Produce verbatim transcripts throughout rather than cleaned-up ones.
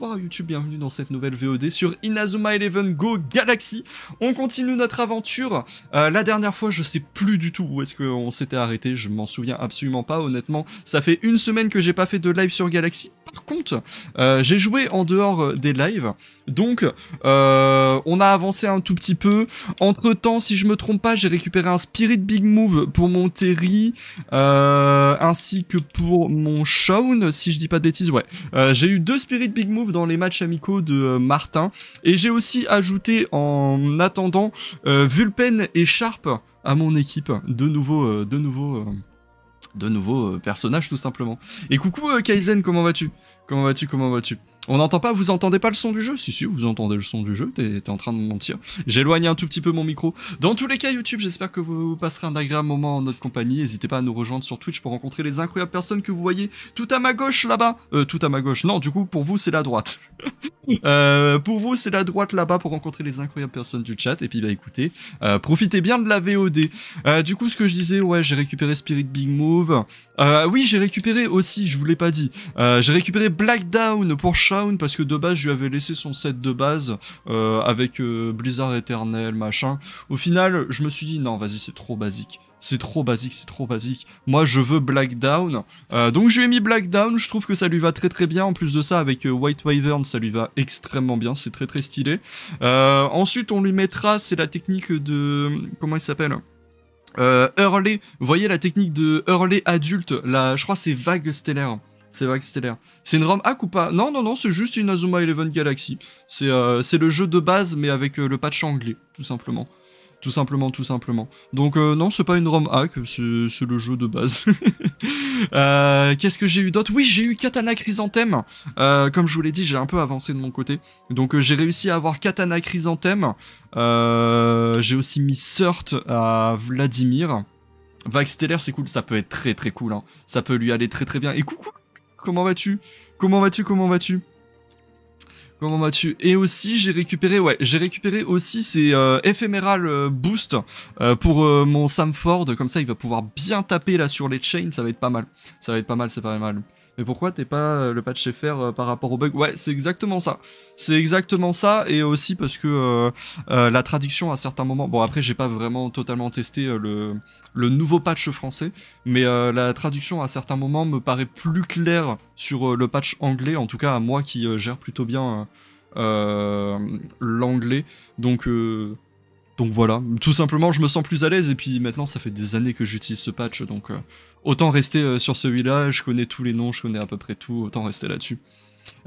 Bonsoir YouTube, bienvenue dans cette nouvelle V O D sur Inazuma Eleven Go Galaxy. On continue notre aventure. Euh, la dernière fois, je sais plus du tout où est-ce qu'on s'était arrêté, je m'en souviens absolument pas, honnêtement. Ça fait une semaine que j'ai pas fait de live sur Galaxy. Par contre, euh, j'ai joué en dehors des lives, donc euh, on a avancé un tout petit peu. Entre temps, si je me trompe pas, j'ai récupéré un Spirit Big Move pour mon Terry, euh, ainsi que pour mon Shaun, si je dis pas de bêtises, ouais. Euh, j'ai eu deux Spirit Big Move dans les matchs amicaux de euh, Martin, et j'ai aussi ajouté, en attendant, euh, Vulpen et Sharp à mon équipe, de nouveau, euh, de nouveau... Euh de nouveaux euh, personnages, tout simplement. Et coucou euh, Kaizen, comment vas-tu? Comment vas-tu, comment vas-tu? On n'entend pas, vous entendez pas le son du jeu? Si, si, vous entendez le son du jeu, t'es en train de mentir. J'éloigne un tout petit peu mon micro. Dans tous les cas, YouTube, j'espère que vous passerez un agréable moment en notre compagnie. N'hésitez pas à nous rejoindre sur Twitch pour rencontrer les incroyables personnes que vous voyez tout à ma gauche, là-bas. Euh, tout à ma gauche, non, du coup, pour vous, c'est la droite. euh, pour vous, c'est la droite, là-bas, pour rencontrer les incroyables personnes du chat. Et puis, bah, écoutez, euh, profitez bien de la V O D. Euh, du coup, ce que je disais, ouais, j'ai récupéré Spirit Big Move. Euh, oui, j'ai récupéré aussi, je vous l'ai pas dit, euh, j'ai récupéré Black Down pour parce que de base je lui avais laissé son set de base euh, avec euh, Blizzard Eternel machin. Au final je me suis dit non vas-y c'est trop basique, c'est trop basique, c'est trop basique, moi je veux Black Down, euh, donc je lui ai mis Black Down, je trouve que ça lui va très très bien, en plus de ça avec euh, White Wyvern ça lui va extrêmement bien, c'est très très stylé. Euh, ensuite on lui mettra, c'est la technique de, comment il s'appelle ? euh, Hurley, vous voyez la technique de Hurley adulte, la... je crois c'est Vague Stellaire. C'est vrai que c'était l'air. C'est une ROM hack ou pas? Non, non, non, c'est juste une Inazuma Eleven Galaxy. C'est euh, le jeu de base, mais avec euh, le patch anglais, tout simplement. Tout simplement, tout simplement. Donc euh, non, c'est pas une ROM hack, c'est le jeu de base. euh, Qu'est-ce que j'ai eu d'autre? Oui, j'ai eu Katana Chrysanthème. Euh, comme je vous l'ai dit, j'ai un peu avancé de mon côté. Donc euh, j'ai réussi à avoir Katana Chrysanthème. Euh, j'ai aussi mis Surt à Vladimir. Vague Stellaire, c'est cool, ça peut être très très cool. Hein. Ça peut lui aller très très bien. Et coucou! Comment vas-tu? Comment vas-tu? Comment vas-tu? Comment vas-tu? Et aussi, j'ai récupéré, ouais, j'ai récupéré aussi ces euh, éphéméral euh, boost euh, pour euh, mon Samford. Comme ça, il va pouvoir bien taper là sur les chains. Ça va être pas mal. Ça va être pas mal, c'est pas mal. Mais pourquoi t'es pas euh, le patch F R euh, par rapport au bug? Ouais, c'est exactement ça. C'est exactement ça. Et aussi parce que euh, euh, la traduction à certains moments... Bon, après, j'ai pas vraiment totalement testé euh, le, le nouveau patch français. Mais euh, la traduction à certains moments me paraît plus claire sur euh, le patch anglais. En tout cas, à moi qui euh, gère plutôt bien... Euh, Euh, l'anglais, donc euh, donc voilà, tout simplement je me sens plus à l'aise, et puis maintenant ça fait des années que j'utilise ce patch, donc euh, autant rester euh, sur celui-là, je connais tous les noms, je connais à peu près tout, autant rester là-dessus.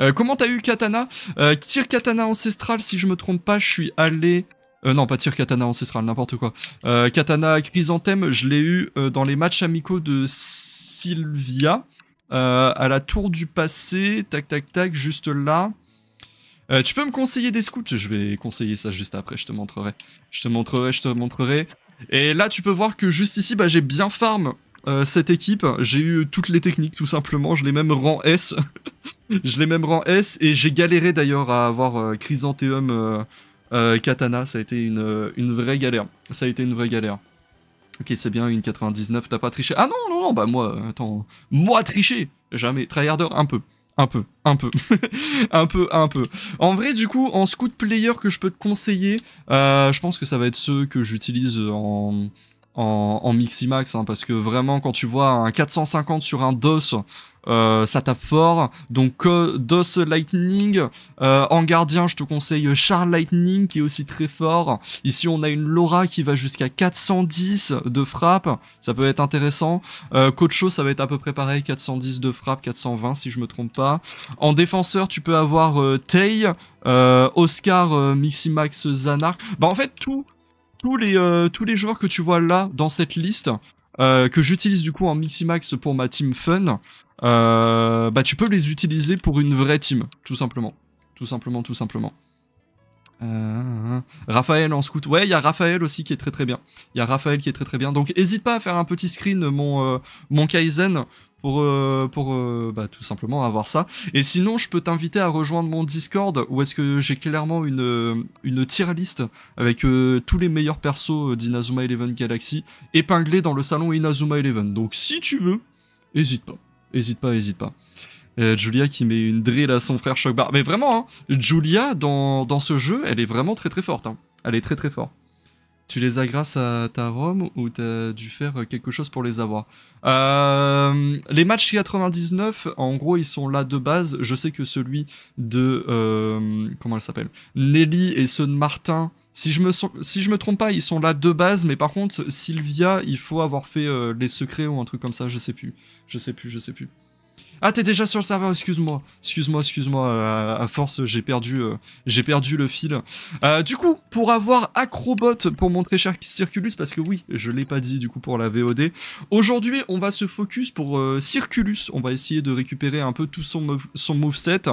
Euh, comment t'as eu Katana? euh, Tir Katana Ancestral, si je me trompe pas, je suis allé... Euh, non, pas Tir Katana Ancestral, n'importe quoi. Euh, Katana Chrysanthème, je l'ai eu euh, dans les matchs amicaux de Sylvia, euh, à la tour du passé, tac tac tac, juste là. Euh, tu peux me conseiller des scouts? Je vais conseiller ça juste après, je te montrerai. Je te montrerai, je te montrerai. Et là, tu peux voir que juste ici, bah, j'ai bien farm euh, cette équipe. J'ai eu toutes les techniques, tout simplement. Je l'ai même rang S. Je l'ai même rang S. Et j'ai galéré d'ailleurs à avoir euh, Chrysanthemum euh, euh, Katana. Ça a été une, une vraie galère. Ça a été une vraie galère. Ok, c'est bien, une quatre-vingt-dix-neuf, t'as pas triché. Ah non, non, non, bah moi, attends. Moi, tricher? Jamais. Tryharder, un peu. Un peu, un peu, un peu, un peu. En vrai, du coup, en scout player que je peux te conseiller, euh, je pense que ça va être ceux que j'utilise en, en, en Miximax, hein, parce que vraiment, quand tu vois un quatre cent cinquante sur un DOS, euh, ça tape fort. Donc, euh, DOS Lightning, euh, en gardien, je te conseille Char Lightning, qui est aussi très fort. Ici, on a une Laura qui va jusqu'à quatre cent dix de frappe, ça peut être intéressant. Euh, Cocho, ça va être à peu près pareil, quatre cent dix de frappe, quatre cent vingt si je me trompe pas. En défenseur, tu peux avoir euh, Tay, euh, Oscar, euh, Miximax, Zanark. Bah, en fait, tout, tous les, euh, tous les joueurs que tu vois là, dans cette liste, euh, que j'utilise du coup en Miximax pour ma team fun... Euh, bah tu peux les utiliser pour une vraie team, tout simplement, tout simplement, tout simplement. Euh, Raphaël en scout, ouais, il y a Raphaël aussi qui est très très bien, il y a Raphaël qui est très très bien, donc hésite pas à faire un petit screen mon, euh, mon Kaizen pour, euh, pour euh, bah, tout simplement avoir ça, et sinon je peux t'inviter à rejoindre mon Discord où est-ce que j'ai clairement une, une tier list avec euh, tous les meilleurs persos d'Inazuma Eleven Galaxy épinglés dans le salon Inazuma Eleven, donc si tu veux, hésite pas. Hésite pas, hésite pas. Euh, Julia qui met une drill à son frère Shockbar. Mais vraiment, hein, Julia, dans, dans ce jeu, elle est vraiment très très forte. Hein. Elle est très très forte. Tu les as grâce à ta ROM ou t'as dû faire quelque chose pour les avoir? euh, Les matchs quatre-vingt-dix-neuf, en gros, ils sont là de base. Je sais que celui de... Euh, comment elle s'appelle, Nelly et ceux de Martin... Si je, me so si je me trompe pas, ils sont là de base, mais par contre, Sylvia, il faut avoir fait euh, les secrets ou un truc comme ça, je sais plus. Je sais plus, je sais plus. Ah, t'es déjà sur le serveur, excuse-moi. Excuse-moi, excuse-moi, euh, à force, j'ai perdu, euh, j'ai perdu le fil. Euh, du coup, pour avoir Acrobot, pour mon très cher Circulus, parce que oui, je l'ai pas dit du coup pour la V O D, aujourd'hui, on va se focus pour euh, Circulus. On va essayer de récupérer un peu tout son, move son moveset.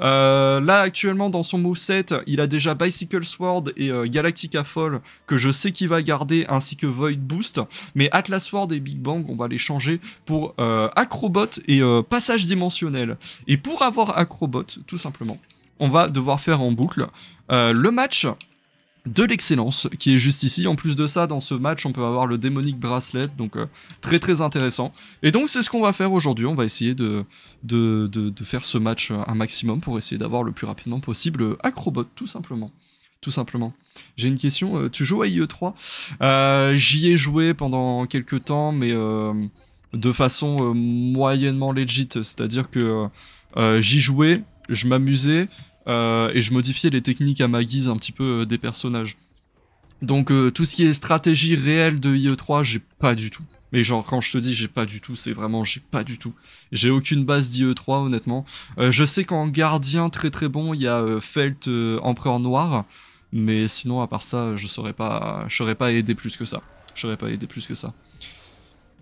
Euh, là, actuellement, dans son moveset, il a déjà Bicycle Sword et euh, Galactica Fall, que je sais qu'il va garder, ainsi que Void Boost. Mais Atlas Sword et Big Bang, on va les changer pour euh, Acrobot et euh, Passage dimensionnel. Et pour avoir Acrobot, tout simplement, on va devoir faire en boucle euh, le match de l'excellence qui est juste ici. En plus de ça, dans ce match, on peut avoir le démonique bracelet, donc euh, très très intéressant. Et donc c'est ce qu'on va faire aujourd'hui. On va essayer de, de, de, de faire ce match un maximum pour essayer d'avoir le plus rapidement possible Acrobot, tout simplement. Tout simplement. J'ai une question, euh, tu joues à I E trois? euh, J'y ai joué pendant quelques temps, mais... Euh, de façon euh, moyennement legit, c'est-à-dire que euh, j'y jouais, je m'amusais, euh, et je modifiais les techniques à ma guise un petit peu euh, des personnages. Donc euh, tout ce qui est stratégie réelle de I E trois, j'ai pas du tout. Mais genre, quand je te dis j'ai pas du tout, c'est vraiment j'ai pas du tout. J'ai aucune base d'I E trois, honnêtement. Euh, je sais qu'en gardien très très bon, il y a euh, Felt euh, Empereur Noir, mais sinon, à part ça, je saurais pas, je saurais pas aider plus que ça. Je saurais pas aider plus que ça.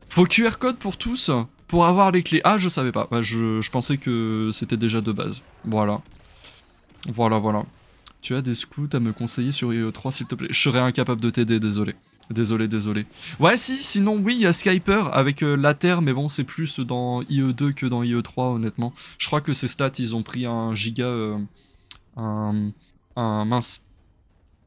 Faut Q R code pour tous, pour avoir les clés. Ah, je savais pas. Je, je pensais que c'était déjà de base. Voilà. Voilà, voilà. Tu as des scouts à me conseiller sur I E trois, s'il te plaît? Je serais incapable de t'aider, désolé. Désolé, désolé. Ouais, si, sinon, oui, il y a Skyper avec euh, la Terre, mais bon, c'est plus dans I E deux que dans I E trois, honnêtement. Je crois que ces stats, ils ont pris un giga... Euh, un, un... mince...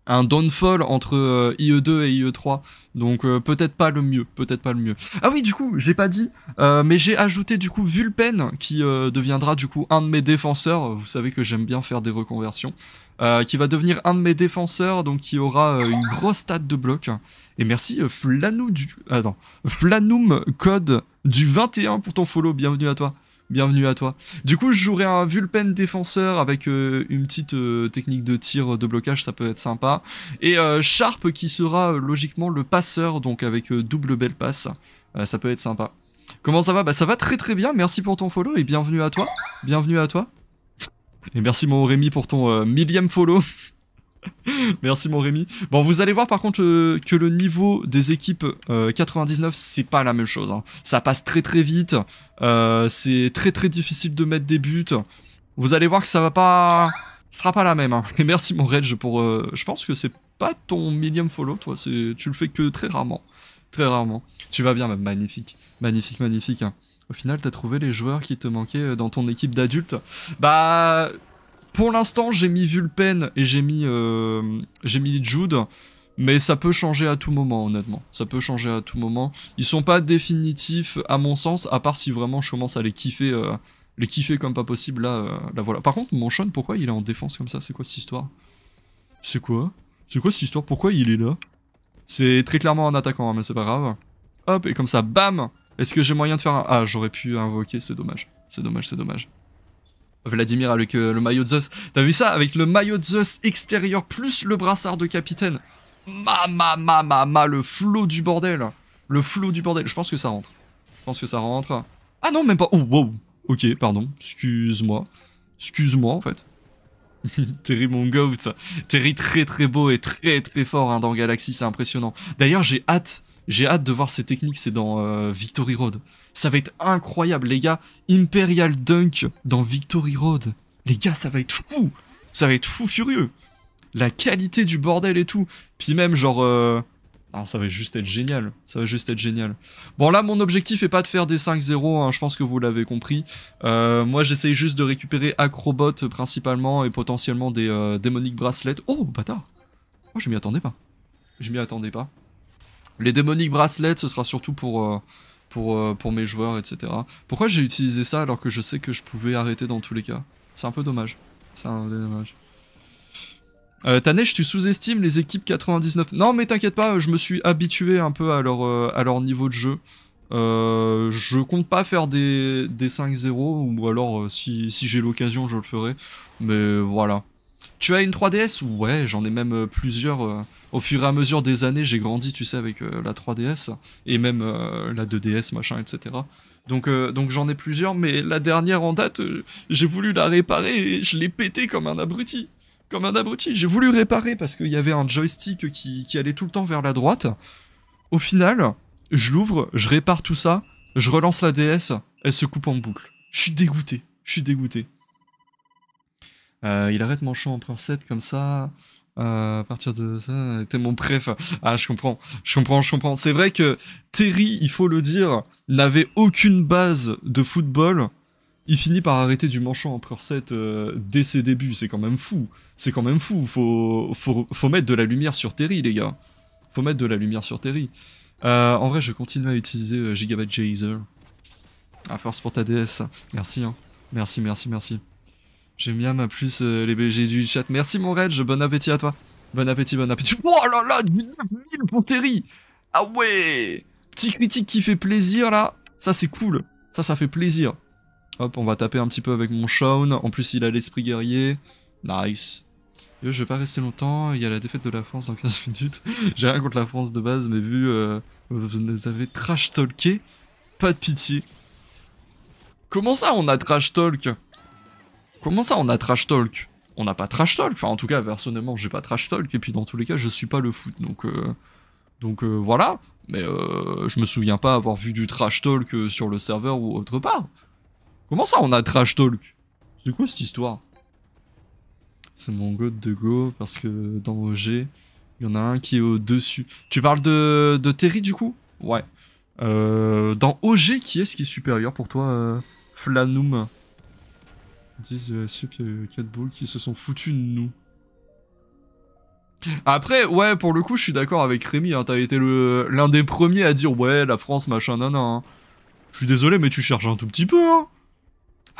un downfall entre euh, I E deux et I E trois, donc euh, peut-être pas le mieux, peut-être pas le mieux. Ah oui, du coup, j'ai pas dit, euh, mais j'ai ajouté du coup Vulpen, qui euh, deviendra du coup un de mes défenseurs, vous savez que j'aime bien faire des reconversions, euh, qui va devenir un de mes défenseurs, donc qui aura euh, une grosse stat de bloc. Et merci euh, Flanou du... Attends, Flanoum Code du vingt et un pour ton follow, bienvenue à toi. Bienvenue à toi. Du coup, je jouerai un Vulpen défenseur avec euh, une petite euh, technique de tir de blocage, ça peut être sympa. Et euh, Sharp qui sera euh, logiquement le passeur, donc avec euh, double belle passe, euh, ça peut être sympa. Comment ça va? Bah ça va très très bien, merci pour ton follow et bienvenue à toi. Bienvenue à toi. Et merci mon Rémi pour ton euh, millième follow. Merci mon Rémi. Bon, vous allez voir par contre euh, que le niveau des équipes euh, quatre-vingt-dix-neuf, c'est pas la même chose, hein. Ça passe très très vite, euh, c'est très très difficile de mettre des buts. Vous allez voir que ça va pas... Ce sera pas la même, hein. Et merci mon Reg pour... Euh... Je pense que c'est pas ton millième follow, toi. Tu le fais que très rarement. Très rarement. Tu vas bien, même. Magnifique. Magnifique, magnifique. Hein. Au final, t'as trouvé les joueurs qui te manquaient dans ton équipe d'adultes. Bah... Pour l'instant, j'ai mis Vulpen et j'ai mis, euh, j'ai mis Jude, mais ça peut changer à tout moment, honnêtement. Ça peut changer à tout moment. Ils sont pas définitifs, à mon sens, à part si vraiment je commence à les kiffer, euh, les kiffer comme pas possible, là, euh, là, voilà. Par contre, mon Sean, pourquoi il est en défense comme ça? C'est quoi cette histoire? C'est quoi? C'est quoi cette histoire? Pourquoi il est là? C'est très clairement un attaquant, hein, mais c'est pas grave. Hop, et comme ça, bam! Est-ce que j'ai moyen de faire un... Ah, j'aurais pu invoquer, c'est dommage. C'est dommage, c'est dommage. Vladimir avec euh, le maillot de Zeus. T'as vu ça? Avec le maillot de Zeus extérieur plus le brassard de capitaine. Ma, ma, ma, ma, ma, le flot du bordel. Le flot du bordel. Je pense que ça rentre. Je pense que ça rentre. Ah non, même pas. Oh, wow. Ok, pardon. Excuse-moi. Excuse-moi, en fait. Terry, mon goat. Terry, très très beau et très très fort, hein, dans Galaxy. C'est impressionnant. D'ailleurs, j'ai hâte. J'ai hâte de voir ses techniques. C'est dans euh, Victory Road. Ça va être incroyable, les gars. Imperial Dunk dans Victory Road. Les gars, ça va être fou. Ça va être fou furieux. La qualité du bordel et tout. Puis même, genre... Euh... Ah, ça va juste être génial. Ça va juste être génial. Bon, là, mon objectif est pas de faire des cinq zéro. Hein. Je pense que vous l'avez compris. Euh, moi, j'essaye juste de récupérer Acrobot, principalement, et potentiellement des euh, démoniques bracelets. Oh, bâtard. Oh, je m'y attendais pas. Je m'y attendais pas. Les démoniques bracelets, ce sera surtout pour... Euh... pour, pour mes joueurs, et cetera. Pourquoi j'ai utilisé ça alors que je sais que je pouvais arrêter dans tous les cas? C'est un peu dommage. C'est un peu dommage. Euh, Tanesh, tu sous-estimes les équipes quatre-vingt-dix-neuf. Non mais t'inquiète pas, je me suis habitué un peu à leur, euh, à leur niveau de jeu. Euh, je compte pas faire des, des cinq zéro, ou alors euh, si, si j'ai l'occasion je le ferai. Mais voilà. Tu as une trois D S? Ouais, j'en ai même euh, plusieurs. Euh, au fur et à mesure des années, j'ai grandi, tu sais, avec euh, la trois D S, et même euh, la deux D S, machin, et cetera. Donc, euh, donc j'en ai plusieurs, mais la dernière en date, euh, j'ai voulu la réparer et je l'ai pété comme un abruti. Comme un abruti, j'ai voulu réparer parce qu'il y avait un joystick qui, qui allait tout le temps vers la droite. Au final, je l'ouvre, je répare tout ça, je relance la D S, elle se coupe en boucle. Je suis dégoûté, je suis dégoûté. Euh, il arrête mon champ en preset comme ça, euh, à partir de ça, t'es mon préf. Ah, je comprends, je comprends, je comprends. C'est vrai que Terry, il faut le dire, n'avait aucune base de football. Il finit par arrêter du manchon en preset euh, dès ses débuts, c'est quand même fou. C'est quand même fou, faut, faut, faut mettre de la lumière sur Terry, les gars. Faut mettre de la lumière sur Terry. Euh, en vrai, je continue à utiliser euh, Gigabyte Jaser. À force pour ta D S. Merci, hein. Merci, merci, merci. J'aime bien ma plus euh, les B G du chat. Merci, mon Reg, bon appétit à toi. Bon appétit, bon appétit. Oh là là, mille pour Terry. Ah ouais. Petit critique qui fait plaisir, là. Ça, c'est cool. Ça, ça fait plaisir. Hop, on va taper un petit peu avec mon Shaun. En plus, il a l'esprit guerrier. Nice. Yo, je vais pas rester longtemps. Il y a la défaite de la France dans quinze minutes. J'ai rien contre la France de base, mais vu euh, vous nous avez trash talké, pas de pitié. Comment ça, on a trash talk? Comment ça, on a trash talk? On n'a pas trash talk. Enfin, en tout cas, personnellement, j'ai pas trash talk. Et puis, dans tous les cas, je suis pas le foot. Donc, euh, donc euh, voilà. Mais euh, je me souviens pas avoir vu du trash talk sur le serveur ou autre part. Comment ça on a trash talk? C'est quoi cette histoire? C'est mon god de go parce que dans O G, il y en a un qui est au-dessus. Tu parles de, de Terry du coup? Ouais. Euh, dans O G, qui est-ce qui est supérieur pour toi, euh, Flanoum? Ils disent euh, sup, il y a eu quatre boules qui se sont foutus de nous. Après, ouais, pour le coup, je suis d'accord avec Rémi, hein, t'as été l'un des premiers à dire ouais, la France, machin, nan, nan. Je suis désolé, mais tu cherches un tout petit peu, hein.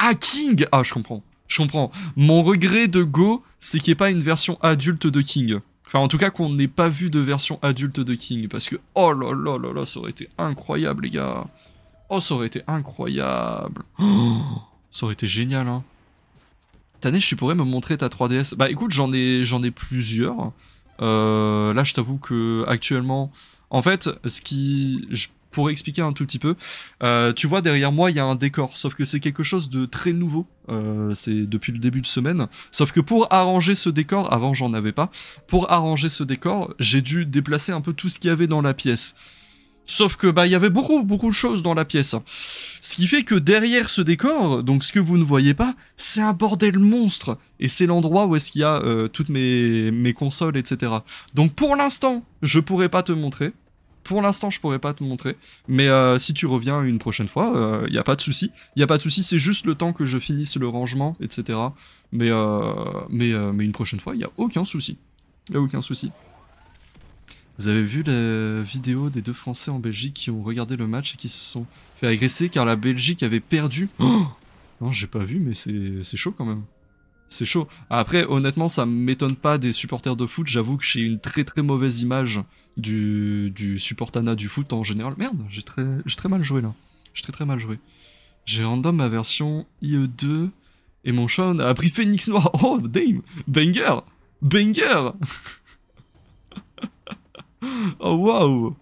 Ah, King! Ah, je comprends. Je comprends. Mon regret de Go, c'est qu'il n'y ait pas une version adulte de King. Enfin, en tout cas, qu'on n'ait pas vu de version adulte de King. Parce que, oh là là là là, ça aurait été incroyable, les gars. Oh, ça aurait été incroyable. Oh, ça aurait été génial, hein. Tanesh, tu pourrais me montrer ta trois D S? Bah, écoute, j'en ai, j'en ai plusieurs. Euh, là, je t'avoue que, actuellement... En fait, ce qui... Je... Pour expliquer un tout petit peu, euh, tu vois derrière moi il y a un décor, sauf que c'est quelque chose de très nouveau, euh, c'est depuis le début de semaine, sauf que pour arranger ce décor, avant j'en avais pas, pour arranger ce décor, j'ai dû déplacer un peu tout ce qu'il y avait dans la pièce. Sauf que bah il y avait beaucoup beaucoup de choses dans la pièce, ce qui fait que derrière ce décor, donc ce que vous ne voyez pas, c'est un bordel monstre et c'est l'endroit où est-ce qu'il y a euh, toutes mes, mes consoles, et cetera. Donc pour l'instant, je pourrais pas te montrer. Pour l'instant, je pourrais pas te montrer, mais euh, si tu reviens une prochaine fois, il euh, n'y a pas de souci. Il n'y a pas de souci, c'est juste le temps que je finisse le rangement, et cetera. Mais, euh, mais, euh, mais une prochaine fois, il n'y a aucun souci. Il n'y a aucun souci. Vous avez vu la vidéo des deux Français en Belgique qui ont regardé le match et qui se sont fait agresser car la Belgique avait perdu. Oh non, j'ai pas vu, mais c'est chaud quand même. C'est chaud. Après, honnêtement, ça m'étonne pas des supporters de foot. J'avoue que j'ai une très très mauvaise image du, du supportana du foot en général. Merde, j'ai très, très mal joué là. J'ai très très mal joué. J'ai random ma version I E deux et mon Shaun a pris Phoenix Noir. Oh, damn! Banger! Banger! Oh, waouh!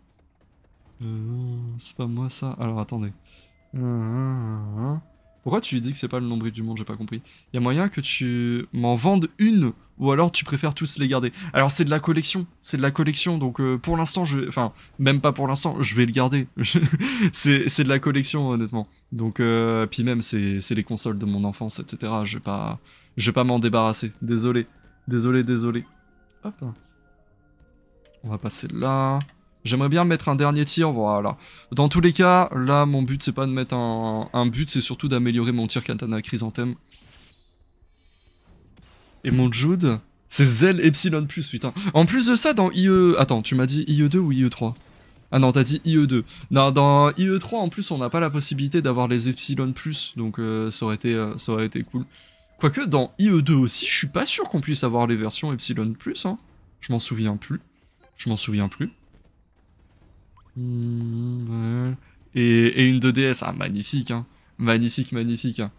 C'est pas moi ça. Alors, attendez. Uh, uh, uh. Pourquoi tu lui dis que c'est pas le nombril du monde? J'ai pas compris. Il y a moyen que tu m'en vendes une ou alors tu préfères tous les garder? Alors c'est de la collection, c'est de la collection, donc euh, pour l'instant, je vais... Enfin, même pas pour l'instant, je vais le garder. C'est de la collection, honnêtement. Donc, euh, puis même, c'est les consoles de mon enfance, et cetera. Je vais pas, je vais pas m'en débarrasser. Désolé, désolé, désolé. Hop. On va passer là... J'aimerais bien mettre un dernier tir, voilà. Dans tous les cas, là, mon but, c'est pas de mettre un, un but, c'est surtout d'améliorer mon tir katana chrysanthème. Et mon Jude, c'est Zell Epsilon plus, putain. En plus de ça, dans I E... Attends, tu m'as dit I E deux ou I E trois? Ah non, t'as dit I E deux. Non, dans I E trois, en plus, on n'a pas la possibilité d'avoir les Epsilon+, donc euh, ça, aurait été, euh, ça aurait été cool. Quoique, dans I E deux aussi, je suis pas sûr qu'on puisse avoir les versions Epsilon+, hein. Je m'en souviens plus. Je m'en souviens plus. Et, et une deux D S, ah, magnifique, hein. Magnifique, magnifique. Hein.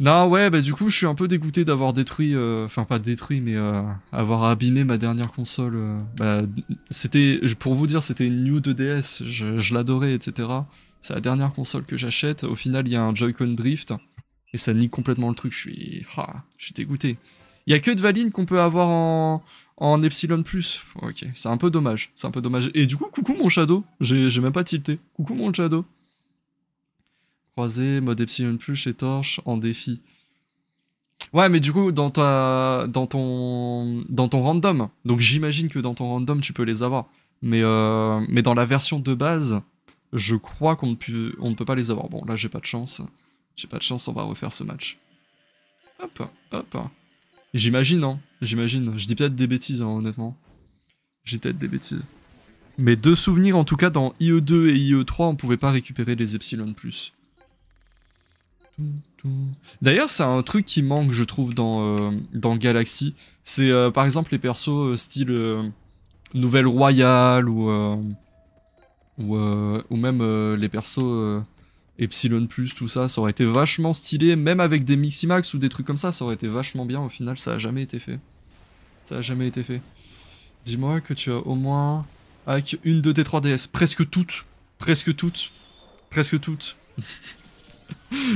Non, ouais, bah du coup, je suis un peu dégoûté d'avoir détruit... Euh... Enfin, pas détruit, mais euh... avoir abîmé ma dernière console. Euh... Bah, c'était... Pour vous dire, c'était une New deux D S. Je, je l'adorais, et cetera. C'est la dernière console que j'achète. Au final, il y a un Joy-Con Drift. Et ça nie complètement le truc. Je suis... Ah, je suis dégoûté. Il n'y a que de Valines qu'on peut avoir en... en Epsilon+. Ok, c'est un peu dommage. C'est un peu dommage. Et du coup, coucou mon Shadow. J'ai même pas tilté. Coucou mon Shadow. Croisé, mode Epsilon+, chez Torche, en défi. Ouais, mais du coup, dans ta... dans ton... dans ton random. Donc j'imagine que dans ton random, tu peux les avoir. Mais, euh... mais dans la version de base, je crois qu'on ne, pu... on ne peut pas les avoir. Bon, là, j'ai pas de chance. J'ai pas de chance, on va refaire ce match. Hop, hop. J'imagine, hein. J'imagine. Je dis peut-être des bêtises, hein, honnêtement. J'ai peut-être des bêtises. Mais deux souvenirs, en tout cas, dans I E deux et I E trois, on pouvait pas récupérer les Epsilon+. D'ailleurs, c'est un truc qui manque, je trouve, dans, euh, dans Galaxy. C'est, euh, par exemple, les persos euh, style euh, Nouvelle Royale ou, euh, ou, euh, ou même euh, les persos euh, Epsilon+, tout ça. Ça aurait été vachement stylé, même avec des Miximax ou des trucs comme ça. Ça aurait été vachement bien. Au final, ça a jamais été fait. Ça a jamais été fait. Dis-moi que tu as au moins... Avec une de tes trois D S. Presque toutes. Presque toutes. Presque toutes.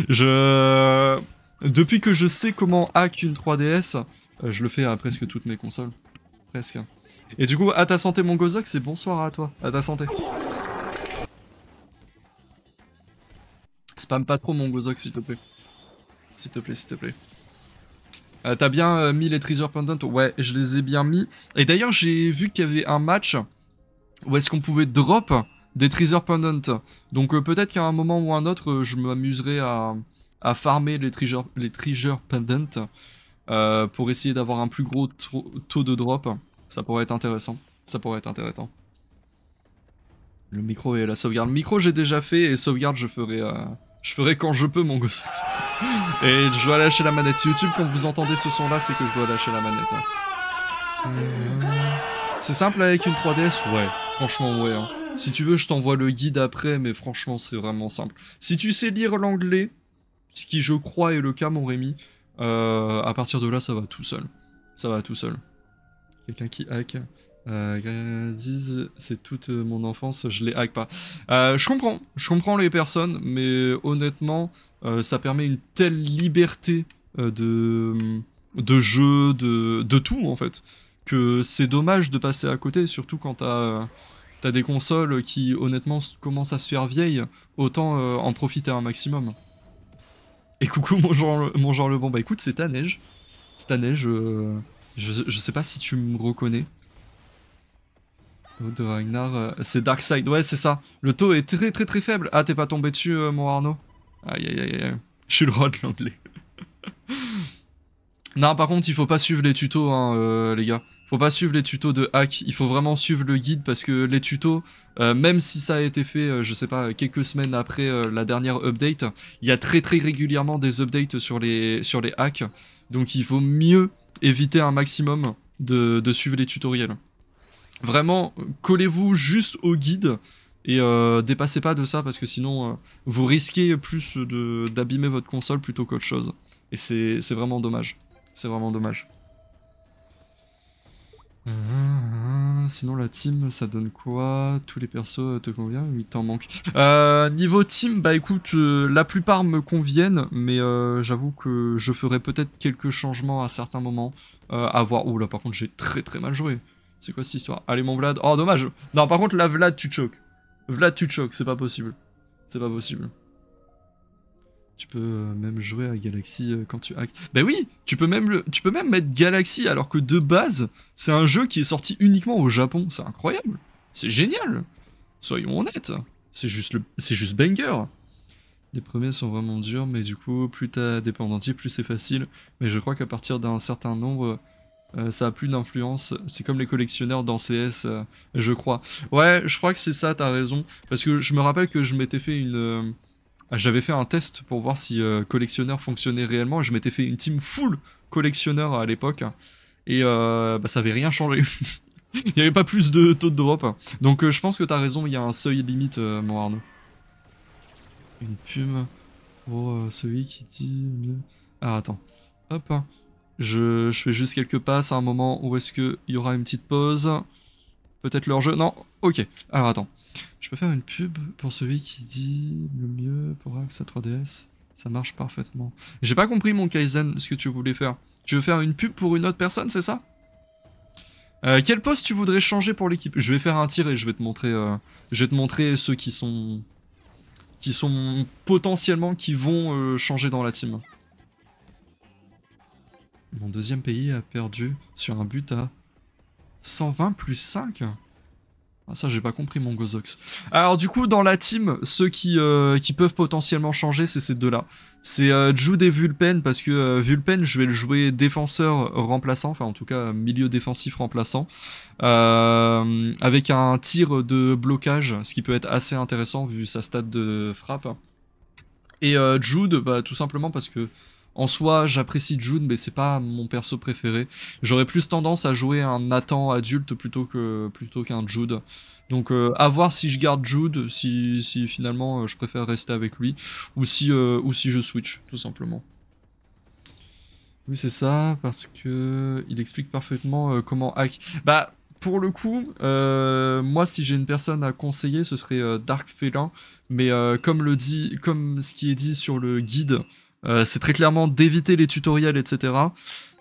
Je... Depuis que je sais comment hack une trois D S, je le fais à presque toutes mes consoles. Presque. Et du coup, à ta santé mon Gozok, c'est bonsoir à toi. À ta santé. Spam pas trop mon Gozok, s'il te plaît. S'il te plaît, s'il te plaît. Euh, T'as bien euh, mis les Treasure Pendant? Ouais, je les ai bien mis. Et d'ailleurs, j'ai vu qu'il y avait un match où est-ce qu'on pouvait drop des Treasure Pendant. Donc euh, peut-être qu'à un moment ou un autre, euh, je m'amuserai à, à farmer les Treasure, les treasure Pendant euh, pour essayer d'avoir un plus gros taux de drop. Ça pourrait être intéressant. Ça pourrait être intéressant. Le micro et la sauvegarde. Le micro, j'ai déjà fait et sauvegarde, je ferai, euh, je ferai quand je peux, mon gosse. Et je dois lâcher la manette. YouTube, quand vous entendez ce son-là, c'est que je dois lâcher la manette. Hein. C'est simple avec une trois D S? Ouais, franchement, ouais. Hein. Si tu veux, je t'envoie le guide après, mais franchement, c'est vraiment simple. Si tu sais lire l'anglais, ce qui, je crois, est le cas, mon Rémi, euh, à partir de là, ça va tout seul. Ça va tout seul. Quelqu'un qui hack. Euh, disent, c'est toute mon enfance, je les hack pas. Euh, je comprends. Je comprends les personnes, mais honnêtement, euh, ça permet une telle liberté euh, de, de jeu, de, de tout, en fait, que c'est dommage de passer à côté, surtout quand t'as... Euh, T'as des consoles qui, honnêtement, commencent à se faire vieilles, autant euh, en profiter un maximum. Et coucou, mon genre, mon genre le bon. Bah écoute, c'est ta neige. C'est ta neige, euh, je, je sais pas si tu me reconnais. De Ragnar, euh, c'est Darkseid, ouais, c'est ça. Le taux est très très très faible. Ah, t'es pas tombé dessus, euh, mon Arnaud? Aïe aïe aïe aïe. Je suis le roi de l'anglais. Non, par contre, il faut pas suivre les tutos, hein, euh, les gars. Faut pas suivre les tutos de hack, il faut vraiment suivre le guide parce que les tutos, euh, même si ça a été fait, euh, je sais pas, quelques semaines après euh, la dernière update, il y a très très régulièrement des updates sur les, sur les hacks, donc il faut mieux éviter un maximum de, de suivre les tutoriels. Vraiment, collez-vous juste au guide et euh, dépassez pas de ça parce que sinon euh, vous risquez plus d'abîmer votre console plutôt qu'autre chose. Et c'est vraiment dommage, c'est vraiment dommage. Sinon la team ça donne quoi? Tous les persos te conviennent? Il t'en manque. Euh, niveau team, bah écoute, euh, la plupart me conviennent, mais euh, j'avoue que je ferai peut-être quelques changements à certains moments. Euh, à voir. Ouh là par contre j'ai très très mal joué. C'est quoi cette histoire? Allez mon Vlad. Oh dommage. Non par contre là Vlad tu choques. Vlad tu choques, c'est pas possible. C'est pas possible. Tu peux même jouer à Galaxy quand tu hack. Bah oui, tu peux même le, tu peux même mettre Galaxy alors que de base, c'est un jeu qui est sorti uniquement au Japon. C'est incroyable. C'est génial. Soyons honnêtes. C'est juste le, c'est juste banger. Les premiers sont vraiment durs, mais du coup, plus t'as des pendantiers, plus c'est facile. Mais je crois qu'à partir d'un certain nombre, Euh, ça a plus d'influence, c'est comme les collectionneurs dans C S, euh, je crois. Ouais, je crois que c'est ça, t'as raison. Parce que je me rappelle que je m'étais fait une... Euh, j'avais fait un test pour voir si euh, collectionneur fonctionnait réellement. Je m'étais fait une team full collectionneur à l'époque. Et euh, bah, ça avait rien changé. Il n'y avait pas plus de taux de drop. Donc euh, je pense que t'as raison, il y a un seuil limite, euh, mon Arnaud. Une pume. Oh, euh, celui qui dit... Ah, attends. Hop. Je, je fais juste quelques passes à un moment où est-ce qu'il y aura une petite pause. Peut-être leur jeu. Non, ok. Alors attends. Je peux faire une pub pour celui qui dit le mieux pour Axe à trois D S. Ça marche parfaitement. J'ai pas compris mon Kaizen, ce que tu voulais faire. Tu veux faire une pub pour une autre personne, c'est ça? euh, Quel poste tu voudrais changer pour l'équipe? Je vais faire un tir et je vais te montrer, euh, je vais te montrer ceux qui sont... qui sont potentiellement qui vont euh, changer dans la team. Mon deuxième pays a perdu sur un but à cent vingt plus cinq. Ah ça j'ai pas compris mon Gozox. Alors du coup dans la team, ceux qui, euh, qui peuvent potentiellement changer c'est ces deux là. C'est euh, Jude et Vulpen, parce que euh, Vulpen je vais le jouer défenseur remplaçant, enfin en tout cas milieu défensif remplaçant. Euh, avec un tir de blocage, ce qui peut être assez intéressant vu sa stat de frappe. Et euh, Jude bah, tout simplement parce que... En soi, j'apprécie June, mais c'est pas mon perso préféré. J'aurais plus tendance à jouer un Nathan adulte plutôt que plutôt qu'un Jude. Donc euh, à voir si je garde Jude, si, si finalement euh, je préfère rester avec lui, ou si, euh, ou si je switch, tout simplement. Oui, c'est ça, parce que il explique parfaitement euh, comment hack. Bah, pour le coup, euh, moi si j'ai une personne à conseiller, ce serait euh, Dark Felin. Mais euh, comme, le dit, comme ce qui est dit sur le guide... Euh, c'est très clairement d'éviter les tutoriels, et cetera.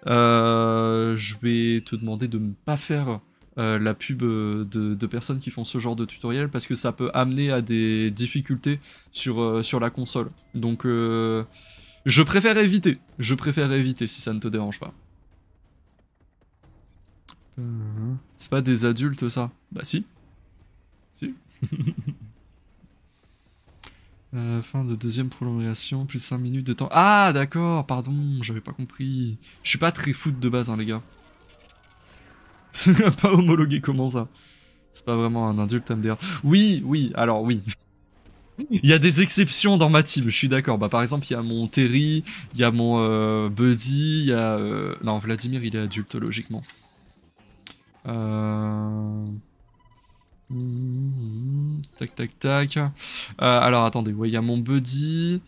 Euh, je vais te demander de ne pas faire euh, la pub de, de personnes qui font ce genre de tutoriel parce que ça peut amener à des difficultés sur, euh, sur la console. Donc euh, je préfère éviter, je préfère éviter si ça ne te dérange pas. C'est pas des adultes ça? Bah si. Si. Euh, fin de deuxième prolongation, plus cinq minutes de temps. Ah d'accord, pardon, j'avais pas compris. Je suis pas très foot de base hein les gars. C'est pas homologué comment ça? C'est pas vraiment un adulte M D R. Oui, oui, alors oui. Il y a des exceptions dans ma team, je suis d'accord. Bah par exemple il y a mon Terry, il y a mon euh, Buddy, il y a... Euh... Non Vladimir il est adulte logiquement. Euh... Mmh, tac tac tac. Euh, alors attendez, il ouais, y a mon Buddy,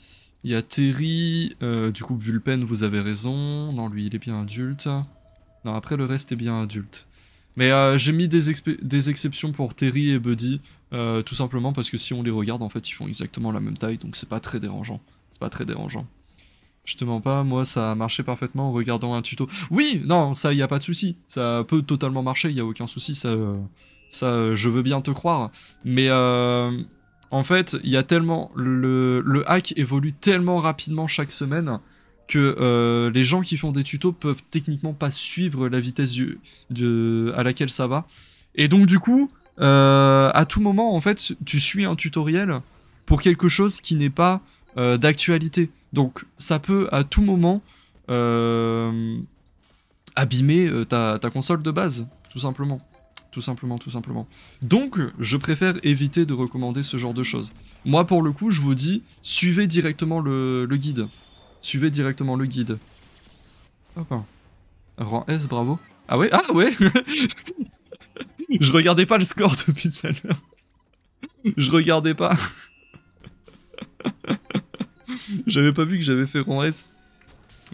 il y a Terry, euh, du coup Vulpen vous avez raison, non lui il est bien adulte, non après le reste est bien adulte. Mais euh, j'ai mis des, des exceptions pour Terry et Buddy, euh, tout simplement parce que si on les regarde en fait ils font exactement la même taille donc c'est pas très dérangeant, c'est pas très dérangeant. Je te mens pas, moi ça a marché parfaitement en regardant un tuto. Oui, non ça y a pas de souci, ça peut totalement marcher, il y a aucun souci, ça... Euh... Ça, je veux bien te croire, mais euh, en fait, il y a tellement le, le hack évolue tellement rapidement chaque semaine que euh, les gens qui font des tutos peuvent techniquement pas suivre la vitesse du, du, à laquelle ça va. Et donc du coup, euh, à tout moment, en fait, tu suis un tutoriel pour quelque chose qui n'est pas euh, d'actualité. Donc ça peut à tout moment euh, abîmer euh, ta, ta console de base, tout simplement. Tout simplement, tout simplement. Donc, je préfère éviter de recommander ce genre de choses. Moi, pour le coup, je vous dis, suivez directement le, le guide. Suivez directement le guide. Hop. Rang S, bravo. Ah ouais? Ah ouais. Je regardais pas le score depuis tout à l'heure. Je regardais pas. J'avais pas vu que j'avais fait rang S.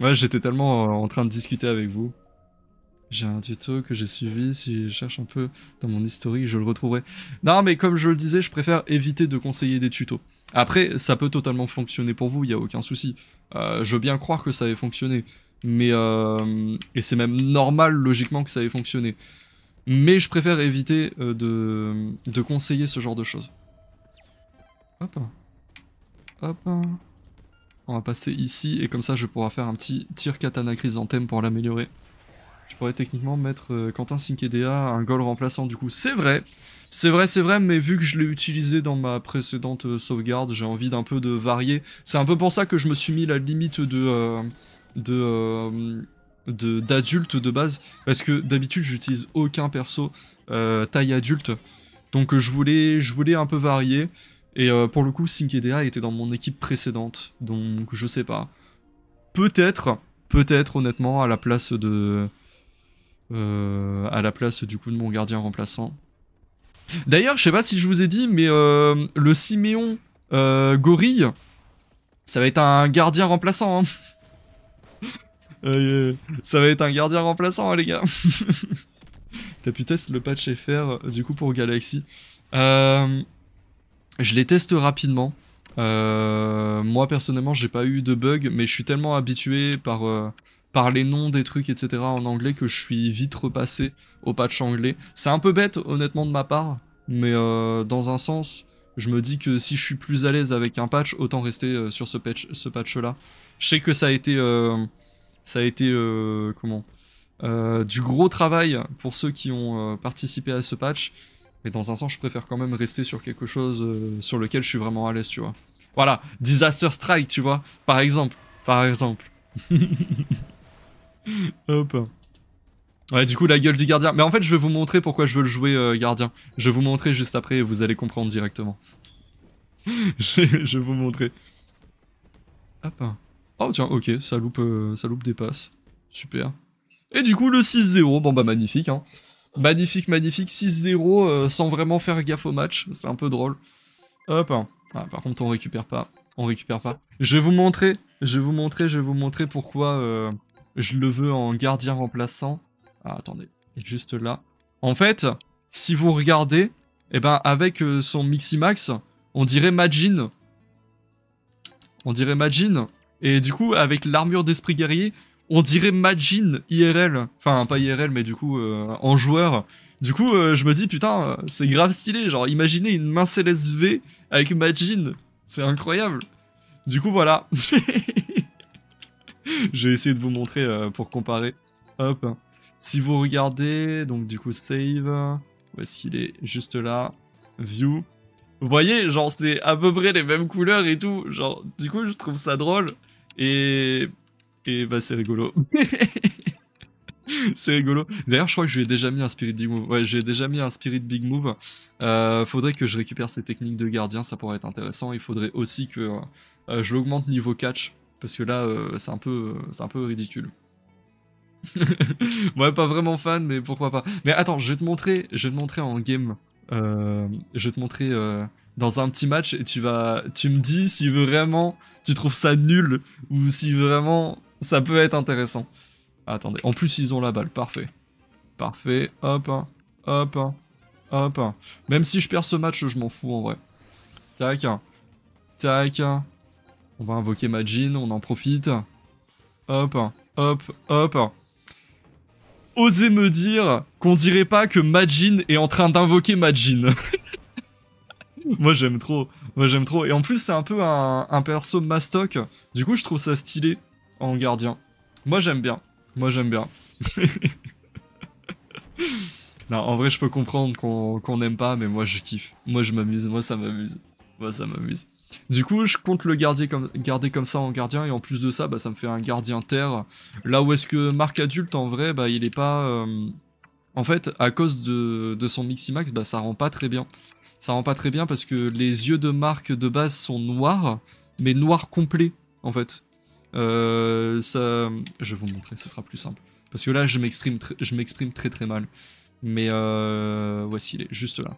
Ouais, j'étais tellement en train de discuter avec vous. J'ai un tuto que j'ai suivi, si je cherche un peu dans mon historique, je le retrouverai. Non mais comme je le disais, je préfère éviter de conseiller des tutos. Après, ça peut totalement fonctionner pour vous, il n'y a aucun souci. Euh, je veux bien croire que ça avait fonctionné. Mais euh, et c'est même normal, logiquement, que ça avait fonctionné. Mais je préfère éviter euh, de, de conseiller ce genre de choses. Hop. Hop. On va passer ici, et comme ça je pourrai faire un petit tir katana chrysanthème pour l'améliorer. Je pourrais techniquement mettre euh, Quentin Cinquedea, un goal remplaçant du coup. C'est vrai, c'est vrai, c'est vrai, mais vu que je l'ai utilisé dans ma précédente euh, sauvegarde, j'ai envie d'un peu de varier. C'est un peu pour ça que je me suis mis la limite de... Euh, de euh, d'adulte de, de base, parce que d'habitude j'utilise aucun perso euh, taille adulte, donc je voulais, je voulais un peu varier, et euh, pour le coup Cinkedea était dans mon équipe précédente, donc je sais pas. Peut-être, peut-être honnêtement, à la place de... Euh, à la place du coup de mon gardien remplaçant. D'ailleurs, je sais pas si je vous ai dit, mais euh, le Siméon euh, Gorille, ça va être un gardien remplaçant, hein. Euh, ça va être un gardien remplaçant, hein, les gars. T'as pu tester le patch F R du coup pour Galaxy. Euh, je les teste rapidement. Euh, moi personnellement, j'ai pas eu de bug, mais je suis tellement habitué par euh, par les noms des trucs, et cetera en anglais que je suis vite repassé au patch anglais. C'est un peu bête, honnêtement, de ma part, mais euh, dans un sens, je me dis que si je suis plus à l'aise avec un patch, autant rester euh, sur ce patch, ce patch-là. Je sais que ça a été euh, Ça a été euh, comment euh, du gros travail pour ceux qui ont euh, participé à ce patch. Mais dans un sens, je préfère quand même rester sur quelque chose euh, sur lequel je suis vraiment à l'aise, tu vois. Voilà, Disaster Strike, tu vois, par exemple. Par exemple. Hop. Ouais, du coup, la gueule du gardien. Mais en fait, je vais vous montrer pourquoi je veux le jouer euh, gardien. Je vais vous montrer juste après et vous allez comprendre directement. je, vais, je vais vous montrer. Hop. Oh tiens, ok, ça loupe, euh, ça loupe des passes. Super. Et du coup, le six zéro, bon bah magnifique, hein. Magnifique, magnifique, six zéro euh, sans vraiment faire gaffe au match, c'est un peu drôle. Hop, hein. Ah, par contre, on récupère pas, on récupère pas. Je vais vous montrer, je vais vous montrer, je vais vous montrer pourquoi euh, je le veux en gardien remplaçant. Ah, attendez, il est juste là. En fait, si vous regardez, eh ben, avec euh, son Miximax, on dirait Majin. On dirait Majin. Et du coup, avec l'armure d'esprit guerrier, on dirait Majin I R L. Enfin, pas I R L, mais du coup, euh, en joueur. Du coup, euh, je me dis, putain, c'est grave stylé. Genre, imaginez une mince L S V avec Majin. C'est incroyable. Du coup, voilà. Je vais essayer de vous montrer euh, pour comparer. Hop. Si vous regardez, donc du coup, save. Où est-ce qu'il est? Juste là. View. Vous voyez, genre, c'est à peu près les mêmes couleurs et tout. Genre, du coup, je trouve ça drôle. Et... Et bah, c'est rigolo. C'est rigolo. D'ailleurs, je crois que je lui ai déjà mis un Spirit Big Move. Ouais, j'ai déjà mis un Spirit Big Move. Euh, faudrait que je récupère ses techniques de gardien, ça pourrait être intéressant. Il faudrait aussi que euh, je l'augmente niveau catch. Parce que là, euh, c'est un peu, euh, c'est un peu ridicule. Ouais, pas vraiment fan, mais pourquoi pas. Mais attends, je vais te montrer, je vais te montrer en game... Euh, je vais te montrer euh, dans un petit match et tu vas, tu me dis si vraiment tu trouves ça nul ou si vraiment ça peut être intéressant. Attendez, en plus ils ont la balle, parfait. Parfait, hop, hop, hop. Même si je perds ce match, je m'en fous en vrai. Tac, tac. On va invoquer Majin, on en profite. Hop, hop, hop. Osez me dire qu'on dirait pas que Majin est en train d'invoquer Majin. Moi j'aime trop, moi j'aime trop. Et en plus c'est un peu un, un perso mastoc, du coup je trouve ça stylé en gardien. Moi j'aime bien, moi j'aime bien. Non, en vrai je peux comprendre qu'on qu'on n'aime pas, mais moi je kiffe. Moi je m'amuse, moi ça m'amuse, moi ça m'amuse. Du coup, je compte le garder comme, garder comme ça en gardien, et en plus de ça, bah, ça me fait un gardien terre. Là où est-ce que Marc Adulte, en vrai, bah, il est pas... Euh... En fait, à cause de, de son Miximax, bah, ça rend pas très bien. Ça rend pas très bien parce que les yeux de Marc de base sont noirs, mais noirs complets, en fait. Euh, ça... Je vais vous montrer, ce sera plus simple. Parce que là, je m'exprime tr très très mal. Mais euh... voici, il est juste là.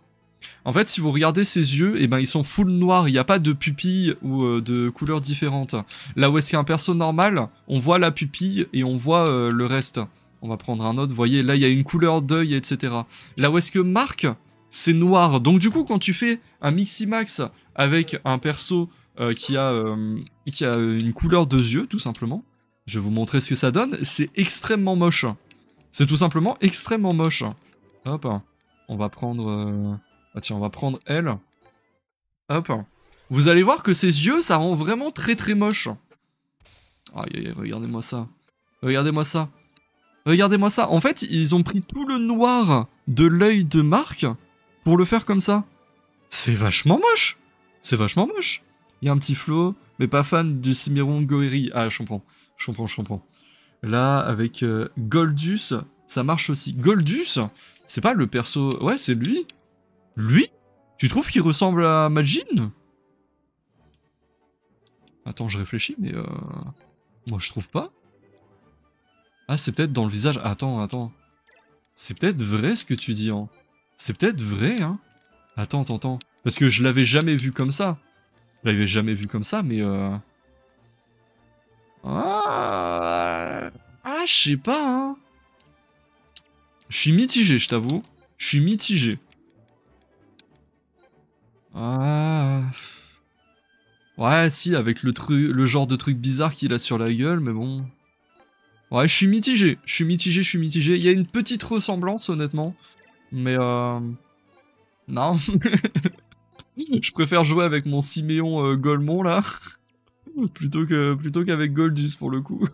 En fait, si vous regardez ses yeux, eh ben, ils sont full noirs, il n'y a pas de pupille ou euh, de couleurs différentes. Là où est-ce qu'il y a un perso normal, on voit la pupille et on voit euh, le reste. On va prendre un autre, vous voyez, là il y a une couleur d'œil, et cetera. Là où est-ce que Marc, c'est noir. Donc du coup, quand tu fais un Miximax avec un perso euh, qui, a, euh, qui a une couleur de yeux, tout simplement, je vais vous montrer ce que ça donne, c'est extrêmement moche. C'est tout simplement extrêmement moche. Hop, on va prendre... Euh... Ah tiens, on va prendre elle. Hop. Vous allez voir que ses yeux, ça rend vraiment très très moche. Aïe aïe, regardez-moi ça. Regardez-moi ça. Regardez-moi ça. En fait, ils ont pris tout le noir de l'œil de Marc pour le faire comme ça. C'est vachement moche. C'est vachement moche. Il y a un petit flow, mais pas fan du Siméon Goeri. Ah, je comprends. Je comprends, je comprends. Là, avec euh, Goldus, ça marche aussi. Goldus, c'est pas le perso... Ouais, c'est lui. Lui? Tu trouves qu'il ressemble à Majin? Attends, je réfléchis, mais... Euh... Moi, je trouve pas. Ah, c'est peut-être dans le visage... Attends, attends. C'est peut-être vrai, ce que tu dis, hein. C'est peut-être vrai, hein. Attends, attends, attends. Parce que je l'avais jamais vu comme ça. Je l'avais jamais vu comme ça, mais... Euh... Ah, ah je sais pas, hein. Je suis mitigé, je t'avoue. Je suis mitigé. Ah... Ouais, si, avec le, le genre de truc bizarre qu'il a sur la gueule, mais bon... Ouais, je suis mitigé, je suis mitigé, je suis mitigé. Il y a une petite ressemblance, honnêtement. Mais euh... Non. Je préfère jouer avec mon Siméon euh, Golemon, là. Plutôt que plutôt qu'avec Goldus, pour le coup.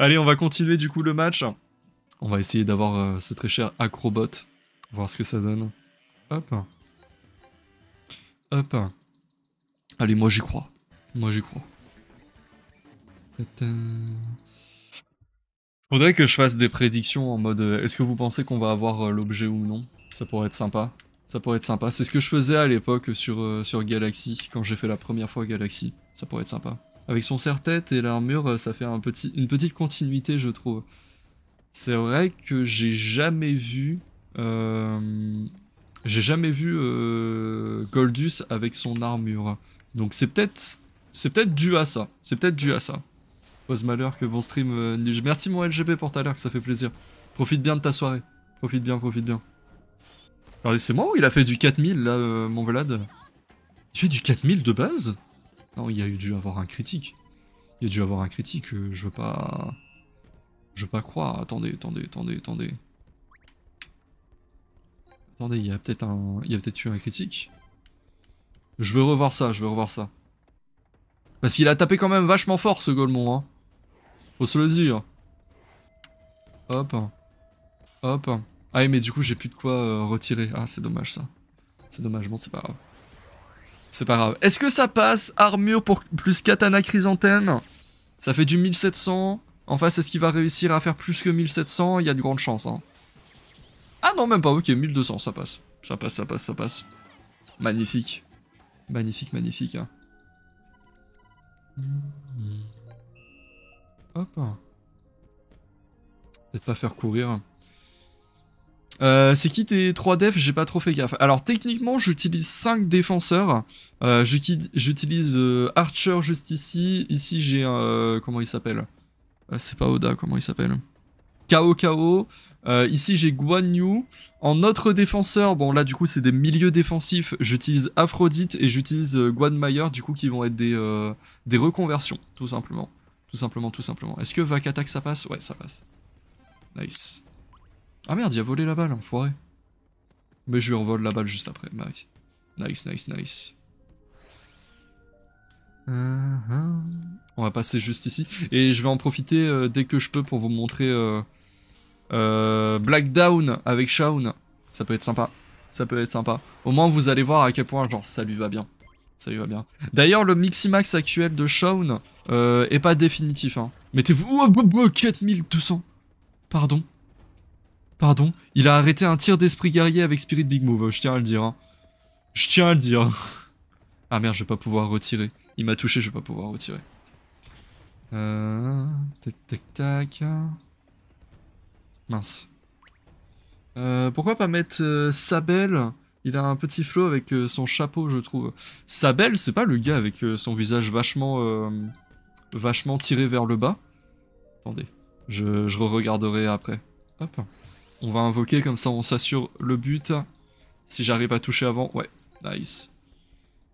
Allez, on va continuer, du coup, le match. On va essayer d'avoir euh, ce très cher Acrobot. Voir ce que ça donne. Hop. Hop. Allez, moi j'y crois. Moi j'y crois. Faudrait que je fasse des prédictions en mode euh, est-ce que vous pensez qu'on va avoir euh, l'objet ou non? Ça pourrait être sympa. Ça pourrait être sympa. C'est ce que je faisais à l'époque sur, euh, sur Galaxy, quand j'ai fait la première fois Galaxy. Ça pourrait être sympa. Avec son serre-tête et l'armure, ça fait un petit, une petite continuité, je trouve. C'est vrai que j'ai jamais vu... Euh, j'ai jamais vu euh, Goldus avec son armure. Donc c'est peut-être... C'est peut-être dû à ça. C'est peut-être dû à ça. Pose malheur que bon stream... Euh, merci mon L G P pour tout à l'heure, que ça fait plaisir. Profite bien de ta soirée. Profite bien, profite bien. Alors c'est moi ou il a fait du quatre mille là, euh, mon Vlad? Il fait du quatre mille de base? Non, il y a dû avoir un critique. Il y a dû avoir un critique, euh, je veux pas... Je veux pas croire. Attendez, attendez, attendez, attendez. Attendez, il y a peut-être un... Il y a peut-être eu un critique. Je veux revoir ça, je veux revoir ça. Parce qu'il a tapé quand même vachement fort ce Golemon, hein. Faut se le dire. Hop. Hop. Ah mais du coup j'ai plus de quoi euh, retirer. Ah c'est dommage ça. C'est dommage, bon c'est pas grave. C'est pas grave. Est-ce que ça passe? Armure pour plus katana chrysanthème. Ça fait du mille sept cents. En face est-ce qu'il va réussir à faire plus que mille sept cents? Il y a de grandes chances, hein. Ah non même pas, ok, mille deux cents, ça passe. Ça passe, ça passe, ça passe. Magnifique. Magnifique, magnifique, hein. Mmh. Hop. Peut-être pas faire courir. Euh, c'est qui tes trois def? J'ai pas trop fait gaffe. Alors techniquement j'utilise cinq défenseurs. euh, J'utilise euh, Archer juste ici. Ici j'ai un... Euh, comment il s'appelle? euh, C'est pas Oda, comment il s'appelle? K O K O. Euh, ici j'ai Guan Yu. En autre défenseur, bon là du coup c'est des milieux défensifs, j'utilise Aphrodite et j'utilise euh, Guan Mayer, du coup qui vont être des, euh, des reconversions, tout simplement. Tout simplement, tout simplement. Est-ce que Vacatak ça passe? Ouais, ça passe. Nice. Ah merde, il a volé la balle, enfoiré. Mais je lui envole la balle juste après, mec. Nice, nice, nice. Uh-huh. On va passer juste ici. Et je vais en profiter euh, dès que je peux pour vous montrer... Euh, Euh, Black Down avec Shaun, ça peut être sympa, ça peut être sympa. Au moins vous allez voir à quel point genre ça lui va bien, ça lui va bien. D'ailleurs le Miximax actuel de Shaun euh, est pas définitif. Hein. Mettez-vous oh, oh, oh, quatre mille deux cents. Pardon, pardon. Il a arrêté un tir d'esprit guerrier avec Spirit Big Move. Je tiens à le dire. Hein. Je tiens à le dire. Ah merde, je vais pas pouvoir retirer. Il m'a touché, je vais pas pouvoir retirer. Euh, tac tac tac. Mince. Euh, pourquoi pas mettre euh, Sabel? Il a un petit flow avec euh, son chapeau, je trouve. Sabel, c'est pas le gars avec euh, son visage vachement, euh, vachement tiré vers le bas. Attendez, je, je re-regarderai après. Hop. On va invoquer, comme ça on s'assure le but. Si j'arrive à toucher avant, ouais, nice.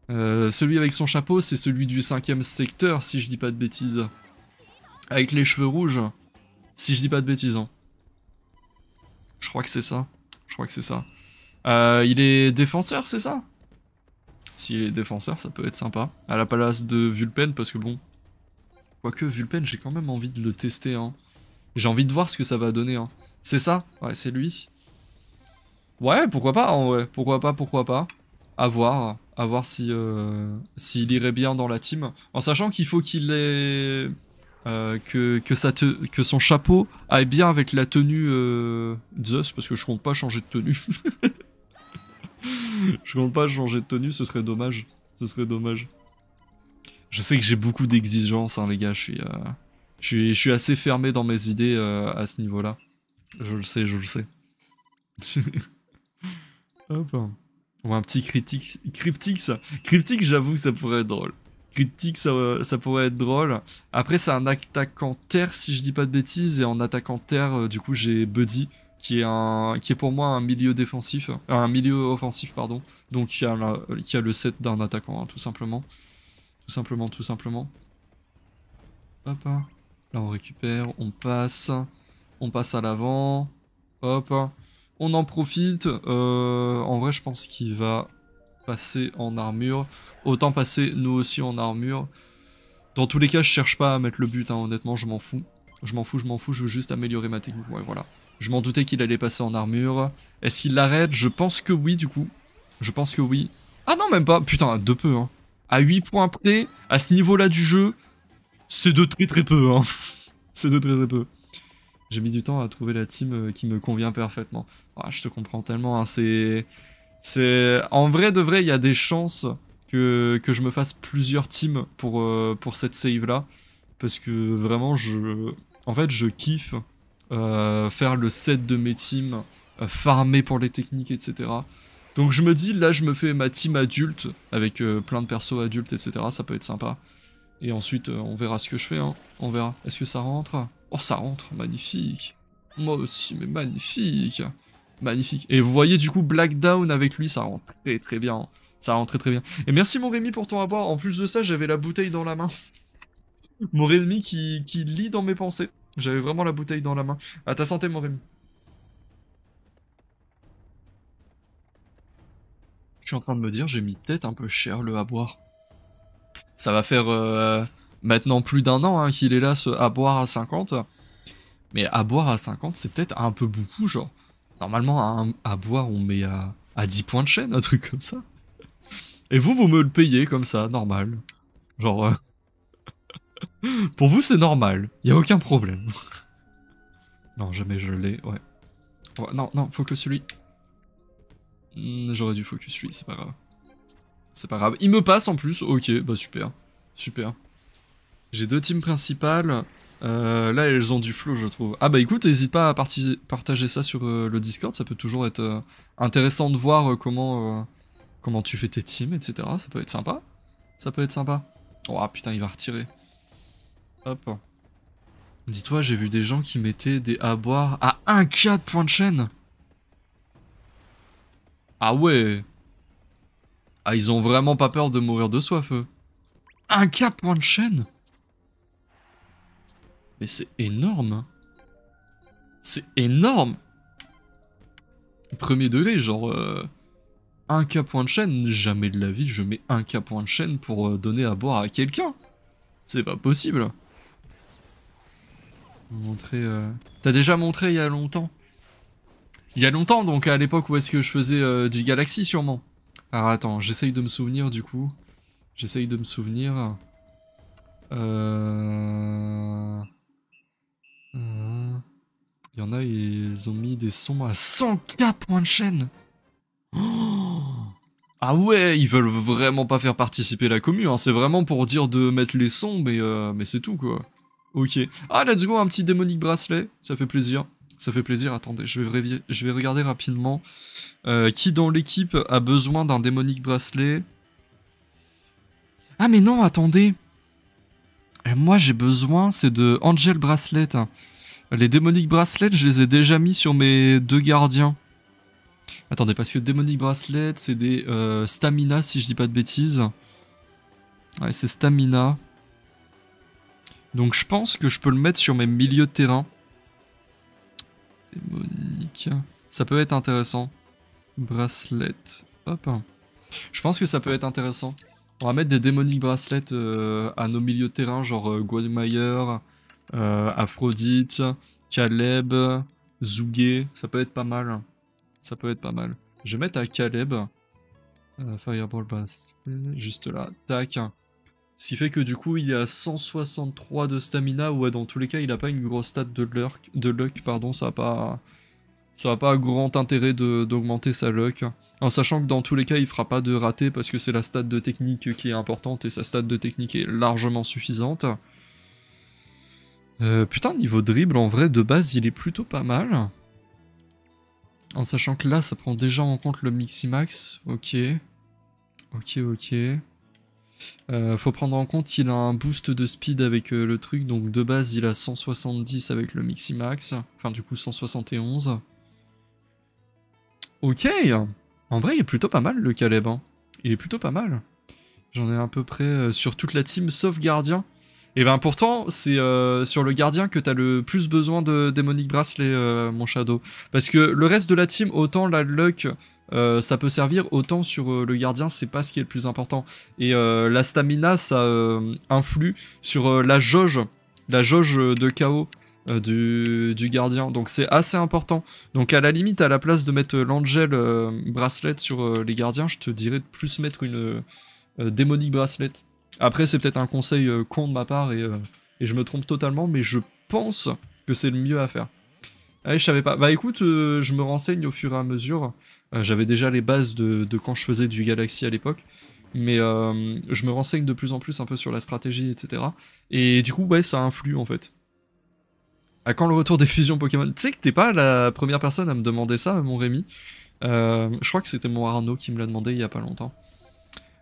Euh, celui avec son chapeau, c'est celui du cinquième secteur, si je dis pas de bêtises. Avec les cheveux rouges, si je dis pas de bêtises. Hein. Je crois que c'est ça. Je crois que c'est ça. Euh, il est défenseur, c'est ça? S'il est défenseur, ça peut être sympa. À la place de Vulpen, parce que bon... Quoique, Vulpen, j'ai quand même envie de le tester. Hein. J'ai envie de voir ce que ça va donner. Hein. C'est ça? Ouais, c'est lui. Ouais, pourquoi pas, en vrai. Pourquoi pas, pourquoi pas. À voir. À voir si, euh, s'il irait bien dans la team. En sachant qu'il faut qu'il ait... euh, que, que, ça te, que son chapeau aille bien avec la tenue euh, Zeus, parce que je compte pas changer de tenue. Je compte pas changer de tenue, ce serait dommage. Ce serait dommage. Je sais que j'ai beaucoup d'exigences, hein, les gars, je suis, euh, je, suis, je suis assez fermé dans mes idées euh, à ce niveau-là. Je le sais, je le sais. Hop. Ou un petit critique, cryptique ça. Cryptique, j'avoue que ça pourrait être drôle. Cryptique, ça, ça pourrait être drôle. Après, c'est un attaquant terre, si je dis pas de bêtises. Et en attaquant terre, euh, du coup, j'ai Buddy, qui est, un, qui est pour moi un milieu défensif. Euh, un milieu offensif, pardon. Donc, qui a, la, qui a le set d'un attaquant, hein, tout simplement. Tout simplement, tout simplement. Hop. Hein. Là, on récupère, on passe. On passe à l'avant. Hop. Hein. On en profite, euh, en vrai je pense qu'il va passer en armure, autant passer nous aussi en armure. Dans tous les cas je cherche pas à mettre le but, hein, honnêtement je m'en fous, je m'en fous, je m'en fous, je veux juste améliorer ma technique, ouais voilà. Je m'en doutais qu'il allait passer en armure, est-ce qu'il l'arrête? Je pense que oui du coup, je pense que oui. Ah non même pas, putain de peu hein, à huit points près, à ce niveau là du jeu, c'est de très très peu hein, c'est de très très peu. J'ai mis du temps à trouver la team qui me convient parfaitement. Ah, je te comprends tellement. Hein, c'est, c'est en vrai de vrai, il y a des chances que, que je me fasse plusieurs teams pour, euh, pour cette save là, parce que vraiment, je, en fait, je kiffe euh, faire le set de mes teams, euh, farmer pour les techniques, et cetera. Donc je me dis là, je me fais ma team adulte avec euh, plein de persos adultes, et cetera. Ça peut être sympa. Et ensuite, euh, on verra ce que je fais. Hein. On verra. Est-ce que ça rentre ? Oh, ça rentre, magnifique. Moi aussi, mais magnifique. Magnifique. Et vous voyez, du coup, Black Down avec lui, ça rentre très très bien. Ça rentre très très bien. Et merci, mon Rémi, pour ton avoir. En plus de ça, j'avais la bouteille dans la main. Mon Rémi qui, qui lit dans mes pensées. J'avais vraiment la bouteille dans la main. À ta santé, mon Rémi. Je suis en train de me dire, j'ai mis peut-être un peu cher le à boire. Ça va faire... Euh... Maintenant plus d'un an hein, qu'il est là, ce à boire à cinquante. Mais à boire à cinquante, c'est peut-être un peu beaucoup, genre. Normalement, à, un, à boire, on met à, à dix points de chaîne, un truc comme ça. Et vous, vous me le payez comme ça, normal. Genre... Euh... Pour vous, c'est normal. Y a aucun problème. Non, jamais je l'ai, ouais. ouais. Non, non, focus lui. Mmh, j'aurais dû focus lui, c'est pas grave. C'est pas grave. Il me passe en plus, ok, bah super. Super. J'ai deux teams principales, euh, là elles ont du flow je trouve. Ah bah écoute, n'hésite pas à partager ça sur euh, le Discord, ça peut toujours être euh, intéressant de voir euh, comment, euh, comment tu fais tes teams, et cetera. Ça peut être sympa, ça peut être sympa. Oh putain, il va retirer. Hop. Dis-toi, j'ai vu des gens qui mettaient des à boire à un K de points de chaîne. Ah ouais. Ah ils ont vraiment pas peur de mourir de soif eux. un K point de chaîne. Mais c'est énorme. C'est énorme. Premier degré, genre... Euh, un K point de chaîne, jamais de la vie, je mets un K point de chaîne pour euh, donner à boire à quelqu'un. C'est pas possible. Montrer... Euh... T'as déjà montré il y a longtemps. Il y a longtemps, donc à l'époque où est-ce que je faisais euh, du Galaxy, sûrement. Alors attends, j'essaye de me souvenir du coup. J'essaye de me souvenir... Euh... Il y en a, ils ont mis des sons à cent K points de chaîne. Oh ah ouais, ils veulent vraiment pas faire participer la commu, hein. C'est vraiment pour dire de mettre les sons, mais, euh, mais c'est tout quoi. Ok. Ah, let's go, un petit démonique bracelet, ça fait plaisir. Ça fait plaisir, attendez, je vais, je vais regarder rapidement euh, qui dans l'équipe a besoin d'un démonique bracelet. Ah mais non, attendez. Et moi j'ai besoin, c'est de Angel Bracelet. Les démoniques bracelets, je les ai déjà mis sur mes deux gardiens. Attendez, parce que démoniques bracelets, c'est des euh, stamina, si je dis pas de bêtises. Ouais, c'est stamina. Donc je pense que je peux le mettre sur mes milieux de terrain. Démonique. Ça peut être intéressant. Bracelet. Hop. Je pense que ça peut être intéressant. On va mettre des démoniques bracelets euh, à nos milieux de terrain, genre euh, Guademeyer... Euh, Aphrodite, Caleb, Zougué, ça peut être pas mal. Ça peut être pas mal. Je vais mettre à Caleb. Euh, Fireball Bass, juste là. Tac. Ce qui fait que du coup il est à cent soixante-trois de stamina. Ouais, dans tous les cas il a pas une grosse stat de luck, de luck pardon, ça a pas, ça a pas grand intérêt d'augmenter sa luck. En sachant que dans tous les cas il fera pas de raté parce que c'est la stat de technique qui est importante et sa stat de technique est largement suffisante. Euh, putain, niveau dribble en vrai de base il est plutôt pas mal. En sachant que là ça prend déjà en compte le Miximax, ok. Ok, ok. Euh, faut prendre en compte qu'il a un boost de speed avec euh, le truc, donc de base il a cent soixante-dix avec le Miximax, enfin du coup cent soixante et onze. Ok, en vrai il est plutôt pas mal le Caleb, hein. Il est plutôt pas mal. J'en ai à peu près euh, sur toute la team sauf Gardien. Et ben pourtant c'est euh, sur le Gardien que t'as le plus besoin de Démonique Bracelet, euh, mon Shadow. Parce que le reste de la team, autant la luck... Euh, ça peut servir, autant sur euh, le Gardien c'est pas ce qui est le plus important, et euh, la stamina ça euh, influe sur euh, la jauge la jauge de K O euh, du, du Gardien, donc c'est assez important. Donc à la limite, à la place de mettre l'Angel euh, Bracelet sur euh, les Gardiens, je te dirais de plus mettre une euh, Démonique Bracelet. Après c'est peut-être un conseil euh, con de ma part et, euh, et je me trompe totalement, mais je pense que c'est le mieux à faire. Ouais, je savais pas. Bah écoute, euh, je me renseigne au fur et à mesure. Euh, J'avais déjà les bases de, de quand je faisais du Galaxy à l'époque. Mais euh, je me renseigne de plus en plus un peu sur la stratégie, et cetera. Et du coup, ouais, ça influe en fait. À quand le retour des fusions Pokémon? Tu sais que t'es pas la première personne à me demander ça, mon Rémi. Euh, je crois que c'était mon Arnaud qui me l'a demandé il y a pas longtemps.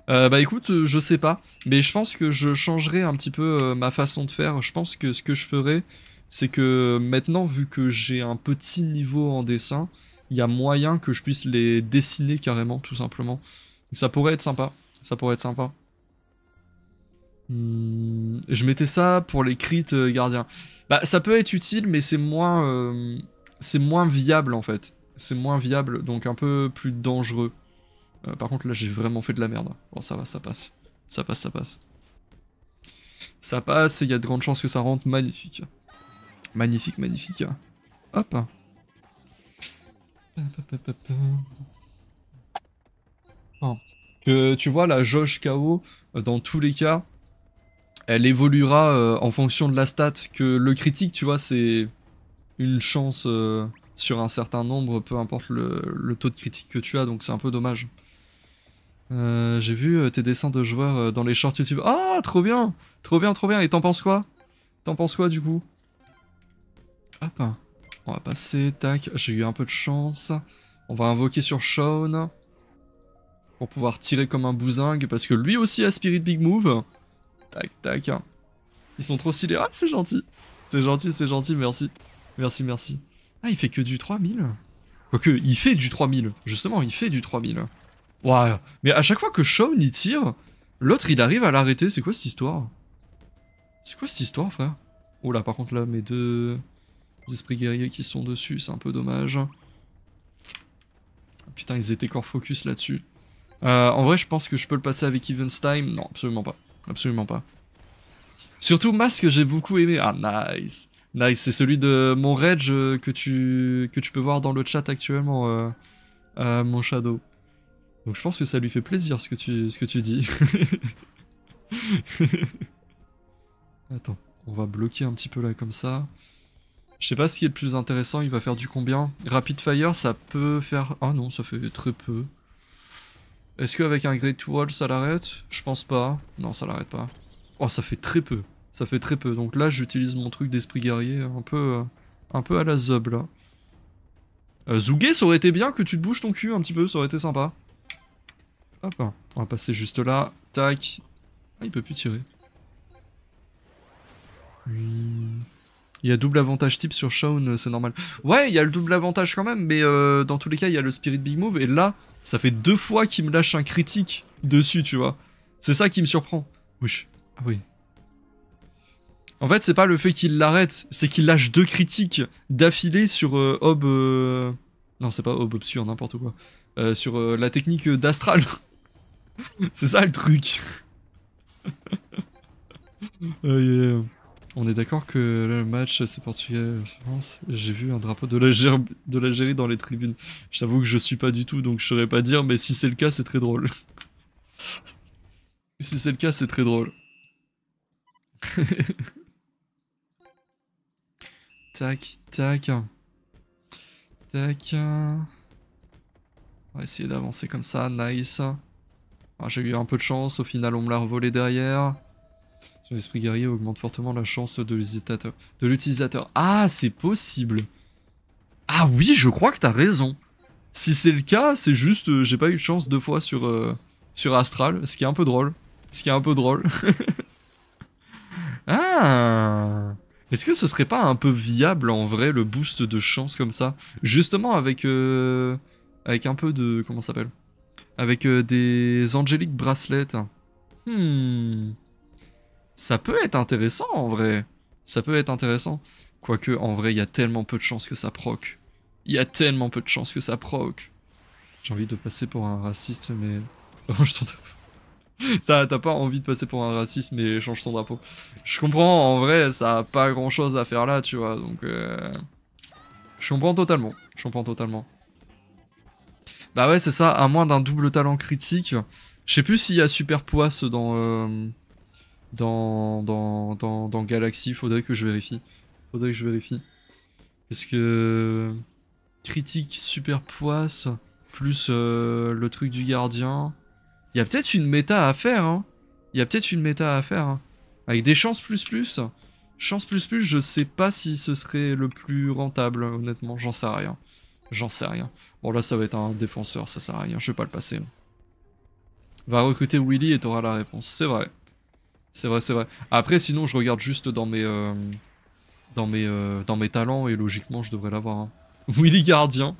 Euh, bah écoute, euh, je sais pas. Mais je pense que je changerai un petit peu euh, ma façon de faire. Je pense que ce que je ferai... c'est que maintenant, vu que j'ai un petit niveau en dessin, il y a moyen que je puisse les dessiner carrément, tout simplement. Donc ça pourrait être sympa, ça pourrait être sympa. Hmm, je mettais ça pour les crits euh, Gardiens. Bah, ça peut être utile, mais c'est moins, euh, c'est moins viable, en fait. C'est moins viable, donc un peu plus dangereux. Euh, par contre, là, j'ai vraiment fait de la merde. Bon, ça va, ça passe. Ça passe, ça passe. Ça passe, et il y a de grandes chances que ça rentre. Magnifique. Magnifique, magnifique. Hop. Oh. Que tu vois, la jauge K O, dans tous les cas, elle évoluera euh, en fonction de la stat. Que le critique, tu vois, c'est une chance euh, sur un certain nombre, peu importe le, le taux de critique que tu as, donc c'est un peu dommage. Euh, J'ai vu euh, tes dessins de joueurs euh, dans les shorts YouTube. Ah, trop bien, trop bien, trop bien. Et t'en penses quoi? T'en penses quoi du coup? Hop, on va passer, tac, j'ai eu un peu de chance. On va invoquer sur Shawn pour pouvoir tirer comme un bouzingue, parce que lui aussi a Spirit Big Move. Tac, tac. Ils sont trop stylés. Ah, c'est gentil. C'est gentil, c'est gentil, merci. Merci, merci. Ah, il fait que du trois mille. Quoique, il fait du trois mille. Justement, il fait du trois mille. Waouh. Mais à chaque fois que Shawn il tire, l'autre il arrive à l'arrêter. C'est quoi cette histoire? C'est quoi cette histoire, frère? Oh là, par contre, là, mes deux... esprits guerriers qui sont dessus, c'est un peu dommage. Putain, ils étaient core focus là-dessus. Euh, en vrai, je pense que je peux le passer avec Evenstime. Non, absolument pas. Absolument pas. Surtout, masque, j'ai beaucoup aimé. Ah, nice. Nice, c'est celui de mon Rage que tu, que tu peux voir dans le chat actuellement, euh, euh, mon Shadow. Donc, je pense que ça lui fait plaisir ce que tu, ce que tu dis. Attends, on va bloquer un petit peu là, comme ça. Je sais pas ce qui est le plus intéressant, il va faire du combien? Rapid Fire, ça peut faire... Ah non, ça fait très peu. Est-ce qu'avec un Great Wall, ça l'arrête? Je pense pas. Non, ça l'arrête pas. Oh, ça fait très peu. Ça fait très peu. Donc là, j'utilise mon truc d'esprit guerrier un peu, euh, un peu à la zob, là. Euh, Zougué, ça aurait été bien que tu te bouges ton cul un petit peu, ça aurait été sympa. Hop, on va passer juste là. Tac. Ah, il peut plus tirer. Hum... Il y a double avantage type sur Shawn, c'est normal. Ouais, il y a le double avantage quand même, mais euh, dans tous les cas, il y a le Spirit Big Move. Et là, ça fait deux fois qu'il me lâche un critique dessus, tu vois. C'est ça qui me surprend. Oui. Ah oui. En fait, c'est pas le fait qu'il l'arrête, c'est qu'il lâche deux critiques d'affilée sur euh, Ob... Euh... Non, c'est pas Ob obscur, n'importe quoi. Euh, sur euh, la technique d'Astral. C'est ça le truc. Oh yeah. On est d'accord que le match c'est Portugal-France. J'ai vu un drapeau de l'Algérie dans les tribunes. Je t'avoue que je suis pas du tout, donc je saurais pas dire, mais si c'est le cas, c'est très drôle. Si c'est le cas, c'est très drôle. Tac, tac. Tac. On va essayer d'avancer comme ça, nice. J'ai eu un peu de chance, au final on me l'a revolé derrière. Son esprit guerrier augmente fortement la chance de l'utilisateur. Ah, c'est possible. Ah oui, je crois que t'as raison. Si c'est le cas, c'est juste euh, j'ai pas eu de chance deux fois sur, euh, sur Astral, ce qui est un peu drôle. Ce qui est un peu drôle. Ah. Est-ce que ce serait pas un peu viable en vrai le boost de chance comme ça? Justement avec... Euh... Avec un peu de... Comment ça s'appelle? Avec euh, des Angelic Bracelets. Hmm... Ça peut être intéressant en vrai. Ça peut être intéressant. Quoique en vrai, il y a tellement peu de chances que ça proc. Il y a tellement peu de chances que ça proc. J'ai envie de passer pour un raciste, mais... Range ton drapeau. T'as pas envie de passer pour un raciste, mais change ton drapeau. Je comprends, en vrai, ça a pas grand chose à faire là, tu vois, donc... Euh... Je comprends totalement. Je comprends totalement. Bah ouais, c'est ça, à moins d'un double talent critique. Je sais plus s'il y a Super Poisse dans, euh, dans, dans, dans, dans Galaxy, faudrait que je vérifie. Faudrait que je vérifie. Parce que... Critique, Super Poisse, plus euh, le truc du gardien... Il y a peut-être une méta à faire, hein. Il y a peut-être une méta à faire, hein. Avec des chances plus plus. Chance plus plus, je sais pas si ce serait le plus rentable, honnêtement, j'en sais rien. J'en sais rien. Bon là ça va être un défenseur, ça sert à rien, je vais pas le passer. Va recruter Willy et t'auras la réponse, c'est vrai. C'est vrai, c'est vrai. Après sinon je regarde juste dans mes... Euh, dans, mes euh, dans mes talents et logiquement je devrais l'avoir. Hein. Willy gardien.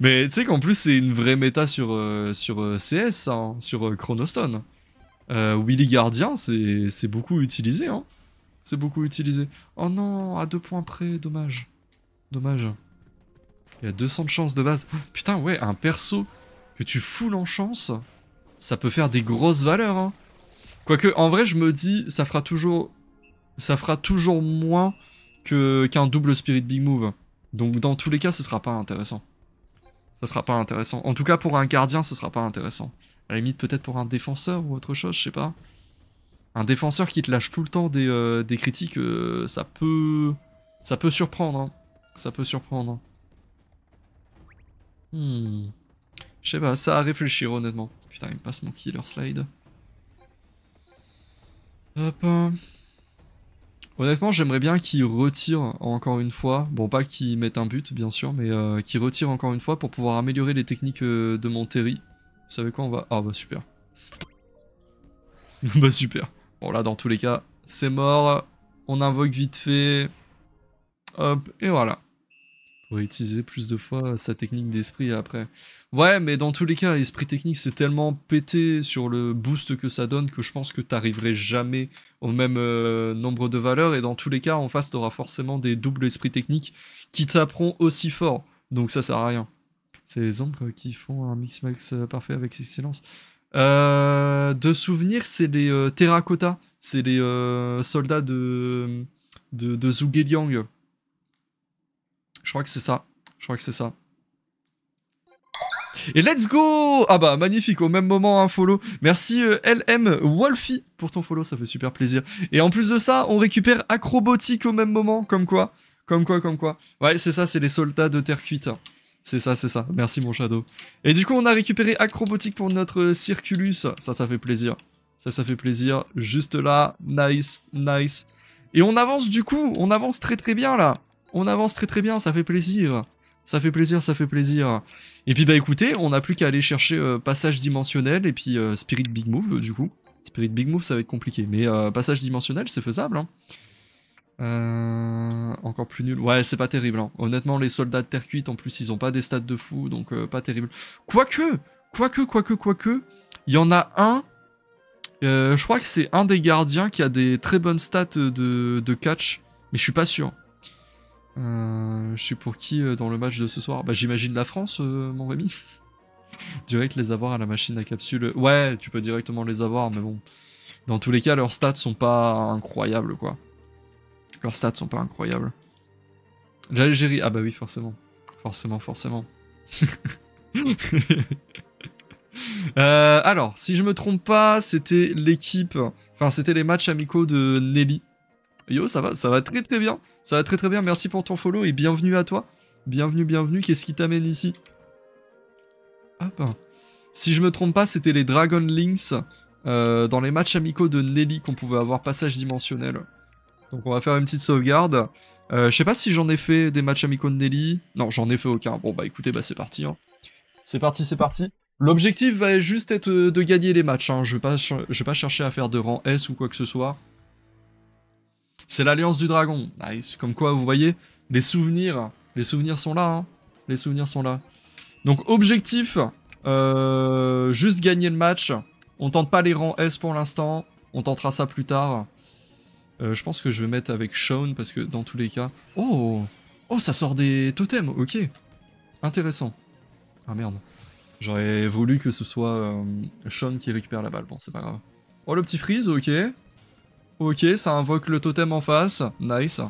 Mais tu sais qu'en plus c'est une vraie méta sur, euh, sur euh, C S, hein, sur euh, Chronostone. Euh, Willy gardien c'est beaucoup utilisé. Hein. C'est beaucoup utilisé. Oh non, à deux points près, dommage. Dommage. Il y a deux cents de chance de base. Putain, ouais, un perso que tu foules en chance, ça peut faire des grosses valeurs. Hein. Quoique, en vrai, je me dis, ça fera toujours, ça fera toujours moins que qu'un double Spirit Big Move. Donc, dans tous les cas, ce sera pas intéressant. Ça sera pas intéressant. En tout cas, pour un gardien, ce sera pas intéressant. À la limite, peut-être pour un défenseur ou autre chose, je sais pas. Un défenseur qui te lâche tout le temps des, euh, des critiques, euh, ça peut, ça peut surprendre. Hein. Ça peut surprendre. Hmm. Je sais pas, ça à réfléchir honnêtement. Putain, il me passe mon killer slide. Hop. Honnêtement, j'aimerais bien qu'il retire encore une fois. Bon, pas qu'il mette un but, bien sûr, mais euh, qu'il retire encore une fois pour pouvoir améliorer les techniques euh, de mon Terry. Vous savez quoi, on va... Ah bah super. Bah super. Bon là, dans tous les cas, c'est mort. On invoque vite fait. Hop, et voilà. Pour utiliser plus de fois sa technique d'esprit après. Ouais, mais dans tous les cas, esprit technique, c'est tellement pété sur le boost que ça donne que je pense que t'arriverais jamais au même euh, nombre de valeurs. Et dans tous les cas, en face, t'auras forcément des doubles esprits techniques qui taperont aussi fort. Donc ça sert à rien. C'est les ombres qui font un mix-max parfait avec excellence. Euh, de souvenirs, c'est les euh, terracotta. C'est les euh, soldats de, de, de Zhuge Liang. Je crois que c'est ça. Je crois que c'est ça. Et let's go! Ah bah, magnifique, au même moment, un follow. Merci euh, L M Wolfie pour ton follow, ça fait super plaisir. Et en plus de ça, on récupère Acrobotique au même moment, comme quoi. Comme quoi, comme quoi. Ouais, c'est ça, c'est les soldats de terre cuite. C'est ça, c'est ça. Merci mon Shadow. Et du coup, on a récupéré Acrobotique pour notre Circulus. Ça, ça fait plaisir. Ça, ça fait plaisir. Juste là. Nice, nice. Et on avance du coup, on avance très très bien là. On avance très très bien, ça fait plaisir. Ça fait plaisir, ça fait plaisir. Et puis bah écoutez, on n'a plus qu'à aller chercher euh, Passage Dimensionnel et puis euh, Spirit Big Move euh, du coup. Spirit Big Move ça va être compliqué, mais euh, Passage Dimensionnel c'est faisable. Hein. Euh... Encore plus nul. Ouais c'est pas terrible. Hein. Honnêtement les soldats de terre cuite en plus ils ont pas des stats de fou donc euh, pas terrible. Quoique, quoique, quoique, quoique, il y en a un. Euh, je crois que c'est un des gardiens qui a des très bonnes stats de, de catch, mais je suis pas sûr. Euh, je suis pour qui euh, dans le match de ce soir? Bah j'imagine la France, euh, mon Rémi. Direct les avoir à la machine à capsule. Ouais, tu peux directement les avoir, mais bon. Dans tous les cas, leurs stats sont pas incroyables, quoi. Leurs stats sont pas incroyables. L'Algérie, ah bah oui, forcément. Forcément, forcément. Euh, alors, si je me trompe pas, c'était l'équipe... Enfin, c'était les matchs amicaux de Nelly. Yo, ça va, ça va très très bien. Ça va très très bien, merci pour ton follow et bienvenue à toi. Bienvenue, bienvenue, qu'est-ce qui t'amène ici? Hop. Si je me trompe pas, c'était les Dragon Links euh, dans les matchs amicaux de Nelly qu'on pouvait avoir passage dimensionnel. Donc on va faire une petite sauvegarde. Euh, je sais pas si j'en ai fait des matchs amicaux de Nelly. Non, j'en ai fait aucun. Bon bah écoutez, bah c'est parti. Hein. C'est parti, c'est parti. L'objectif va juste être de gagner les matchs. Hein. Je vais pas, je vais pas chercher à faire de rang S ou quoi que ce soit. C'est l'Alliance du Dragon. Nice. Comme quoi, vous voyez, les souvenirs, les souvenirs sont là. Hein. Les souvenirs sont là. Donc objectif, euh, juste gagner le match. On tente pas les rangs S pour l'instant. On tentera ça plus tard. Euh, je pense que je vais mettre avec Shaun parce que dans tous les cas... Oh, oh, ça sort des totems, ok. Intéressant. Ah merde. J'aurais voulu que ce soit euh, Shaun qui récupère la balle, bon c'est pas grave. Oh le petit freeze, ok. Ok, ça invoque le totem en face, nice.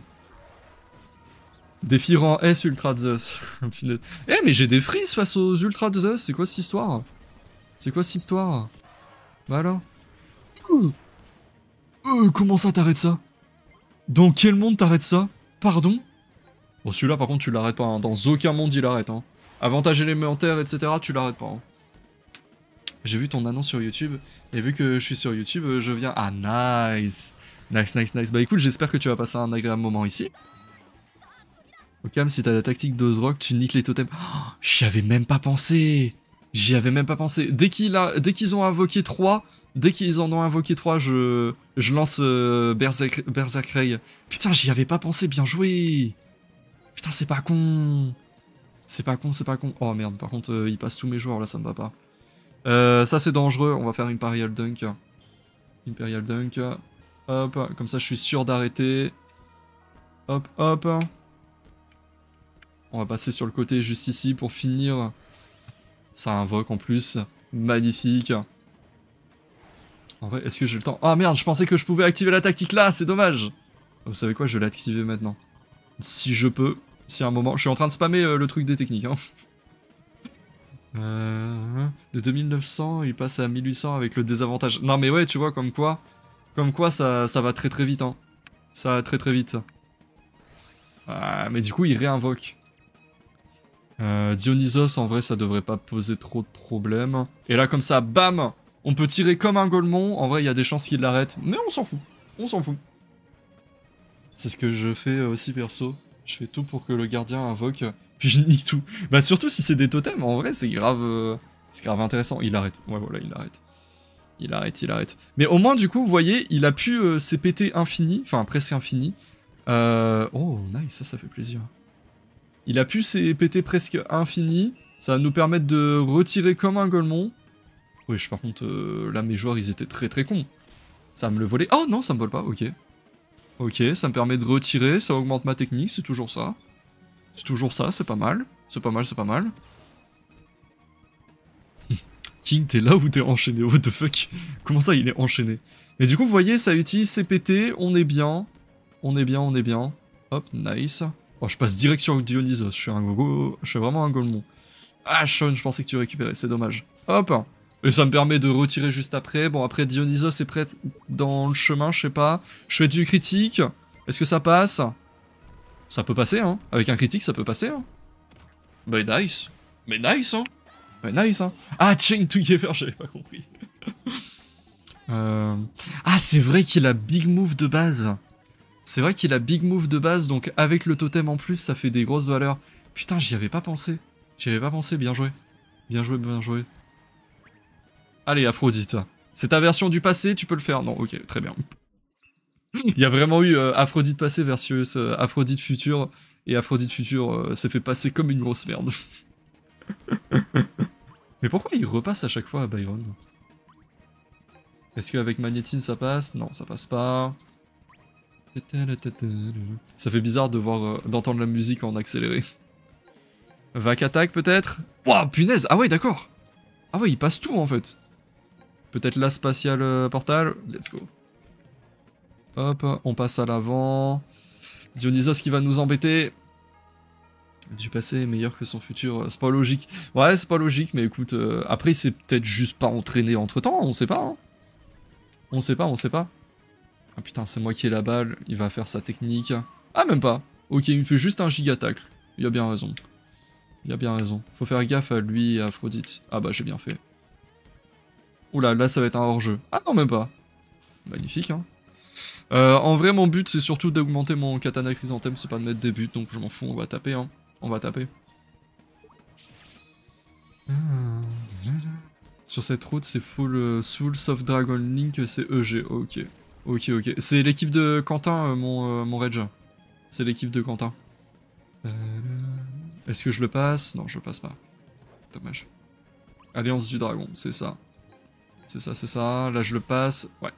Défi rang S Ultra de Zeus. Eh mais j'ai des freezes face aux Ultra de Zeus, c'est quoi cette histoire? C'est quoi cette histoire? Bah alors... Ouh. Euh, comment ça t'arrêtes ça? Dans quel monde t'arrêtes ça? Pardon? Bon celui-là par contre tu l'arrêtes pas, hein. Dans aucun monde il arrête. Hein. Avantage élémentaire et cetera tu l'arrêtes pas. Hein. J'ai vu ton annonce sur YouTube, et vu que je suis sur YouTube, je viens... Ah nice! Nice, nice, nice. Bah écoute, j'espère que tu vas passer un agréable moment ici. Au calme, si t'as la tactique d'Ozrock, tu niques les totems. Oh, j'y avais même pas pensé! J'y avais même pas pensé. Dès qu'il a... Dès qu'ils ont invoqué trois... Dès qu'ils en ont invoqué trois, je, je lance euh, Berserk... Berserk Ray. Putain, j'y avais pas pensé, bien joué. Putain, c'est pas con. C'est pas con, c'est pas con. Oh merde, par contre, euh, il passe tous mes joueurs, là, ça me va pas. Euh, ça, c'est dangereux, on va faire Imperial Dunk. Imperial Dunk. Hop, comme ça, je suis sûr d'arrêter. Hop, hop. On va passer sur le côté juste ici pour finir. Ça invoque en plus. Magnifique. En vrai, est-ce que j'ai le temps? Ah merde, je pensais que je pouvais activer la tactique là, c'est dommage. Vous savez quoi, je vais l'activer maintenant. Si je peux, si à un moment... Je suis en train de spammer euh, le truc des techniques. Hein. Euh... De deux mille neuf cents, il passe à mille huit cents avec le désavantage. Non mais ouais, tu vois, comme quoi... Comme quoi, ça, ça va très très vite. Hein. Ça va très très vite. Ah, mais du coup, il réinvoque. Euh, Dionysos, en vrai, ça devrait pas poser trop de problèmes. Et là, comme ça, bam! On peut tirer comme un golemon, en vrai il y a des chances qu'il l'arrête, mais on s'en fout, on s'en fout. C'est ce que je fais aussi perso, je fais tout pour que le gardien invoque, puis je nique tout. Bah surtout si c'est des totems, en vrai c'est grave, euh, c'est grave intéressant, il arrête, ouais voilà il arrête. Il arrête, il arrête. Mais au moins du coup, vous voyez, il a pu euh, C P T infini, enfin presque infini. Euh... Oh nice, ça ça fait plaisir. Il a pu C P T presque infini, ça va nous permettre de retirer comme un golemon. Oui, je, par contre, euh, là, mes joueurs, ils étaient très très cons. Ça va me le voler. Oh non, ça me vole pas, ok. Ok, ça me permet de retirer, ça augmente ma technique, c'est toujours ça. C'est toujours ça, c'est pas mal. C'est pas mal, c'est pas mal. King, t'es là ou t'es enchaîné? What the fuck? Comment ça, il est enchaîné? Mais du coup, vous voyez, ça utilise C P T, on est bien. On est bien, on est bien. Hop, nice. Oh, je passe direct sur Dionysos, je suis un gogo, je suis vraiment un golemon. Ah, Shaun, je pensais que tu récupérais, c'est dommage. Hop. Et ça me permet de retirer juste après. Bon, après, Dionysos est prêt dans le chemin, je sais pas. Je fais du critique. Est-ce que ça passe? Ça peut passer, hein. Avec un critique, ça peut passer, hein. Mais nice. Mais nice, hein. Mais nice, hein. Ah, Chain Together, j'avais pas compris. euh... Ah, c'est vrai qu'il a Big Move de base. C'est vrai qu'il a Big Move de base, donc avec le totem en plus, ça fait des grosses valeurs. Putain, j'y avais pas pensé. J'y avais pas pensé, bien joué. Bien joué, bien joué. Allez, Aphrodite. C'est ta version du passé, tu peux le faire. Non, ok, très bien. Il y a vraiment eu euh, Aphrodite passé versus euh, Aphrodite futur. Et Aphrodite futur euh, s'est fait passer comme une grosse merde. Mais pourquoi il repasse à chaque fois à Byron? Est-ce qu'avec Magnétine ça passe? Non, ça passe pas. Ça fait bizarre de voir, euh, d'entendre la musique en accéléré. Vac attaque peut-être? Ouah, punaise! Ah ouais, d'accord! Ah ouais, il passe tout en fait. Peut-être la spatiale euh, portal. Let's go. Hop, on passe à l'avant. Dionysos qui va nous embêter. Du passé est meilleur que son futur, c'est pas logique. Ouais, c'est pas logique, mais écoute, euh, après c'est peut-être juste pas entraîné entre temps, on sait pas, hein. On sait pas, on sait pas. Ah putain, c'est moi qui ai la balle, il va faire sa technique. Ah, même pas. Ok, il me fait juste un giga tacle. Il a bien raison. Il a bien raison. Faut faire gaffe à lui et à Aphrodite. Ah bah, j'ai bien fait. Oula, là, ça va être un hors-jeu. Ah non, même pas. Magnifique, hein. Euh, en vrai, mon but, c'est surtout d'augmenter mon katana chrysanthème, c'est pas de mettre des buts, donc je m'en fous, on va taper, hein. On va taper. Ah, sur cette route, c'est full Soul Soft Dragon Link, c'est E G. Ok, ok, ok. C'est l'équipe de Quentin, euh, mon, euh, mon Rage. C'est l'équipe de Quentin. Est-ce que je le passe? Non, je le passe pas. Dommage. Alliance du Dragon, c'est ça. C'est ça, c'est ça. Là, je le passe. Ouais.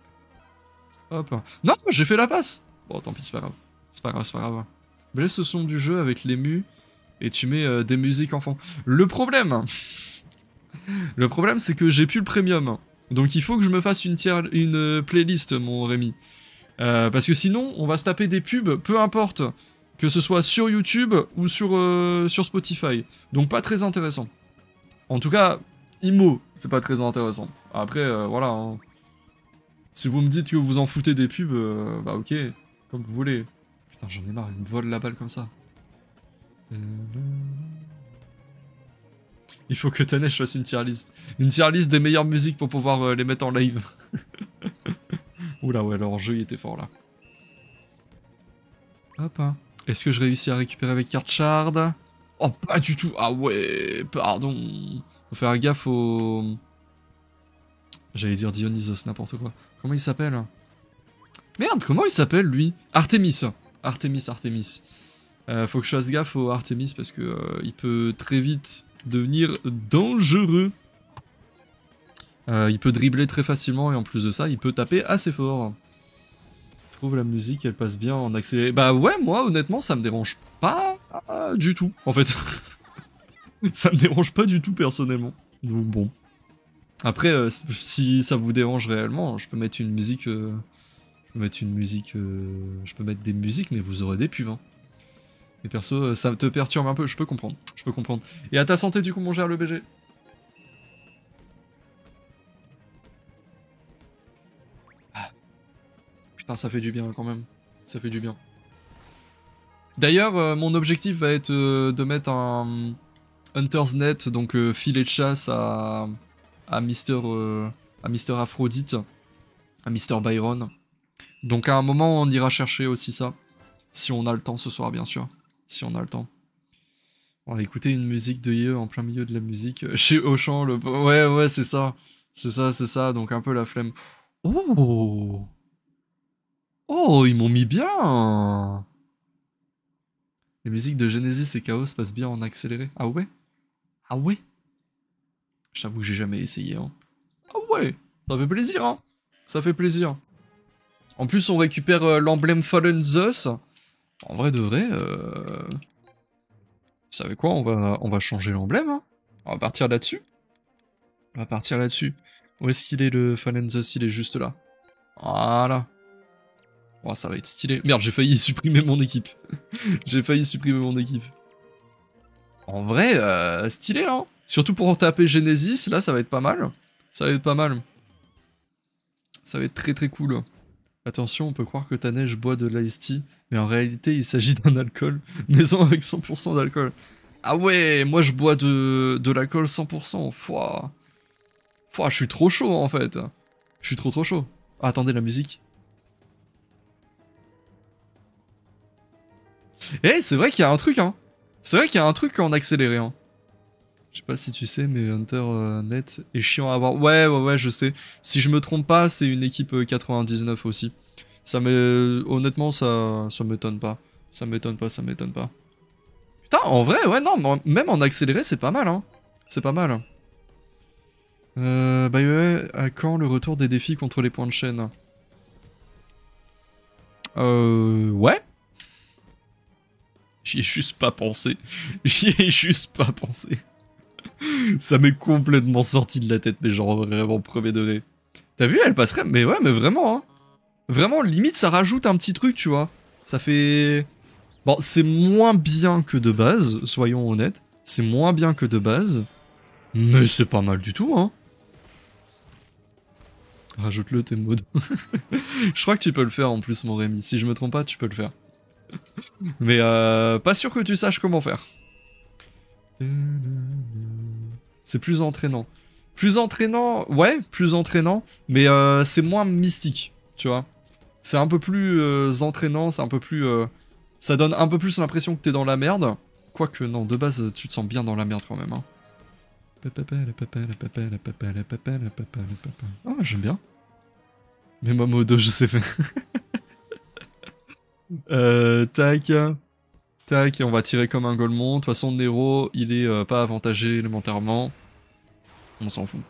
Hop. Non, j'ai fait la passe. Bon, tant pis, c'est pas grave. C'est pas grave, c'est pas grave. Blesse le son du jeu avec l'ému et tu mets euh, des musiques enfant. Le problème, le problème, c'est que j'ai plus le premium. Donc il faut que je me fasse une, tier... une euh, playlist, mon Rémi. Euh, parce que sinon, on va se taper des pubs, peu importe, que ce soit sur YouTube ou sur, euh, sur Spotify. Donc pas très intéressant. En tout cas, I M O, c'est pas très intéressant. Après, euh, voilà. Hein. Si vous me dites que vous en foutez des pubs, euh, bah ok, comme vous voulez. Putain, j'en ai marre, il me vole la balle comme ça. Il faut que Tanesh fasse une tier list. Une tier list des meilleures musiques pour pouvoir euh, les mettre en live. Oula, ouais, leur jeu, il était fort, là. Hop, hein. Est-ce que je réussis à récupérer avec Karchard? Oh, pas du tout. Ah ouais, pardon. Faut faire gaffe au... J'allais dire Dionysos, n'importe quoi. Comment il s'appelle? Merde, comment il s'appelle, lui? Artemis. Artemis, Artemis. Euh, faut que je fasse gaffe au Artemis, parce que euh, il peut très vite devenir dangereux. Euh, il peut dribbler très facilement, et en plus de ça, il peut taper assez fort. Je trouve la musique, elle passe bien en accéléré. Bah ouais, moi, honnêtement, ça me dérange pas euh, du tout, en fait. Ça me dérange pas du tout, personnellement. Donc bon. Après, euh, si ça vous dérange réellement, je peux mettre une musique... Euh... Je peux mettre une musique... Euh... Je peux mettre des musiques, mais vous aurez des pubs. Hein. Et perso, ça te perturbe un peu, je peux comprendre. Je peux comprendre. Et à ta santé, du coup, mon cher le B G. Ah. Putain, ça fait du bien, quand même. Ça fait du bien. D'ailleurs, euh, mon objectif va être euh, de mettre un... Hunter's Net, donc euh, filet de chasse à... à Mister euh, à Mister Aphrodite, à Mister Byron. Donc à un moment, on ira chercher aussi ça. Si on a le temps ce soir, bien sûr. Si on a le temps. On va écouter une musique de I E en plein milieu de la musique. Chez Auchan, le... Ouais, ouais, c'est ça. C'est ça, c'est ça. Donc un peu la flemme. Oh! Oh, ils m'ont mis bien! Les musiques de Genesis et Chaos passent bien en accéléré. Ah ouais? Ah ouais? Je t'avoue que j'ai jamais essayé, hein. Ah ouais, ça fait plaisir, hein. Ça fait plaisir. En plus, on récupère euh, l'emblème Fallen Zeus. En vrai de vrai, euh... vous savez quoi, on va, on va changer l'emblème, hein. On va partir là-dessus. On va partir là-dessus. Où est-ce qu'il est, le Fallen Zeus? Il est juste là. Voilà. Oh, ça va être stylé. Merde, j'ai failli supprimer mon équipe. J'ai failli supprimer mon équipe. En vrai, euh, stylé, hein. Surtout pour taper Genesis, là, ça va être pas mal. Ça va être pas mal. Ça va être très très cool. Attention, on peut croire que Tanesh boit de l'Ice Tea, mais en réalité, il s'agit d'un alcool. Maison avec cent pour cent d'alcool. Ah ouais, moi, je bois de, de l'alcool cent pour cent. Fouah. Fouah, je suis trop chaud, en fait. Je suis trop trop chaud. Ah, attendez, la musique. Eh, c'est vrai qu'il y a un truc, hein. C'est vrai qu'il y a un truc en accéléré, hein. Je sais pas si tu sais, mais Hunter point net est chiant à avoir. Ouais, ouais, ouais, je sais. Si je me trompe pas, c'est une équipe quatre-vingt-dix-neuf aussi. Ça m'est... Honnêtement, ça, ça m'étonne pas. Ça m'étonne pas, ça m'étonne pas. Putain, en vrai, ouais, non, même en accéléré, c'est pas mal, hein. C'est pas mal. Euh, bah ouais, à quand le retour des défis contre les points de chaîne? Euh... Ouais. J'y ai juste pas pensé. J'y ai juste pas pensé. Ça m'est complètement sorti de la tête, mais genre vraiment premier degré. T'as vu, elle passerait, mais ouais, mais vraiment, hein. Vraiment, limite, ça rajoute un petit truc, tu vois. Ça fait... Bon, c'est moins bien que de base, soyons honnêtes. C'est moins bien que de base. Mais c'est pas mal du tout, hein. Rajoute-le, tes modes. Je crois que tu peux le faire en plus, mon Rémi. Si je me trompe pas, tu peux le faire. Mais euh, pas sûr que tu saches comment faire. C'est plus entraînant. Plus entraînant, ouais, plus entraînant. Mais euh, c'est moins mystique, tu vois. C'est un peu plus euh, entraînant, c'est un peu plus... Euh, ça donne un peu plus l'impression que t'es dans la merde. Quoique, non, de base, tu te sens bien dans la merde quand même, hein. Ah, j'aime bien. Mais moi, Modo, je sais faire. euh, tac. Tac, et on va tirer comme un golemon. De toute façon, Nero, il est euh, pas avantagé élémentairement. On s'en fout.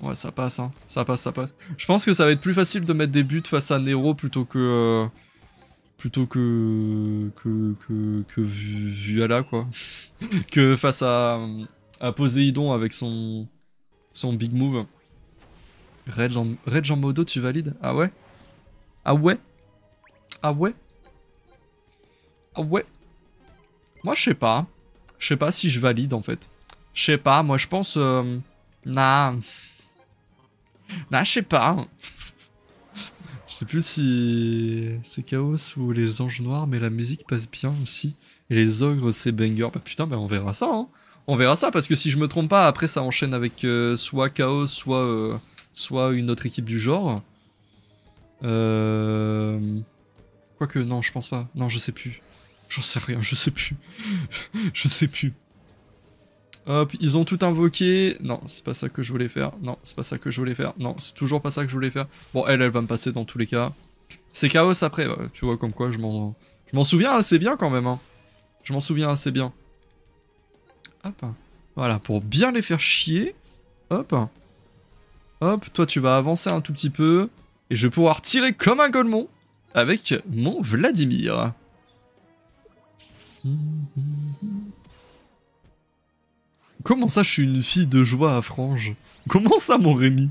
Ouais, ça passe, hein. Ça passe, ça passe. Je pense que ça va être plus facile de mettre des buts face à Nero plutôt que... Euh... Plutôt que, que, que, que Vuala, quoi. Que face à, à Poséidon avec son, son big move. Red Jean, Red Jean Modo, tu valides? Ah ouais? Ah ouais? Ah ouais? Ah ouais? Moi, je sais pas. Je sais pas si je valide, en fait. Je sais pas, moi, je pense... Euh, nah. Nah, je sais pas. Je sais plus si c'est Chaos ou les Anges Noirs, mais la musique passe bien aussi. Et les Ogres, c'est banger. Bah putain, bah on verra ça, hein. On verra ça, parce que si je me trompe pas, après ça enchaîne avec euh, soit Chaos, soit, euh, soit une autre équipe du genre. Euh... Quoique, non, je pense pas. Non, je sais plus. J'en sais rien, je sais plus. Je sais plus. Hop, ils ont tout invoqué. Non, c'est pas ça que je voulais faire. Non, c'est pas ça que je voulais faire. Non, c'est toujours pas ça que je voulais faire. Bon, elle, elle va me passer dans tous les cas. C'est Chaos après, bah, tu vois, comme quoi je m'en... Je m'en souviens assez bien quand même, hein. Je m'en souviens assez bien. Hop. Voilà, pour bien les faire chier. Hop. Hop, toi tu vas avancer un tout petit peu. Et je vais pouvoir tirer comme un golemon avec mon Vladimir. Comment ça, je suis une fille de joie à franges? Comment ça, mon Rémi?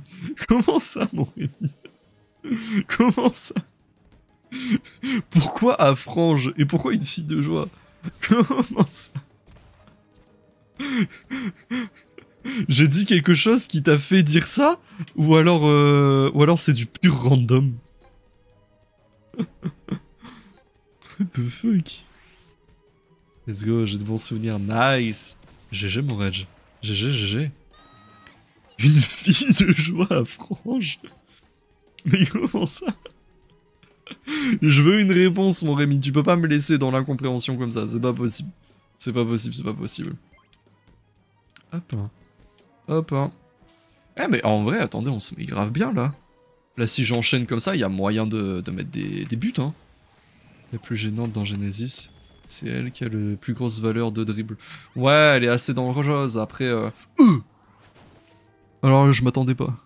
Comment ça, mon Rémi? Comment ça? Pourquoi à franges? Et pourquoi une fille de joie? Comment ça? J'ai dit quelque chose qui t'a fait dire ça? Ou alors, euh... Ou alors c'est du pur random? What the fuck? Let's go, j'ai de bons souvenirs. Nice! G G mon Rage, G G, G G. Une fille de joie à frange. Mais comment ça? Je veux une réponse, mon Rémi, tu peux pas me laisser dans l'incompréhension comme ça, c'est pas possible. C'est pas possible, c'est pas possible. Hop, hop, hop. Eh mais en vrai, attendez, on se met grave bien là. Là si j'enchaîne comme ça, il y a moyen de, de mettre des, des buts, hein. La plus gênante dans Genesis. C'est elle qui a la plus grosse valeur de dribble. Ouais, elle est assez dangereuse. Après, euh... alors je m'attendais pas.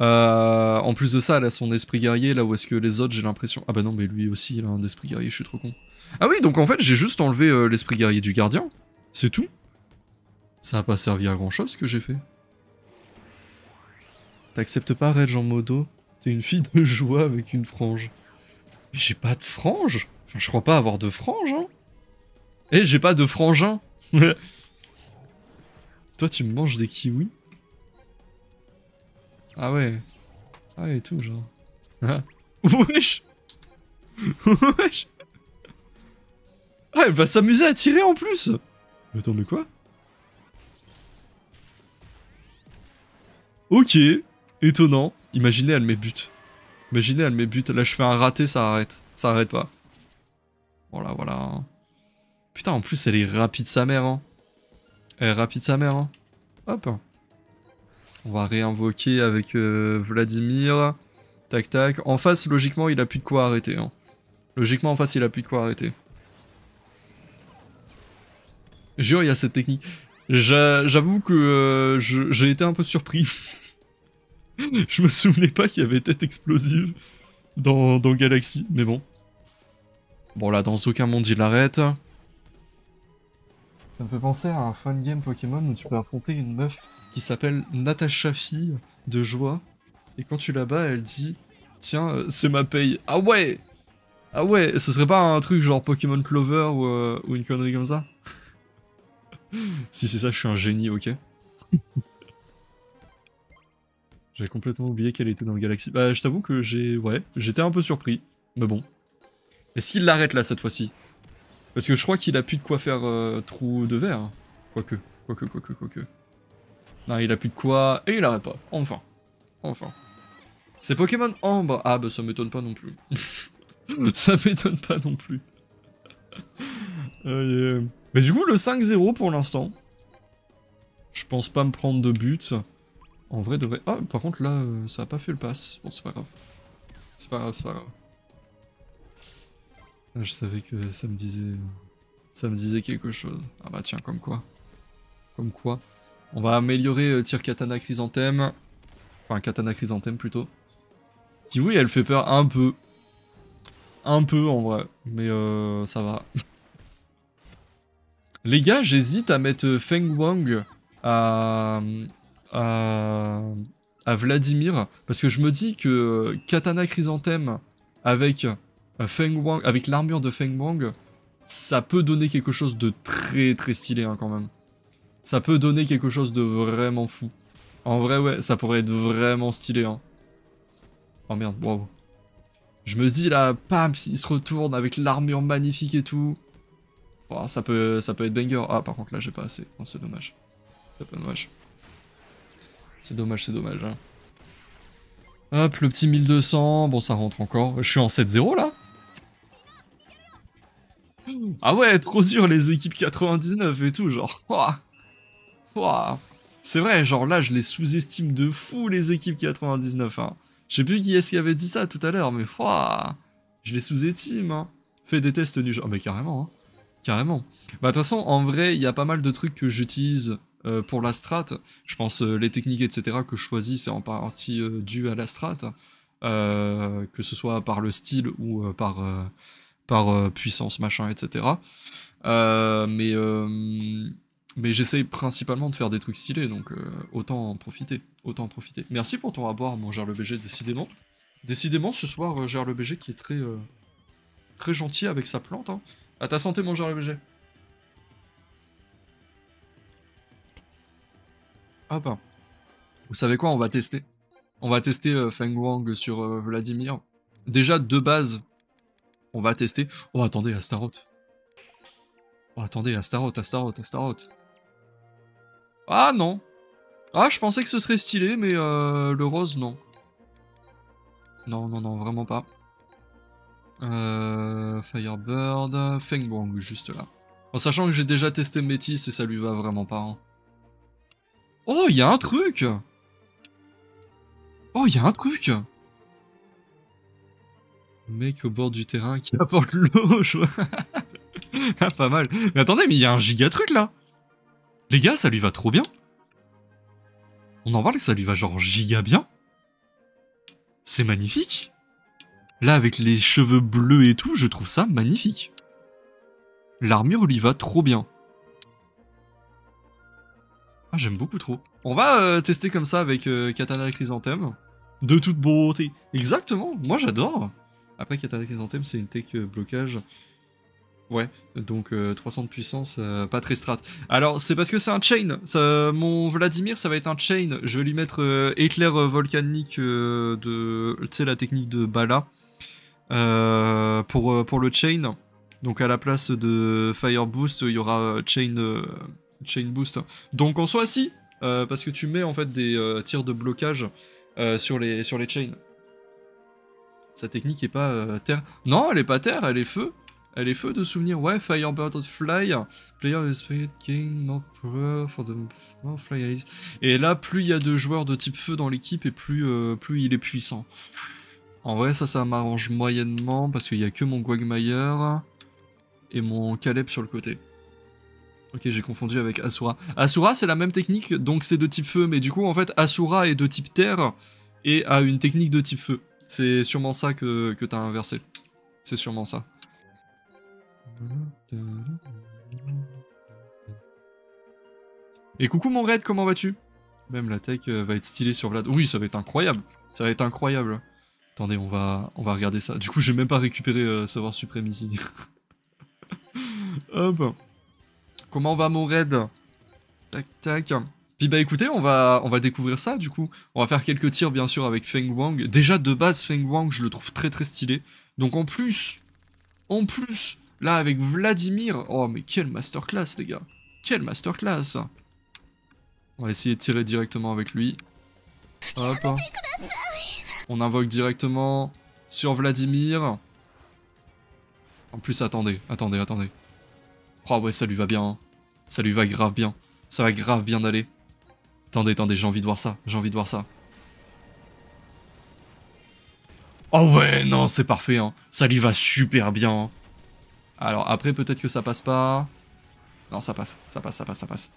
Euh... En plus de ça, elle a son esprit guerrier. Là où est-ce que les autres, j'ai l'impression... Ah bah non, mais lui aussi, il a un esprit guerrier. Je suis trop con. Ah oui, donc en fait, j'ai juste enlevé euh, l'esprit guerrier du gardien. C'est tout. Ça n'a pas servi à grand-chose ce que j'ai fait. T'acceptes pas, Red Jean Modo? T'es une fille de joie avec une frange. Mais j'ai pas de frange. Je crois pas avoir de frange, hein. Eh, j'ai pas de frangin. Toi, tu me manges des kiwis? Ah ouais. Ah ouais, et tout, genre. Wesh. Wesh. Ah, elle va s'amuser à tirer en plus. Mais attends, mais quoi? Ok. Étonnant. Imaginez, elle met but. Imaginez, elle met but. Là, je fais un raté, ça arrête. Ça arrête pas. Voilà, voilà. Putain, en plus, elle est rapide sa mère, hein. Elle est rapide sa mère, hein. Hop. On va réinvoquer avec euh, Vladimir. Tac, tac. En face, logiquement, il a plus de quoi arrêter, hein. Logiquement, en face, il a plus de quoi arrêter. Jure, il y a cette technique. J'avoue que euh, j'ai été un peu surpris. Je me souvenais pas qu'il y avait tête explosive dans, dans Galaxy, mais bon. Bon là, dans aucun monde il arrête. Ça me fait penser à un fun game Pokémon où tu peux affronter une meuf qui s'appelle Natasha Fille de Joie Et quand tu la bats, elle dit « Tiens, c'est ma paye. » Ah ouais! Ah ouais, ce serait pas un truc genre Pokémon Clover ou, euh, ou une connerie comme ça? Si c'est ça, je suis un génie, ok? J'avais complètement oublié qu'elle était dans le Galaxy. Bah, je t'avoue que j'ai... Ouais, j'étais un peu surpris. Mais bon. Et s'il l'arrête là, cette fois-ci? Parce que je crois qu'il a plus de quoi faire euh, trou de verre. Quoique, quoique, quoique, quoique. Non, il a plus de quoi... Et il arrête pas. Enfin. Enfin. C'est Pokémon Ambre. Ah bah, ça m'étonne pas non plus. Ça m'étonne pas non plus. euh, yeah. Mais du coup, le cinq zéro pour l'instant. Je pense pas me prendre de but. En vrai, de vrai... Ah, par contre, là, euh, ça a pas fait le pass. Bon, c'est pas grave. C'est pas grave, c'est pas grave. Ah, je savais que ça me disait... Ça me disait quelque chose. Ah bah tiens, comme quoi. Comme quoi. On va améliorer euh, Tir Katana Chrysanthème. Enfin, Katana Chrysanthème, plutôt. Qui, oui, elle fait peur un peu. Un peu en vrai, mais euh, ça va. Les gars, j'hésite à mettre Feng Wang à, à, à Vladimir, parce que je me dis que Katana Chrysanthème avec Feng Wang, avec l'armure de Feng Wang, ça peut donner quelque chose de très très stylé hein, quand même. Ça peut donner quelque chose de vraiment fou. En vrai, ouais, ça pourrait être vraiment stylé. Hein. Oh merde, waouh. Je me dis là, pam, il se retourne avec l'armure magnifique et tout. Oh, ça peut, ça peut être banger. Ah, par contre, là, j'ai pas assez. Oh, c'est dommage. C'est pas dommage. C'est dommage, c'est dommage. Hein. Hop, le petit mille deux cents. Bon, ça rentre encore. Je suis en sept zéro, là. Ah ouais, trop dur, les équipes quatre-vingt-dix-neuf et tout, genre. Ouah. Ouah. C'est vrai, genre là, je les sous-estime de fou, les équipes quatre-vingt-dix-neuf, hein. Je sais plus qui est-ce qui avait dit ça tout à l'heure, mais ouah, je les sous-estime. Hein. Fais des tests du genre. Ah, mais carrément, hein. Carrément. Bah, de toute façon, en vrai, il y a pas mal de trucs que j'utilise euh, pour la strat. Je pense euh, les techniques, et cetera, que je choisis, c'est en partie euh, dû à la strat. Euh, que ce soit par le style ou euh, par, euh, par euh, puissance, machin, et cetera. Euh, mais euh, mais j'essaye principalement de faire des trucs stylés, donc euh, autant en profiter. Autant en profiter. Merci pour ton rapport, mon G R L B G, décidément. Décidément, ce soir, G R L B G qui est très, euh, très gentil avec sa plante. Hein. À ta santé, mon G R L B G. Hop. Vous savez quoi, on va tester. On va tester euh, Feng Wang sur euh, Vladimir. Déjà, de base, on va tester... Oh, attendez, Astaroth. Oh, attendez, Astaroth, Astaroth, Astaroth. Ah, non. Ah, je pensais que ce serait stylé, mais euh, le rose, non. Non, non, non, vraiment pas. Euh, Firebird, Feng Wang, juste là. En sachant que j'ai déjà testé Métis et ça lui va vraiment pas. Hein. Oh, il y a un truc. Oh, il y a un truc. Mec au bord du terrain qui apporte l'eau, je vois. Ah, pas mal. Mais attendez, mais il y a un giga truc, là. Les gars, ça lui va trop bien. On en parle que ça lui va genre giga bien. C'est magnifique. Là, avec les cheveux bleus et tout, je trouve ça magnifique. L'armure lui va trop bien. Ah, j'aime beaucoup trop. On va euh, tester comme ça avec euh, Katana Chrysanthème. De toute beauté. Exactement, moi j'adore. Après, Katana Chrysanthème, c'est une tech euh, blocage... Ouais, donc euh, trois cents de puissance, euh, pas très strat. Alors, c'est parce que c'est un chain. Ça, mon Vladimir, ça va être un chain. Je vais lui mettre euh, éclair euh, volcanique euh, de... Tu sais, la technique de Bala. Euh, pour, euh, pour le chain. Donc, à la place de Fire Boost, il y aura chain, euh, chain Boost. Donc, en soi, si. Euh, parce que tu mets, en fait, des euh, tirs de blocage euh, sur, les, sur les chains. Sa technique est pas euh, terre. Non, elle est pas terre, elle est feu. Elle est feu de souvenir, ouais, Firebird Fly, Player of the Spirit King, more power for the more fly eyes. Et là, plus il y a de joueurs de type feu dans l'équipe et plus, euh, plus il est puissant. En vrai, ça, ça m'arrange moyennement parce qu'il n'y a que mon Quagmire et mon Caleb sur le côté. Ok, j'ai confondu avec Asura. Asura, c'est la même technique, donc c'est de type feu, mais du coup, en fait, Asura est de type terre et a une technique de type feu. C'est sûrement ça que, que t'as inversé. C'est sûrement ça. Et coucou mon raid, comment vas-tu? Même la tech va être stylée sur Vlad. Oui, ça va être incroyable. Ça va être incroyable. Attendez, on va, on va regarder ça. Du coup, j'ai même pas récupéré euh, Savoir Supremacy. Hop. Comment va mon raid? Tac, tac. Puis bah écoutez, on va, on va découvrir ça du coup. On va faire quelques tirs bien sûr avec Feng Wang. Déjà de base, Feng Wang, je le trouve très très stylé. Donc en plus, en plus, là avec Vladimir... Oh mais quelle masterclass les gars. Quelle masterclass. On va essayer de tirer directement avec lui. Hop. On invoque directement sur Vladimir. En plus, attendez, attendez, attendez. Oh ouais, ça lui va bien. Hein. Ça lui va grave bien. Ça va grave bien aller. Attendez, attendez, j'ai envie de voir ça. J'ai envie de voir ça. Oh ouais, non, c'est parfait. Hein. Ça lui va super bien. Hein. Alors après, peut-être que ça passe pas. Non, ça passe, ça passe, ça passe, ça passe.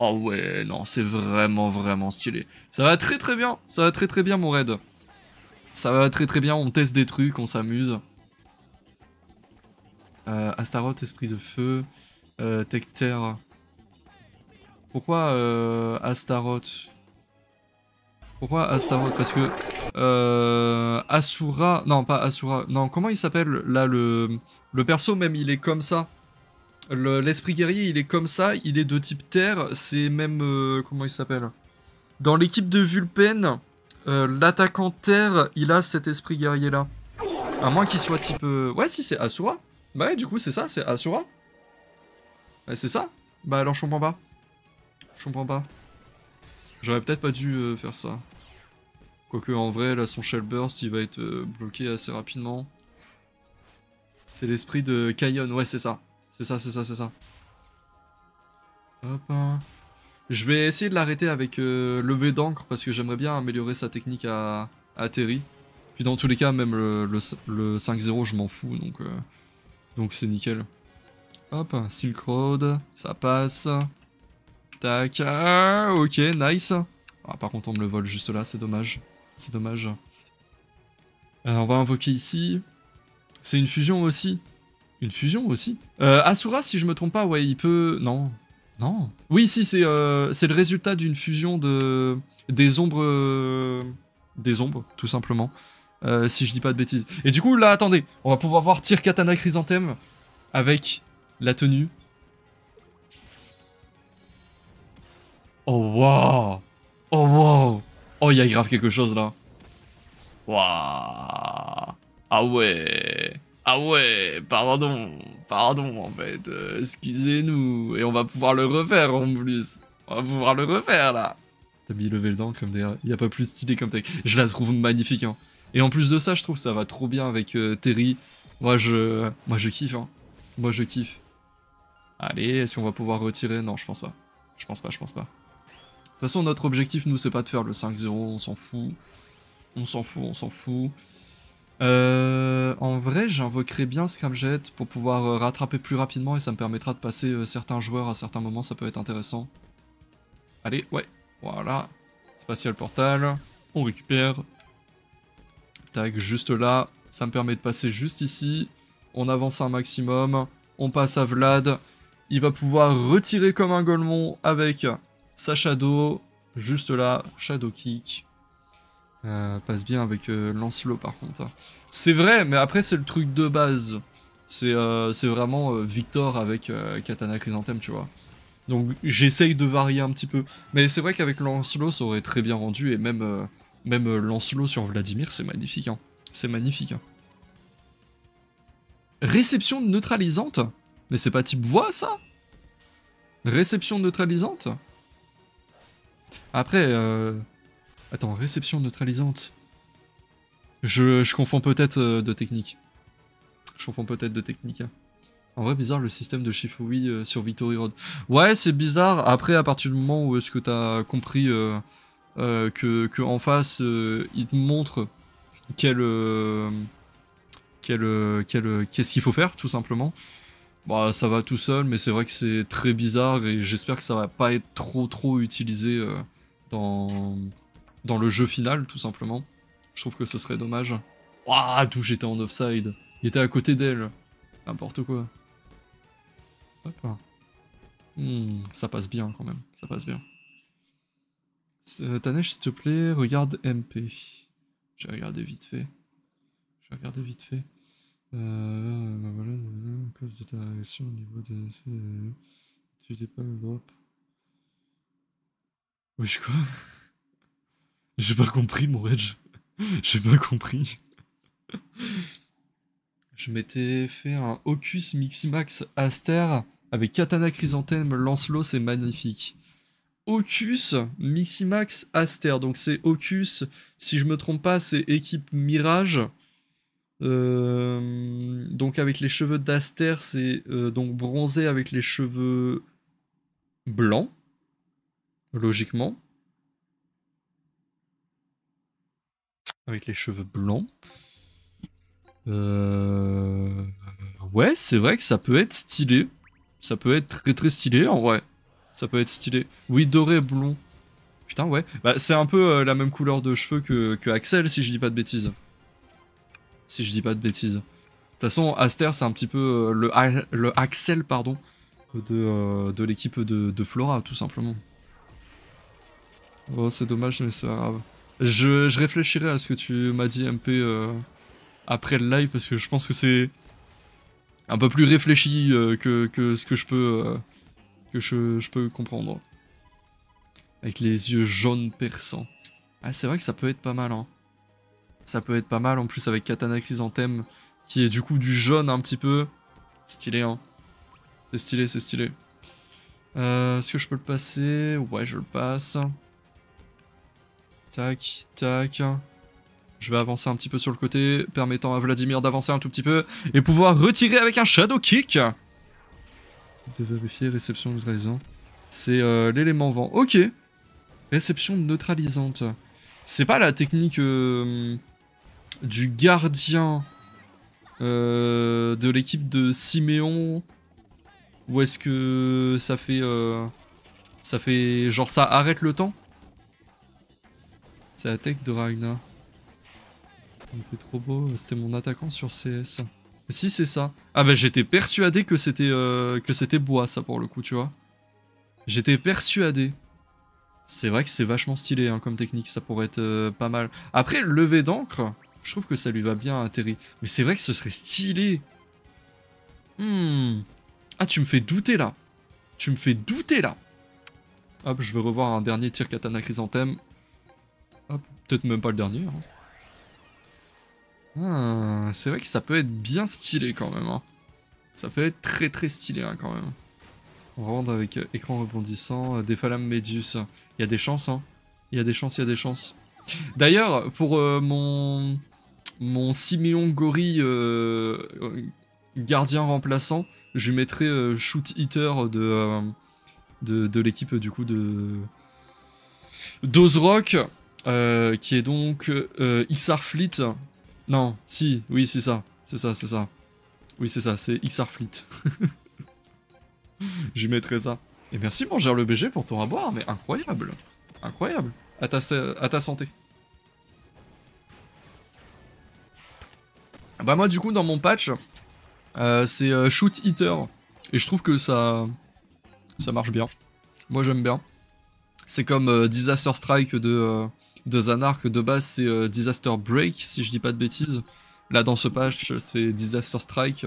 Oh ouais, non, c'est vraiment, vraiment stylé. Ça va très très bien, ça va très très bien mon raid. Ça va très très bien, on teste des trucs, on s'amuse. Euh, Astaroth, Esprit de Feu, euh, Tecter. Pourquoi euh, Astaroth? Pourquoi Astaroth? Parce que... Euh, Asura... Non, pas Asura. Non, comment il s'appelle là le... Le perso même, il est comme ça. L'esprit guerrier, il est comme ça, il est de type terre, c'est même... Euh, comment il s'appelle? Dans l'équipe de Vulpen, euh, l'attaquant terre, il a cet esprit guerrier-là. À moins qu'il soit type... Euh... Ouais, si, c'est Asura. Bah ouais, du coup, c'est ça, c'est Asura. Bah, c'est ça. Bah alors, je comprends pas. Je comprends pas. J'aurais peut-être pas dû euh, faire ça. Quoique, en vrai, là, son Shell Burst, il va être euh, bloqué assez rapidement. C'est l'esprit de Kayon, ouais, c'est ça. C'est ça, c'est ça, c'est ça. Hop. Hein. Je vais essayer de l'arrêter avec euh, lever d'encre parce que j'aimerais bien améliorer sa technique à, à Terry. Puis dans tous les cas, même le, le, le cinq zéro, je m'en fous, donc euh, donc c'est nickel. Hop, Silk Road, ça passe. Tac, ah, ok, nice. Ah, par contre, on me le vole juste là, c'est dommage. C'est dommage. Alors, on va invoquer ici. C'est une fusion aussi. Une fusion aussi. Euh, Asura, si je me trompe pas, ouais, il peut... Non. Non. Oui, si, c'est euh, c'est le résultat d'une fusion de... Des ombres... Euh... Des ombres, tout simplement. Euh, si je dis pas de bêtises. Et du coup, là, attendez. On va pouvoir voir Tir Katana Chrysanthème avec la tenue. Oh, wow. Oh, wow. Oh, il y a grave quelque chose, là. Waouh. Ah ouais. Ah ouais, pardon, pardon en fait, euh, excusez-nous, et on va pouvoir le refaire en plus, on va pouvoir le refaire là. T'as mis level down comme derrière, il n'y a pas plus stylé comme tech, je la trouve magnifique hein. Et en plus de ça, je trouve que ça va trop bien avec euh, Terry, moi je moi je kiffe hein, moi je kiffe. Allez, est-ce qu'on va pouvoir retirer? Non, je pense pas, je pense pas, je pense pas. De toute façon, notre objectif nous c'est pas de faire le cinq zéro, on s'en fout, on s'en fout, on s'en fout. Euh, en vrai, j'invoquerai bien Scramjet pour pouvoir euh, rattraper plus rapidement et ça me permettra de passer euh, certains joueurs à certains moments, ça peut être intéressant. Allez, ouais, voilà. Spatial Portal, on récupère. Tac, juste là, ça me permet de passer juste ici. On avance un maximum, on passe à Vlad. Il va pouvoir retirer comme un golemon avec sa Shadow. Juste là, Shadow Kick. Euh, passe bien avec euh, Lancelot par contre. C'est vrai, mais après c'est le truc de base. C'est euh, vraiment euh, Victor avec euh, Katana Chrysanthème, tu vois. Donc j'essaye de varier un petit peu. Mais c'est vrai qu'avec Lancelot ça aurait très bien rendu. Et même, euh, même euh, Lancelot sur Vladimir, c'est magnifique. Hein. C'est magnifique. Hein. Réception neutralisante? Mais c'est pas type voix ça? Réception neutralisante? Après... Euh... Attends, réception neutralisante. Je, je confonds peut-être euh, de technique. Je confonds peut-être de technique. En vrai, bizarre le système de Shifui euh, sur Victory Road. Ouais, c'est bizarre. Après, à partir du moment où est-ce que t'as compris euh, euh, que, que en face, euh, il te montre quel, euh, quel, euh, quel, euh, qu'est-ce qu'il faut faire, tout simplement. Bah, ça va tout seul, mais c'est vrai que c'est très bizarre et j'espère que ça va pas être trop trop utilisé euh, dans... dans le jeu final, tout simplement. Je trouve que ce serait dommage. Waouh, d'où j'étais en offside. Il était à côté d'elle. N'importe quoi. Hop. Hmm, ça passe bien, quand même. Ça passe bien. Euh, Tanesh, s'il te plaît, regarde M P. Je vais regarder vite fait. Je vais regarder vite fait. Euh, ben voilà, à cause de ta réaction au niveau des effets, euh, tu dis pas le drop. Wesh quoi? J'ai pas compris mon Rage. J'ai pas compris. Je m'étais fait un Hocus Miximax Aster avec Katana Chrysanthème, Lancelot, c'est magnifique. Hocus Miximax Aster, donc c'est Hocus, si je me trompe pas, c'est équipe Mirage. Euh, donc avec les cheveux d'Aster, c'est euh, donc bronzé avec les cheveux blancs, logiquement. Avec les cheveux blancs. Euh... Ouais, c'est vrai que ça peut être stylé. Ça peut être très très stylé en vrai. Ça peut être stylé. Oui, doré, blond. Putain, ouais. Bah, c'est un peu euh, la même couleur de cheveux que, que Axel, si je dis pas de bêtises. Si je dis pas de bêtises. De toute façon, Aster, c'est un petit peu euh, le, le Axel, pardon, de, euh, de l'équipe de, de Flora, tout simplement. Oh, c'est dommage, mais c'est grave. Je, je réfléchirai à ce que tu m'as dit, M P, euh, après le live, parce que je pense que c'est un peu plus réfléchi euh, que, que ce que je peux... Euh, que je, je peux comprendre. Avec les yeux jaunes perçants. Ah, c'est vrai que ça peut être pas mal, hein. Ça peut être pas mal, en plus avec Katana Chrysanthème, qui est du coup du jaune un petit peu. Stylé, hein. C'est stylé, c'est stylé. Euh, Est-ce que je peux le passer? Ouais, je le passe. Tac, tac. Je vais avancer un petit peu sur le côté, permettant à Vladimir d'avancer un tout petit peu, et pouvoir retirer avec un Shadow Kick. De vérifier réception neutralisante. C'est euh, l'élément vent. Ok. Réception neutralisante. C'est pas la technique euh, du gardien euh, de l'équipe de Siméon. Ou est-ce que ça fait... Euh, ça fait... Genre ça arrête le temps? C'est la tech de Ragnar. C'est trop beau. C'était mon attaquant sur C S. Si, c'est ça. Ah bah j'étais persuadé que c'était euh, que c'était bois, ça, pour le coup, tu vois. J'étais persuadé. C'est vrai que c'est vachement stylé, hein, comme technique, ça pourrait être euh, pas mal. Après, lever d'encre, je trouve que ça lui va bien à Terry. Mais c'est vrai que ce serait stylé. Hmm. Ah, tu me fais douter, là. Tu me fais douter, là. Hop, je vais revoir un dernier tir Katana Chrysanthème. Hop, peut-être même pas le dernier, hein. Ah, c'est vrai que ça peut être bien stylé quand même, hein. Ça peut être très très stylé, hein, quand même. Rendre avec euh, écran rebondissant, euh, des Phalam Médius. Il y a des chances, hein. Il y a des chances, il y a des chances. D'ailleurs, pour euh, mon mon Siméon Gorille euh, euh, gardien remplaçant, je lui mettrai euh, Shoot Eater de, euh, de, de l'équipe du coup de... d'Ozrock, euh, qui est donc euh, Ixar Fleet. Non, si, oui, c'est ça, c'est ça, c'est ça. Oui, c'est ça, c'est Ixar Fleet. J'y mettrai ça. Et merci, mon cher le B G, pour ton avoir, mais incroyable. Incroyable. À ta, à ta santé. Bah moi, du coup, dans mon patch, euh, c'est euh, Shoot Eater. Et je trouve que ça, ça marche bien. Moi, j'aime bien. C'est comme euh, Disaster Strike de... Euh, de Zanark, de base c'est euh, Disaster Break, si je dis pas de bêtises. Là dans ce patch c'est Disaster Strike.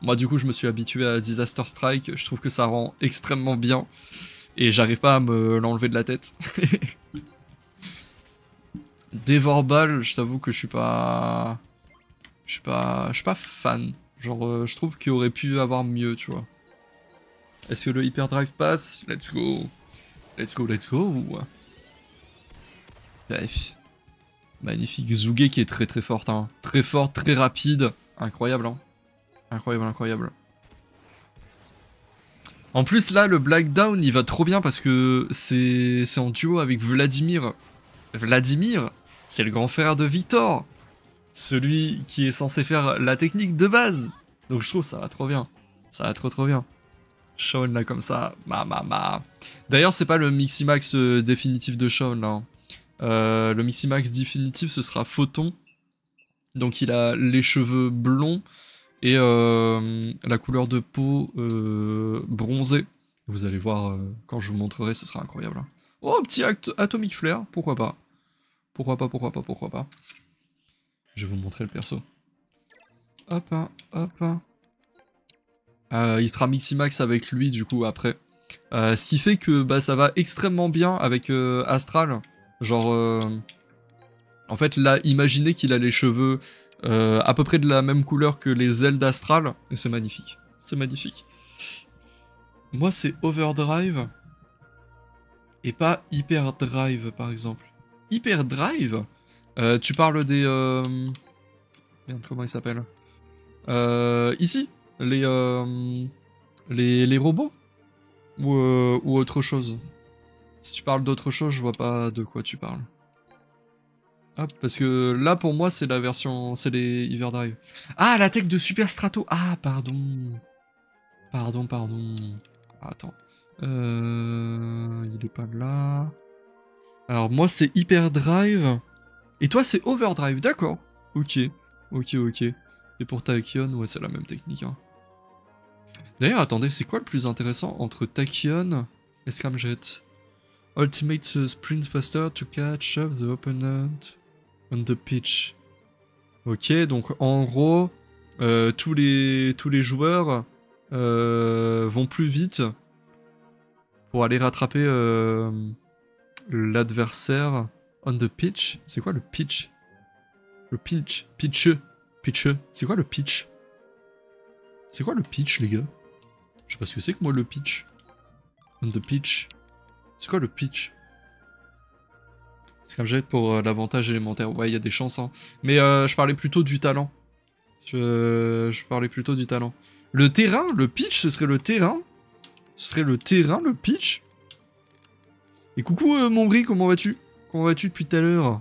Moi du coup je me suis habitué à Disaster Strike, je trouve que ça rend extrêmement bien. Et j'arrive pas à me l'enlever de la tête. Devor Ball, je t'avoue que je suis pas... Je suis pas... Je suis pas fan. Genre euh, je trouve qu'il aurait pu avoir mieux, tu vois. Est-ce que le Hyperdrive passe? Let's go. Let's go, let's go. Bref. Magnifique. Zougué qui est très très forte, hein. Très forte, très rapide. Incroyable, hein. Incroyable, incroyable. En plus, là, le Black Down, il va trop bien parce que c'est en duo avec Vladimir. Vladimir, c'est le grand frère de Victor. Celui qui est censé faire la technique de base. Donc je trouve ça va trop bien. Ça va trop trop bien. Shaun, là, comme ça. Ma, ma, ma. D'ailleurs, c'est pas le Miximax euh, définitif de Shaun, là, hein. Euh, le Miximax définitif, ce sera Photon. Donc il a les cheveux blonds et euh, la couleur de peau euh, bronzée. Vous allez voir, euh, quand je vous montrerai, ce sera incroyable. Oh, petit Atomic Flare, pourquoi pas. Pourquoi pas, pourquoi pas, pourquoi pas. Je vais vous montrer le perso. Hop, hein, hop. Hein. Euh, il sera Miximax avec lui, du coup, après. Euh, ce qui fait que bah, ça va extrêmement bien avec euh, Astral. Genre, euh, en fait, là, imaginez qu'il a les cheveux euh, à peu près de la même couleur que les ailes d'Astral. Et c'est magnifique. C'est magnifique. Moi, c'est Overdrive. Et pas Hyperdrive, par exemple. Hyperdrive euh, tu parles des... Euh... Merde, comment il s'appelle euh, ici, les, euh... les... Les robots ou, euh... ou autre chose. Si tu parles d'autre chose, je vois pas de quoi tu parles. Hop, parce que là, pour moi, c'est la version... C'est les Hyperdrive. Ah, la tech de Super Strato. Ah, pardon. Pardon, pardon. Ah, attends. Euh... Il est pas là... Alors moi c'est Hyperdrive, et toi c'est Overdrive, d'accord. Ok, ok, ok. Et pour Tachyon, ouais c'est la même technique. Hein. D'ailleurs attendez, c'est quoi le plus intéressant entre Tachyon et Scramjet? Ultimate sprint faster to catch up the opponent on the pitch. Ok, donc en gros, euh, tous, les, tous les joueurs euh, vont plus vite pour aller rattraper... Euh, l'adversaire on the pitch. C'est quoi le pitch? Le pitch. Pitch. Pitch. C'est quoi le pitch? C'est quoi le pitch, les gars? Je sais pas ce que c'est que moi le pitch. On the pitch. C'est quoi le pitch? C'est comme j'ai pour euh, l'avantage élémentaire. Ouais, il y a des chances. Hein. Mais euh, je parlais plutôt du talent. Je, euh, je parlais plutôt du talent. Le terrain, le pitch, ce serait le terrain. Ce serait le terrain, le pitch. Et coucou euh, mon Brie, comment vas-tu? Comment vas-tu depuis tout à l'heure?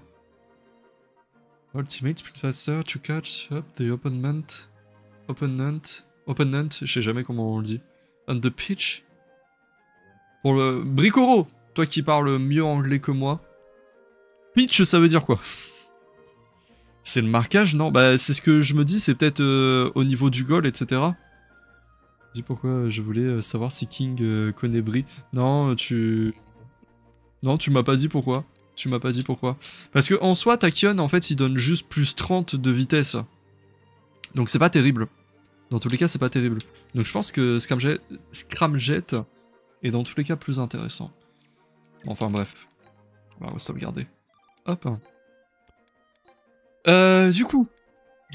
Ultimate plus faster to catch up the opponent. Opponent. Opponent, je sais jamais comment on le dit. On the pitch. Pour le... Bricoro, toi qui parles mieux anglais que moi. Pitch, ça veut dire quoi? C'est le marquage, non? Bah c'est ce que je me dis, c'est peut-être euh, au niveau du goal, et cetera. Je dis pourquoi je voulais savoir si King euh, connaît Brie. Non, tu... Non, tu m'as pas dit pourquoi. Tu m'as pas dit pourquoi. Parce que en soi, Tachyon, en fait, il donne juste plus trente de vitesse. Donc c'est pas terrible. Dans tous les cas, c'est pas terrible. Donc je pense que Scramjet, Scramjet est dans tous les cas plus intéressant. Enfin bref. On va sauvegarder. Hop. Euh, du coup,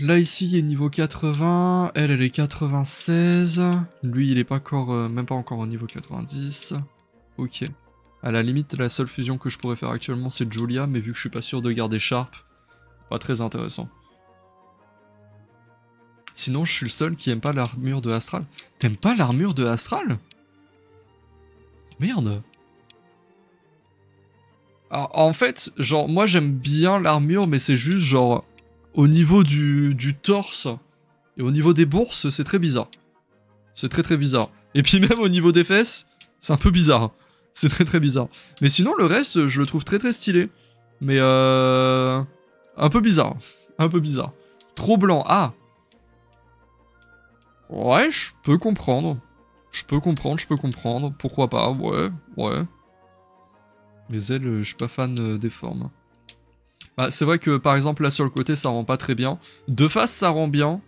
là ici, il est niveau quatre-vingts. Elle, elle est quatre-vingt-seize. Lui, il est pas encore, euh, même pas encore au niveau quatre-vingt-dix. Ok. À la limite, la seule fusion que je pourrais faire actuellement, c'est Julia, mais vu que je suis pas sûr de garder Sharp, pas très intéressant. Sinon, je suis le seul qui aime pas l'armure de Astral. T'aimes pas l'armure de Astral? Merde. Alors, en fait, genre, moi j'aime bien l'armure, mais c'est juste, genre, au niveau du, du torse et au niveau des bourses, c'est très bizarre. C'est très très bizarre. Et puis même au niveau des fesses, c'est un peu bizarre. C'est très très bizarre. Mais sinon, le reste, je le trouve très très stylé. Mais euh... un peu bizarre. Un peu bizarre. Trop blanc. Ah. Ouais, je peux comprendre. Je peux comprendre, je peux comprendre. Pourquoi pas, ouais, ouais. Les ailes, je suis pas fan des formes. Bah, c'est vrai que, par exemple, là, sur le côté, ça rend pas très bien. De face, ça rend bien.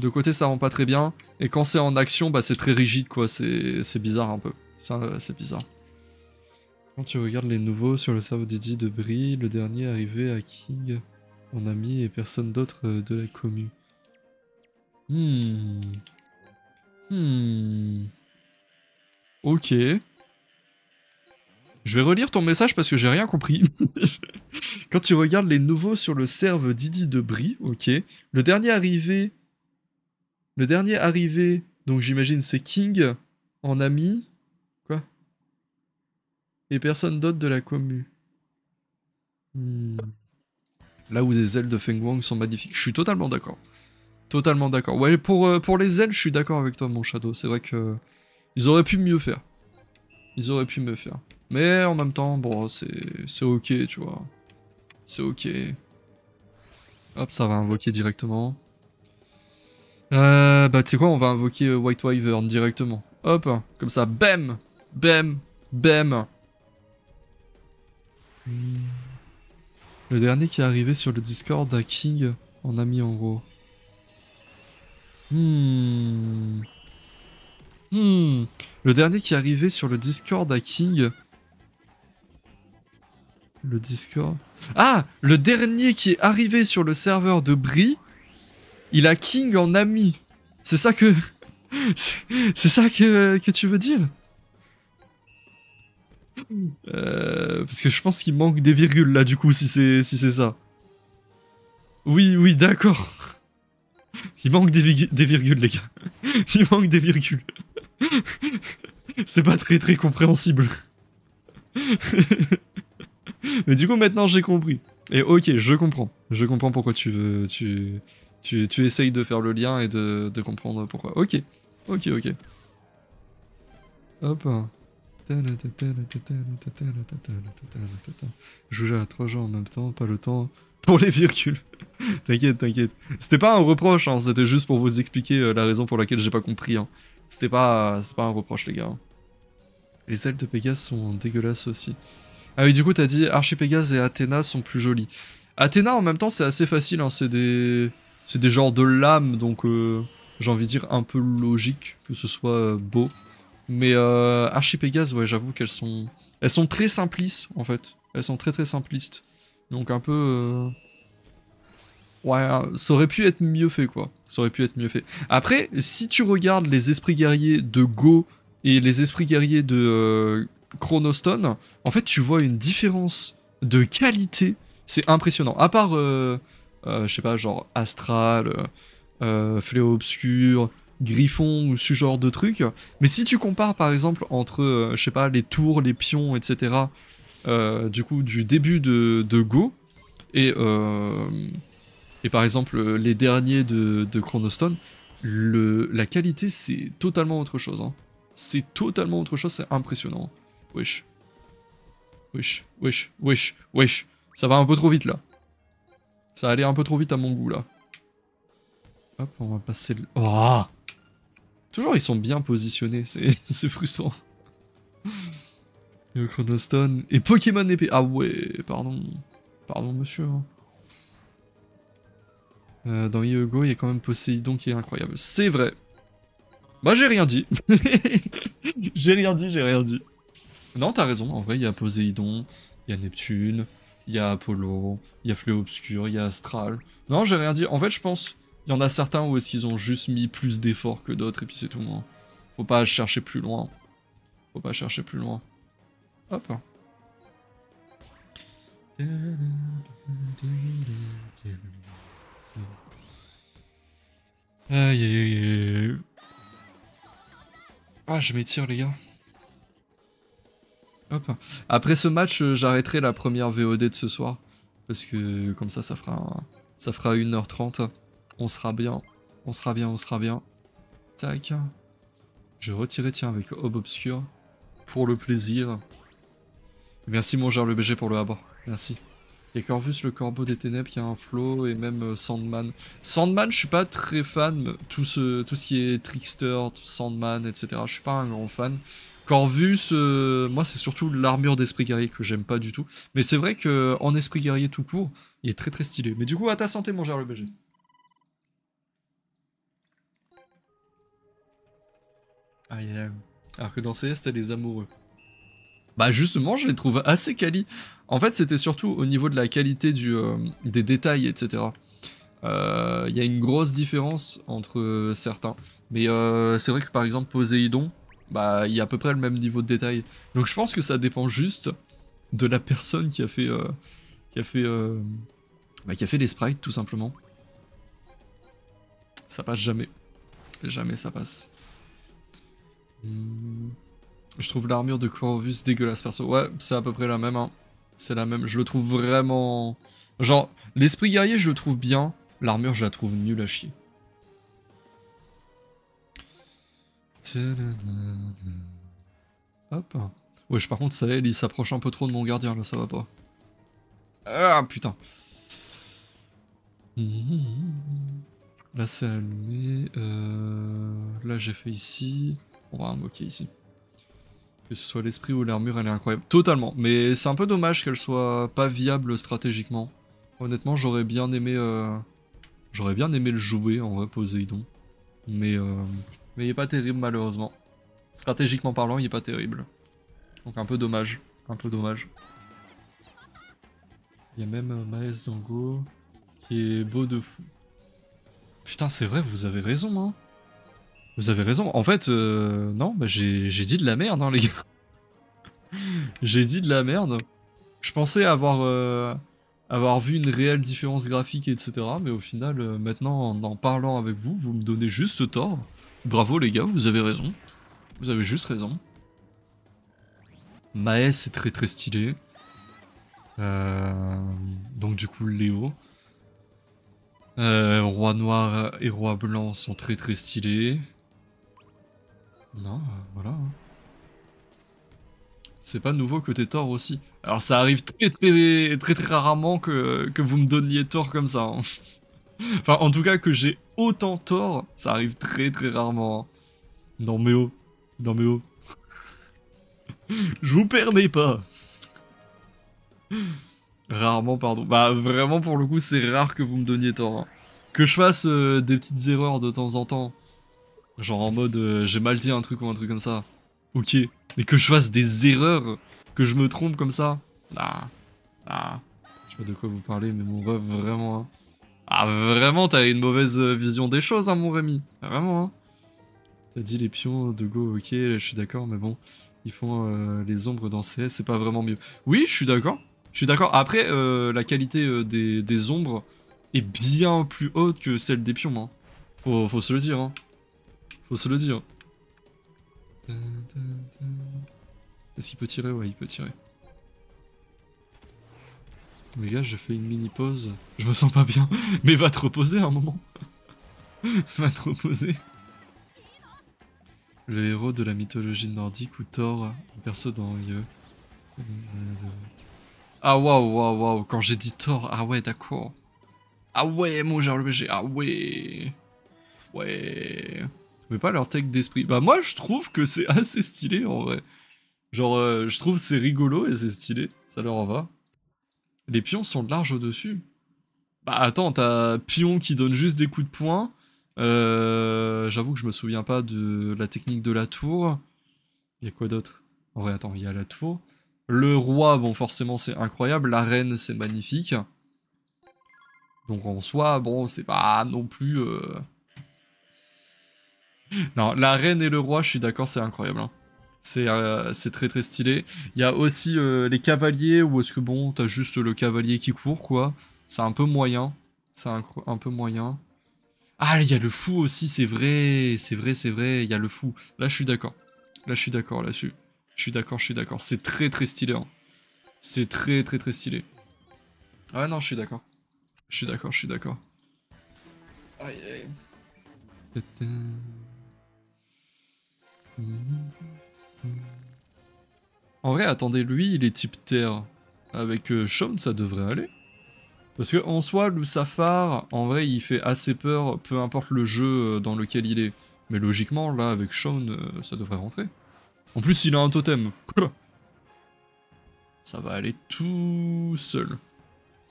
De côté, ça rend pas très bien. Et quand c'est en action, bah, c'est très rigide, quoi. C'est bizarre, un peu. C'est bizarre. Quand tu regardes les nouveaux sur le serveur dédié de Brie, le dernier arrivé à King, mon ami et personne d'autre de la commu. Hmm. Hmm. Ok. Je vais relire ton message parce que j'ai rien compris. Quand tu regardes les nouveaux sur le serveur Didi de Brie, ok. Le dernier arrivé... Le dernier arrivé, donc j'imagine c'est King, en ami... Et personne d'autre de la commu. Hmm. Là où les ailes de Feng Wang sont magnifiques. Je suis totalement d'accord. Totalement d'accord. Ouais, pour, euh, pour les ailes, je suis d'accord avec toi, mon Shadow. C'est vrai que... Euh, ils auraient pu mieux faire. Ils auraient pu mieux faire. Mais en même temps, bon, c'est ok, tu vois. C'est ok. Hop, ça va invoquer directement. Euh, bah, tu sais quoi, on va invoquer euh, White Wyvern directement. Hop, comme ça, bam, bam, bam. Le dernier qui est arrivé sur le Discord à King, On a mis en haut. Hmm. Hmm. Le dernier qui est arrivé sur le Discord hacking. Le Discord. Ah, le dernier qui est arrivé sur le serveur de Brie, il a King en ami. C'est ça que... C'est ça que, que tu veux dire? Euh, parce que je pense qu'il manque des virgules là du coup si c'est si c'est ça. Oui, oui, d'accord. Il manque des, virg des virgules les gars. Il manque des virgules. C'est pas très très compréhensible. Mais du coup maintenant j'ai compris. Et ok, je comprends. Je comprends pourquoi tu veux... Tu... Tu, tu essayes de faire le lien et de, de comprendre pourquoi. Ok, ok, ok. Hop. Jouer à trois jeux en même temps, pas le temps pour les virgules. T'inquiète, t'inquiète. C'était pas un reproche, hein, c'était juste pour vous expliquer la raison pour laquelle j'ai pas compris. Hein. C'était pas, c'était pas un reproche, les gars. Hein. Les ailes de Pégase sont dégueulasses aussi. Ah oui, du coup, t'as dit Archipégase et Athéna sont plus jolies. Athéna, en même temps, c'est assez facile, hein, c'est des... C'est des genres de lames, donc euh, j'ai envie de dire un peu logique que ce soit euh, beau. Mais euh, Archipégase, ouais, j'avoue qu'elles sont... Elles sont très simplistes, en fait. Elles sont très très simplistes. Donc un peu... Euh... Ouais, ça aurait pu être mieux fait, quoi. Ça aurait pu être mieux fait. Après, si tu regardes les esprits guerriers de Go et les esprits guerriers de euh, Chronostone, en fait, tu vois une différence de qualité. C'est impressionnant. À part... Euh... Euh, je sais pas, genre Astral, euh, euh, Fléau Obscur, Griffon ou ce genre de trucs. Mais si tu compares par exemple entre, euh, je sais pas, les tours, les pions, et cetera. Euh, du coup, du début de, de Go et, euh, et par exemple les derniers de, de Chronostone, le, la qualité c'est totalement autre chose. Hein. C'est totalement autre chose, c'est impressionnant. Wesh. Wesh, wesh, wesh, wesh. Ça va un peu trop vite là. Ça allait un peu trop vite à mon goût, là. Hop, on va passer le... Oh, toujours, ils sont bien positionnés. C'est frustrant. Et Chronostone. Et Pokémon épée. Ah ouais, pardon. Pardon, monsieur. Euh, dans Yu-Gi-Oh, il y a quand même Poséidon qui est incroyable. C'est vrai. Bah, j'ai rien dit. J'ai rien dit, j'ai rien dit. Non, t'as raison. En vrai, il y a Poséidon, il y a Neptune... Il y a Apollo, il y a Fléau Obscur, il y a Astral. Non, j'ai rien dit. En fait, je pense, il y en a certains où est-ce qu'ils ont juste mis plus d'efforts que d'autres, et puis c'est tout. Hein. Faut pas chercher plus loin. Faut pas chercher plus loin. Hop. Aïe, aïe, aïe. Ah, je m'étire, les gars. Hop. Après ce match, j'arrêterai la première V O D de ce soir. Parce que comme ça, ça fera, un... ça fera une heure trente. On sera bien. On sera bien, on sera bien. Tac. Je retirais, tiens, avec Ob Obscur. Pour le plaisir. Merci, mon cher le B G, pour le abord. Merci. Et Corvus, le corbeau des ténèbres, il y a un flow. Et même Sandman. Sandman, je suis pas très fan. Tout ce, tout ce qui est Trickster, Sandman, et cetera. Je suis pas un grand fan. Corvus, euh, moi c'est surtout l'armure d'esprit guerrier que j'aime pas du tout. Mais c'est vrai qu'en esprit guerrier tout court, il est très très stylé. Mais du coup, à ta santé, mon cher le B G. Ah, yeah. Alors que dans C S, t'as les amoureux. Bah justement, je les trouve assez quali. En fait, c'était surtout au niveau de la qualité du, euh, des détails, et cetera. Il euh, y a une grosse différence entre euh, certains. Mais euh, c'est vrai que par exemple, Poséidon... Bah, il y a à peu près le même niveau de détail. Donc je pense que ça dépend juste de la personne qui a fait, euh, qui a fait, euh, bah, qui a fait les sprites, tout simplement. Ça passe jamais. Jamais ça passe. Hum. Je trouve l'armure de Corvus dégueulasse, perso. Ouais, c'est à peu près la même. Hein. C'est la même. Je le trouve vraiment... Genre, l'esprit guerrier, je le trouve bien. L'armure, je la trouve nulle à chier. Hop. Wesh, par contre, ça, elle, il s'approche un peu trop de mon gardien, là, ça va pas. Ah, putain. Là, c'est allumé. Euh... Là, j'ai fait ici. On va invoquer ici. Que ce soit l'esprit ou l'armure, elle est incroyable. Totalement. Mais c'est un peu dommage qu'elle soit pas viable stratégiquement. Honnêtement, j'aurais bien aimé... Euh... J'aurais bien aimé le jouer en vrai, Poséidon. Mais, euh, mais il est pas terrible malheureusement. Stratégiquement parlant, il est pas terrible. Donc un peu dommage. Un peu dommage. Il y a même euh, Maes Dango qui est beau de fou. Putain, c'est vrai, vous avez raison, hein. Vous avez raison. En fait, euh, non, bah j'ai dit de la merde, hein, les gars. J'ai dit de la merde. Je pensais avoir, euh, avoir vu une réelle différence graphique, et cetera. Mais au final, euh, maintenant, en en parlant avec vous, vous me donnez juste tort. Bravo, les gars, vous avez raison. Vous avez juste raison. Maes est très très stylé. Euh, donc du coup, Léo. Euh, roi noir et roi blanc sont très très stylés. Non, euh, voilà. C'est pas nouveau que t'aies tort aussi. Alors ça arrive très très très très rarement que, que vous me donniez tort comme ça. Hein. Enfin, en tout cas que j'ai autant tort, ça arrive très très rarement. Hein. Non mais oh, non mais oh. Je vous permets pas. Rarement, pardon. Bah, vraiment, pour le coup, c'est rare que vous me donniez tort. Hein. Que je fasse euh, des petites erreurs de temps en temps. Genre en mode, euh, j'ai mal dit un truc ou un truc comme ça. Ok. Mais que je fasse des erreurs, que je me trompe comme ça. Ah. Ah. Je sais pas de quoi vous parlez, mais mon ref, vraiment. Hein. Ah, vraiment, t'as une mauvaise vision des choses, hein, mon Rémi. Vraiment, hein. T'as dit les pions de Go, ok, je suis d'accord, mais bon. Ils font euh, les ombres dans C S, c'est pas vraiment mieux. Oui, je suis d'accord. Je suis d'accord. Après, euh, la qualité euh, des, des ombres est bien plus haute que celle des pions. Hein. Faut, faut se le dire. Hein. Faut se le dire. Est-ce qu'il peut tirer? Ouais, il peut tirer. Les gars, je fais une mini pause. Je me sens pas bien. Mais va te reposer un moment. Va te reposer. Le héros de la mythologie nordique ou Thor, perso dans Yeux. Ah waouh, waouh, waouh, quand j'ai dit Thor, ah ouais, d'accord. Ah ouais, mon G R P G, ah ouais. Ouais. Mais pas leur tech d'esprit. Bah moi, je trouve que c'est assez stylé, en vrai. Genre, euh, je trouve c'est rigolo et c'est stylé, ça leur va. Les pions sont de large au-dessus. Bah attends, t'as pion qui donne juste des coups de poing. Euh, J'avoue que je me souviens pas de la technique de la tour. Il y a quoi d'autre? En vrai, attends, il y a la tour. Le roi, bon, forcément, c'est incroyable. La reine, c'est magnifique. Donc, en soi, bon, c'est pas non plus... Euh... Non, la reine et le roi, je suis d'accord, c'est incroyable. Hein. C'est euh, très, très stylé. Il y a aussi euh, les cavaliers, où est-ce que, bon, t'as juste le cavalier qui court, quoi. C'est un peu moyen. C'est un, un peu moyen. Ah, il y a le fou aussi, c'est vrai. C'est vrai, c'est vrai, il y a le fou. Là, je suis d'accord. Là, je suis d'accord, là-dessus. Je suis d'accord, je suis d'accord. C'est très très stylé. Hein. C'est très très très stylé. Ah non, je suis d'accord. Je suis d'accord, je suis d'accord. Aïe aïe. En vrai, attendez, lui, il est type terre. Avec euh, Shaun, ça devrait aller. Parce que en soi, le Safar, en vrai, il fait assez peur, peu importe le jeu dans lequel il est. Mais logiquement, là, avec Shaun, euh, ça devrait rentrer. En plus, il a un totem. Ça va aller tout seul.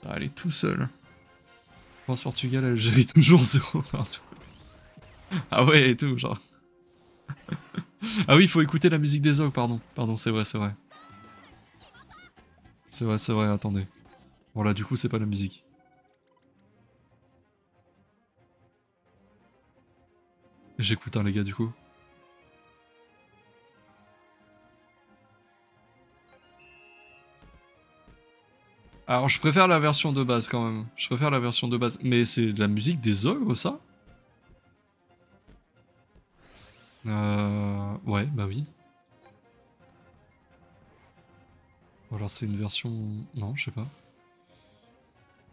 Ça va aller tout seul. France, Portugal, Algérie, toujours zéro partout. Ah ouais, et tout, genre. Ah oui, il faut écouter la musique des ogres, pardon. Pardon, c'est vrai, c'est vrai. C'est vrai, c'est vrai, attendez. Bon là, du coup, c'est pas la musique. J'écoute, hein, les gars, du coup. Alors je préfère la version de base quand même, je préfère la version de base, mais c'est de la musique des ogres ça? Euh... Ouais, bah oui. Ou alors c'est une version... Non, je sais pas.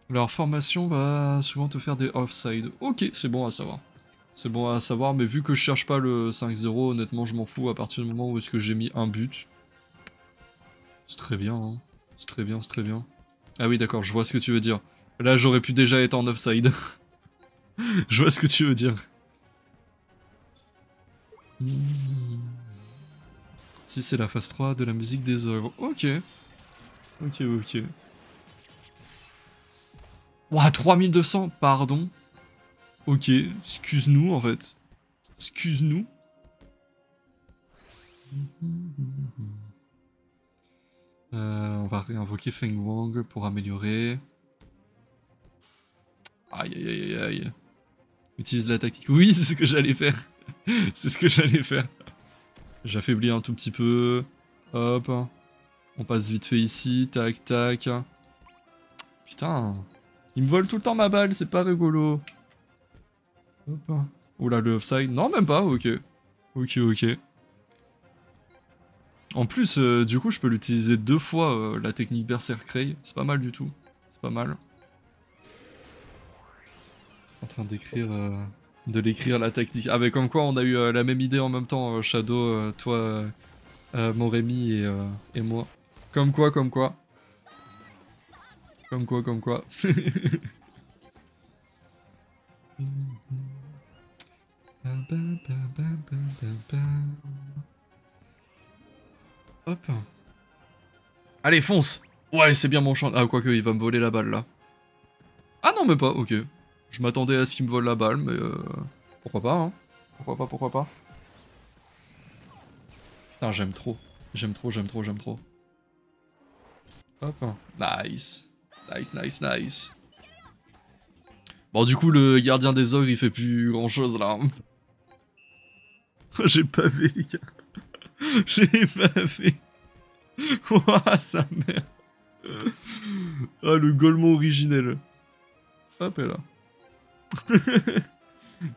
Leur formation va souvent te faire des offside. Ok, c'est bon à savoir. C'est bon à savoir, mais vu que je cherche pas le cinq zéro, honnêtement je m'en fous à partir du moment où est-ce que j'ai mis un but. C'est très bien, hein. C'est très bien, c'est très bien. Ah oui, d'accord, je vois ce que tu veux dire. Là, j'aurais pu déjà être en offside. Je vois ce que tu veux dire. Mmh. Si, c'est la phase trois de la musique des ogres. Ok. Ok, ok. Ouah, trois mille deux cents, pardon. Ok, excuse-nous en fait. Excuse-nous. Euh, on va réinvoquer Feng Wang pour améliorer. Aïe aïe aïe aïe. Utilise la tactique. Oui, c'est ce que j'allais faire. C'est ce que j'allais faire. J'affaiblis un tout petit peu. Hop. On passe vite fait ici. Tac tac. Putain. Il me vole tout le temps ma balle, c'est pas rigolo. Hop. Oula, le offside. Non, même pas. Ok. Ok, ok. En plus, euh, du coup, je peux l'utiliser deux fois, euh, la technique Berserk Ray. C'est pas mal du tout. C'est pas mal. En train d'écrire... Euh, de l'écrire la tactique. Ah, mais comme quoi, on a eu euh, la même idée en même temps, euh, Shadow, euh, toi, euh, euh, mon Rémi et, euh, et moi. Comme quoi, comme quoi. Comme quoi, comme quoi. Hop. Allez, fonce. Ouais, c'est bien mon champ. Ah, quoique, il va me voler la balle, là. Ah non, mais pas, ok. Je m'attendais à ce qu'il me vole la balle, mais... Euh... Pourquoi pas, hein. Pourquoi pas, pourquoi pas. Putain, j'aime trop. J'aime trop, j'aime trop, j'aime trop. Hop. Nice. Nice, nice, nice. Bon, du coup, le gardien des ogres, il fait plus grand-chose, là. Oh, j'ai pas vu, les gars. J'ai pas fait. Ouah, sa mère. Ah, le golemon originel. Hop, et là.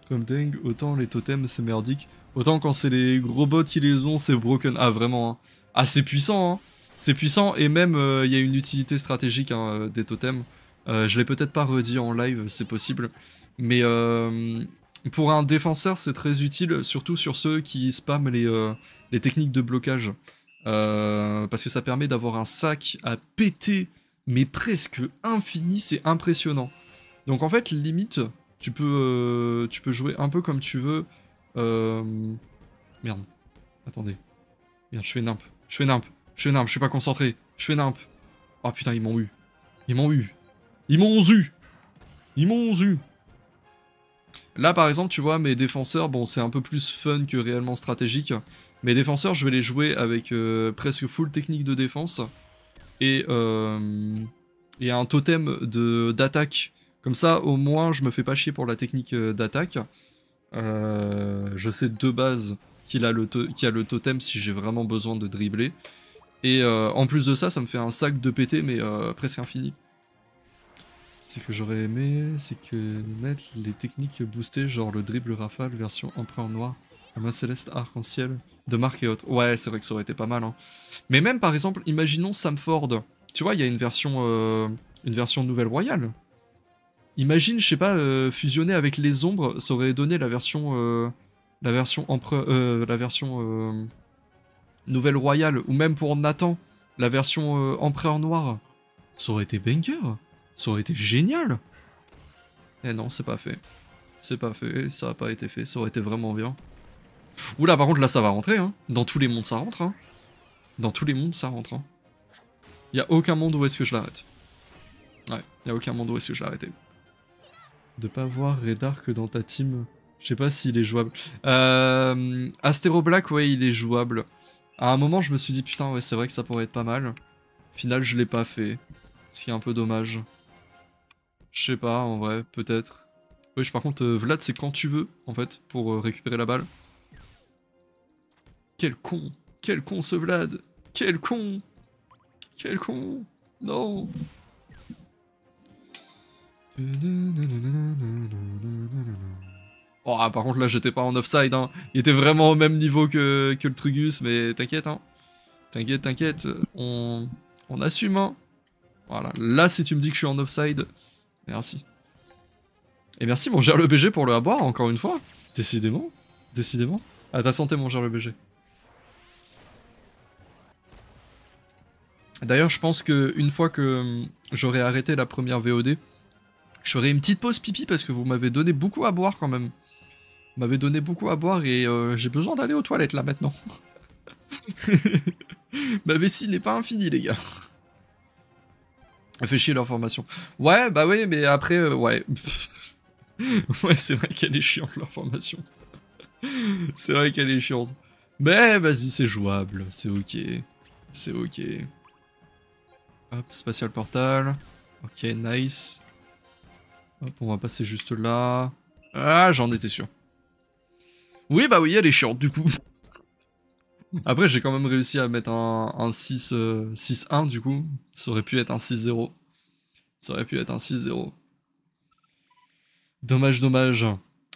Comme dingue, autant les totems, c'est merdique. Autant quand c'est les gros bots qui les ont, c'est broken. Ah, vraiment. Hein. Ah, c'est puissant. Hein. C'est puissant. Et même, il euh, y a une utilité stratégique hein, des totems. Euh, je l'ai peut-être pas redit en live, c'est possible. Mais euh, pour un défenseur, c'est très utile, surtout sur ceux qui spamment les... Euh, les techniques de blocage, euh, parce que ça permet d'avoir un sac à péter, mais presque infini, c'est impressionnant. Donc en fait, limite, tu peux, euh, tu peux jouer un peu comme tu veux. Euh... Merde, attendez. Merde, je fais nimp, je fais nimp, je fais nimp, je suis pas concentré, je fais nimp. Oh putain, ils m'ont eu, ils m'ont eu, ils m'ont eu, ils m'ont eu. Là par exemple, tu vois, mes défenseurs, bon, c'est un peu plus fun que réellement stratégique. Mes défenseurs, je vais les jouer avec euh, presque full technique de défense et, euh, et un totem d'attaque. Comme ça, au moins, je me fais pas chier pour la technique d'attaque. Euh, je sais de base qu'il a, qu'il a le totem si j'ai vraiment besoin de dribbler. Et euh, en plus de ça, ça me fait un sac de pété, mais euh, presque infini. C'est que j'aurais aimé, c'est que mettre les techniques boostées, genre le dribble rafale version empereur noir. La main céleste, arc-en-ciel, de marque et autres. Ouais, c'est vrai que ça aurait été pas mal. Hein. Mais même, par exemple, imaginons Samford. Tu vois, il y a une version, euh, une version nouvelle royale. Imagine, je sais pas, euh, fusionner avec les ombres, ça aurait donné la version, euh, la version empereur, euh, la version euh, nouvelle royale, ou même pour Nathan, la version euh, empereur noir. Ça aurait été banger. Ça aurait été génial. Eh non, c'est pas fait. C'est pas fait. Ça a pas été fait. Ça aurait été vraiment bien. Oula, par contre, là, ça va rentrer, hein. Dans tous les mondes, ça rentre, hein. Dans tous les mondes, ça rentre, hein. Y'a aucun monde où est-ce que je l'arrête. Ouais, y'a aucun monde où est-ce que je l'arrête. De pas voir Redark dans ta team, je sais pas s'il est jouable. Euh... Astero Black, ouais, il est jouable. À un moment, je me suis dit, putain, ouais, c'est vrai que ça pourrait être pas mal. Au final, je l'ai pas fait. Ce qui est un peu dommage. Je sais pas, en vrai, peut-être. Oui, par contre, euh, Vlad, c'est quand tu veux, en fait, pour euh, récupérer la balle. Quel con, quel con ce Vlad, quel con, quel con, non. Oh, par contre là j'étais pas en offside, hein. Il était vraiment au même niveau que, que le Trugus, mais t'inquiète, hein. T'inquiète, t'inquiète, on, on assume, hein. Voilà, là si tu me dis que je suis en offside, merci. Et merci mon cher le B G pour le avoir, encore une fois, décidément, décidément. À ta santé mon cher le B G. D'ailleurs, je pense qu'une fois que j'aurai arrêté la première V O D, je ferai une petite pause pipi parce que vous m'avez donné beaucoup à boire quand même. Vous m'avez donné beaucoup à boire et euh, j'ai besoin d'aller aux toilettes là maintenant. Ma vessie n'est pas infinie les gars. Elle fait chier leur formation. Ouais, bah oui, mais après, euh, ouais. Ouais, c'est vrai qu'elle est chiante, leur formation. C'est vrai qu'elle est chiante. Mais vas-y, c'est jouable. C'est ok. C'est ok. Hop, spatial portal. Ok, nice. Hop, on va passer juste là. Ah, j'en étais sûr. Oui, bah oui, elle est chiante, du coup. Après, j'ai quand même réussi à mettre un, un six un, euh, du coup. Ça aurait pu être un six zéro. Ça aurait pu être un six zéro. Dommage, dommage.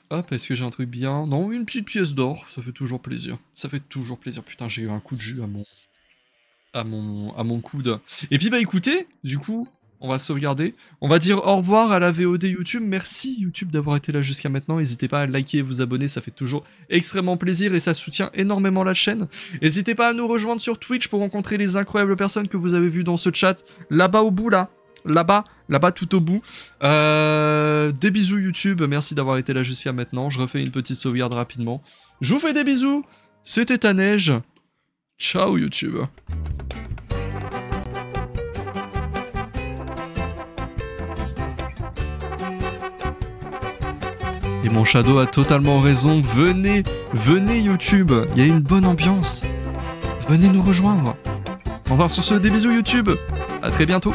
Hop, est-ce que j'ai un truc bien? Non, une petite pièce d'or, ça fait toujours plaisir. Ça fait toujours plaisir. Putain, j'ai eu un coup de jus à mon... à mon... à mon coude. Et puis, bah écoutez, du coup... on va sauvegarder. On va dire au revoir à la V O D YouTube. Merci YouTube d'avoir été là jusqu'à maintenant. N'hésitez pas à liker et vous abonner. Ça fait toujours extrêmement plaisir et ça soutient énormément la chaîne. N'hésitez pas à nous rejoindre sur Twitch pour rencontrer les incroyables personnes que vous avez vues dans ce chat. Là-bas au bout, là. Là-bas. Là-bas tout au bout. Euh, des bisous YouTube. Merci d'avoir été là jusqu'à maintenant. Je refais une petite sauvegarde rapidement. Je vous fais des bisous. C'était Ta Neige. Ciao YouTube. Et mon Shadow a totalement raison, venez, venez YouTube, il y a une bonne ambiance, venez nous rejoindre. Au revoir sur ce, des bisous YouTube, à très bientôt.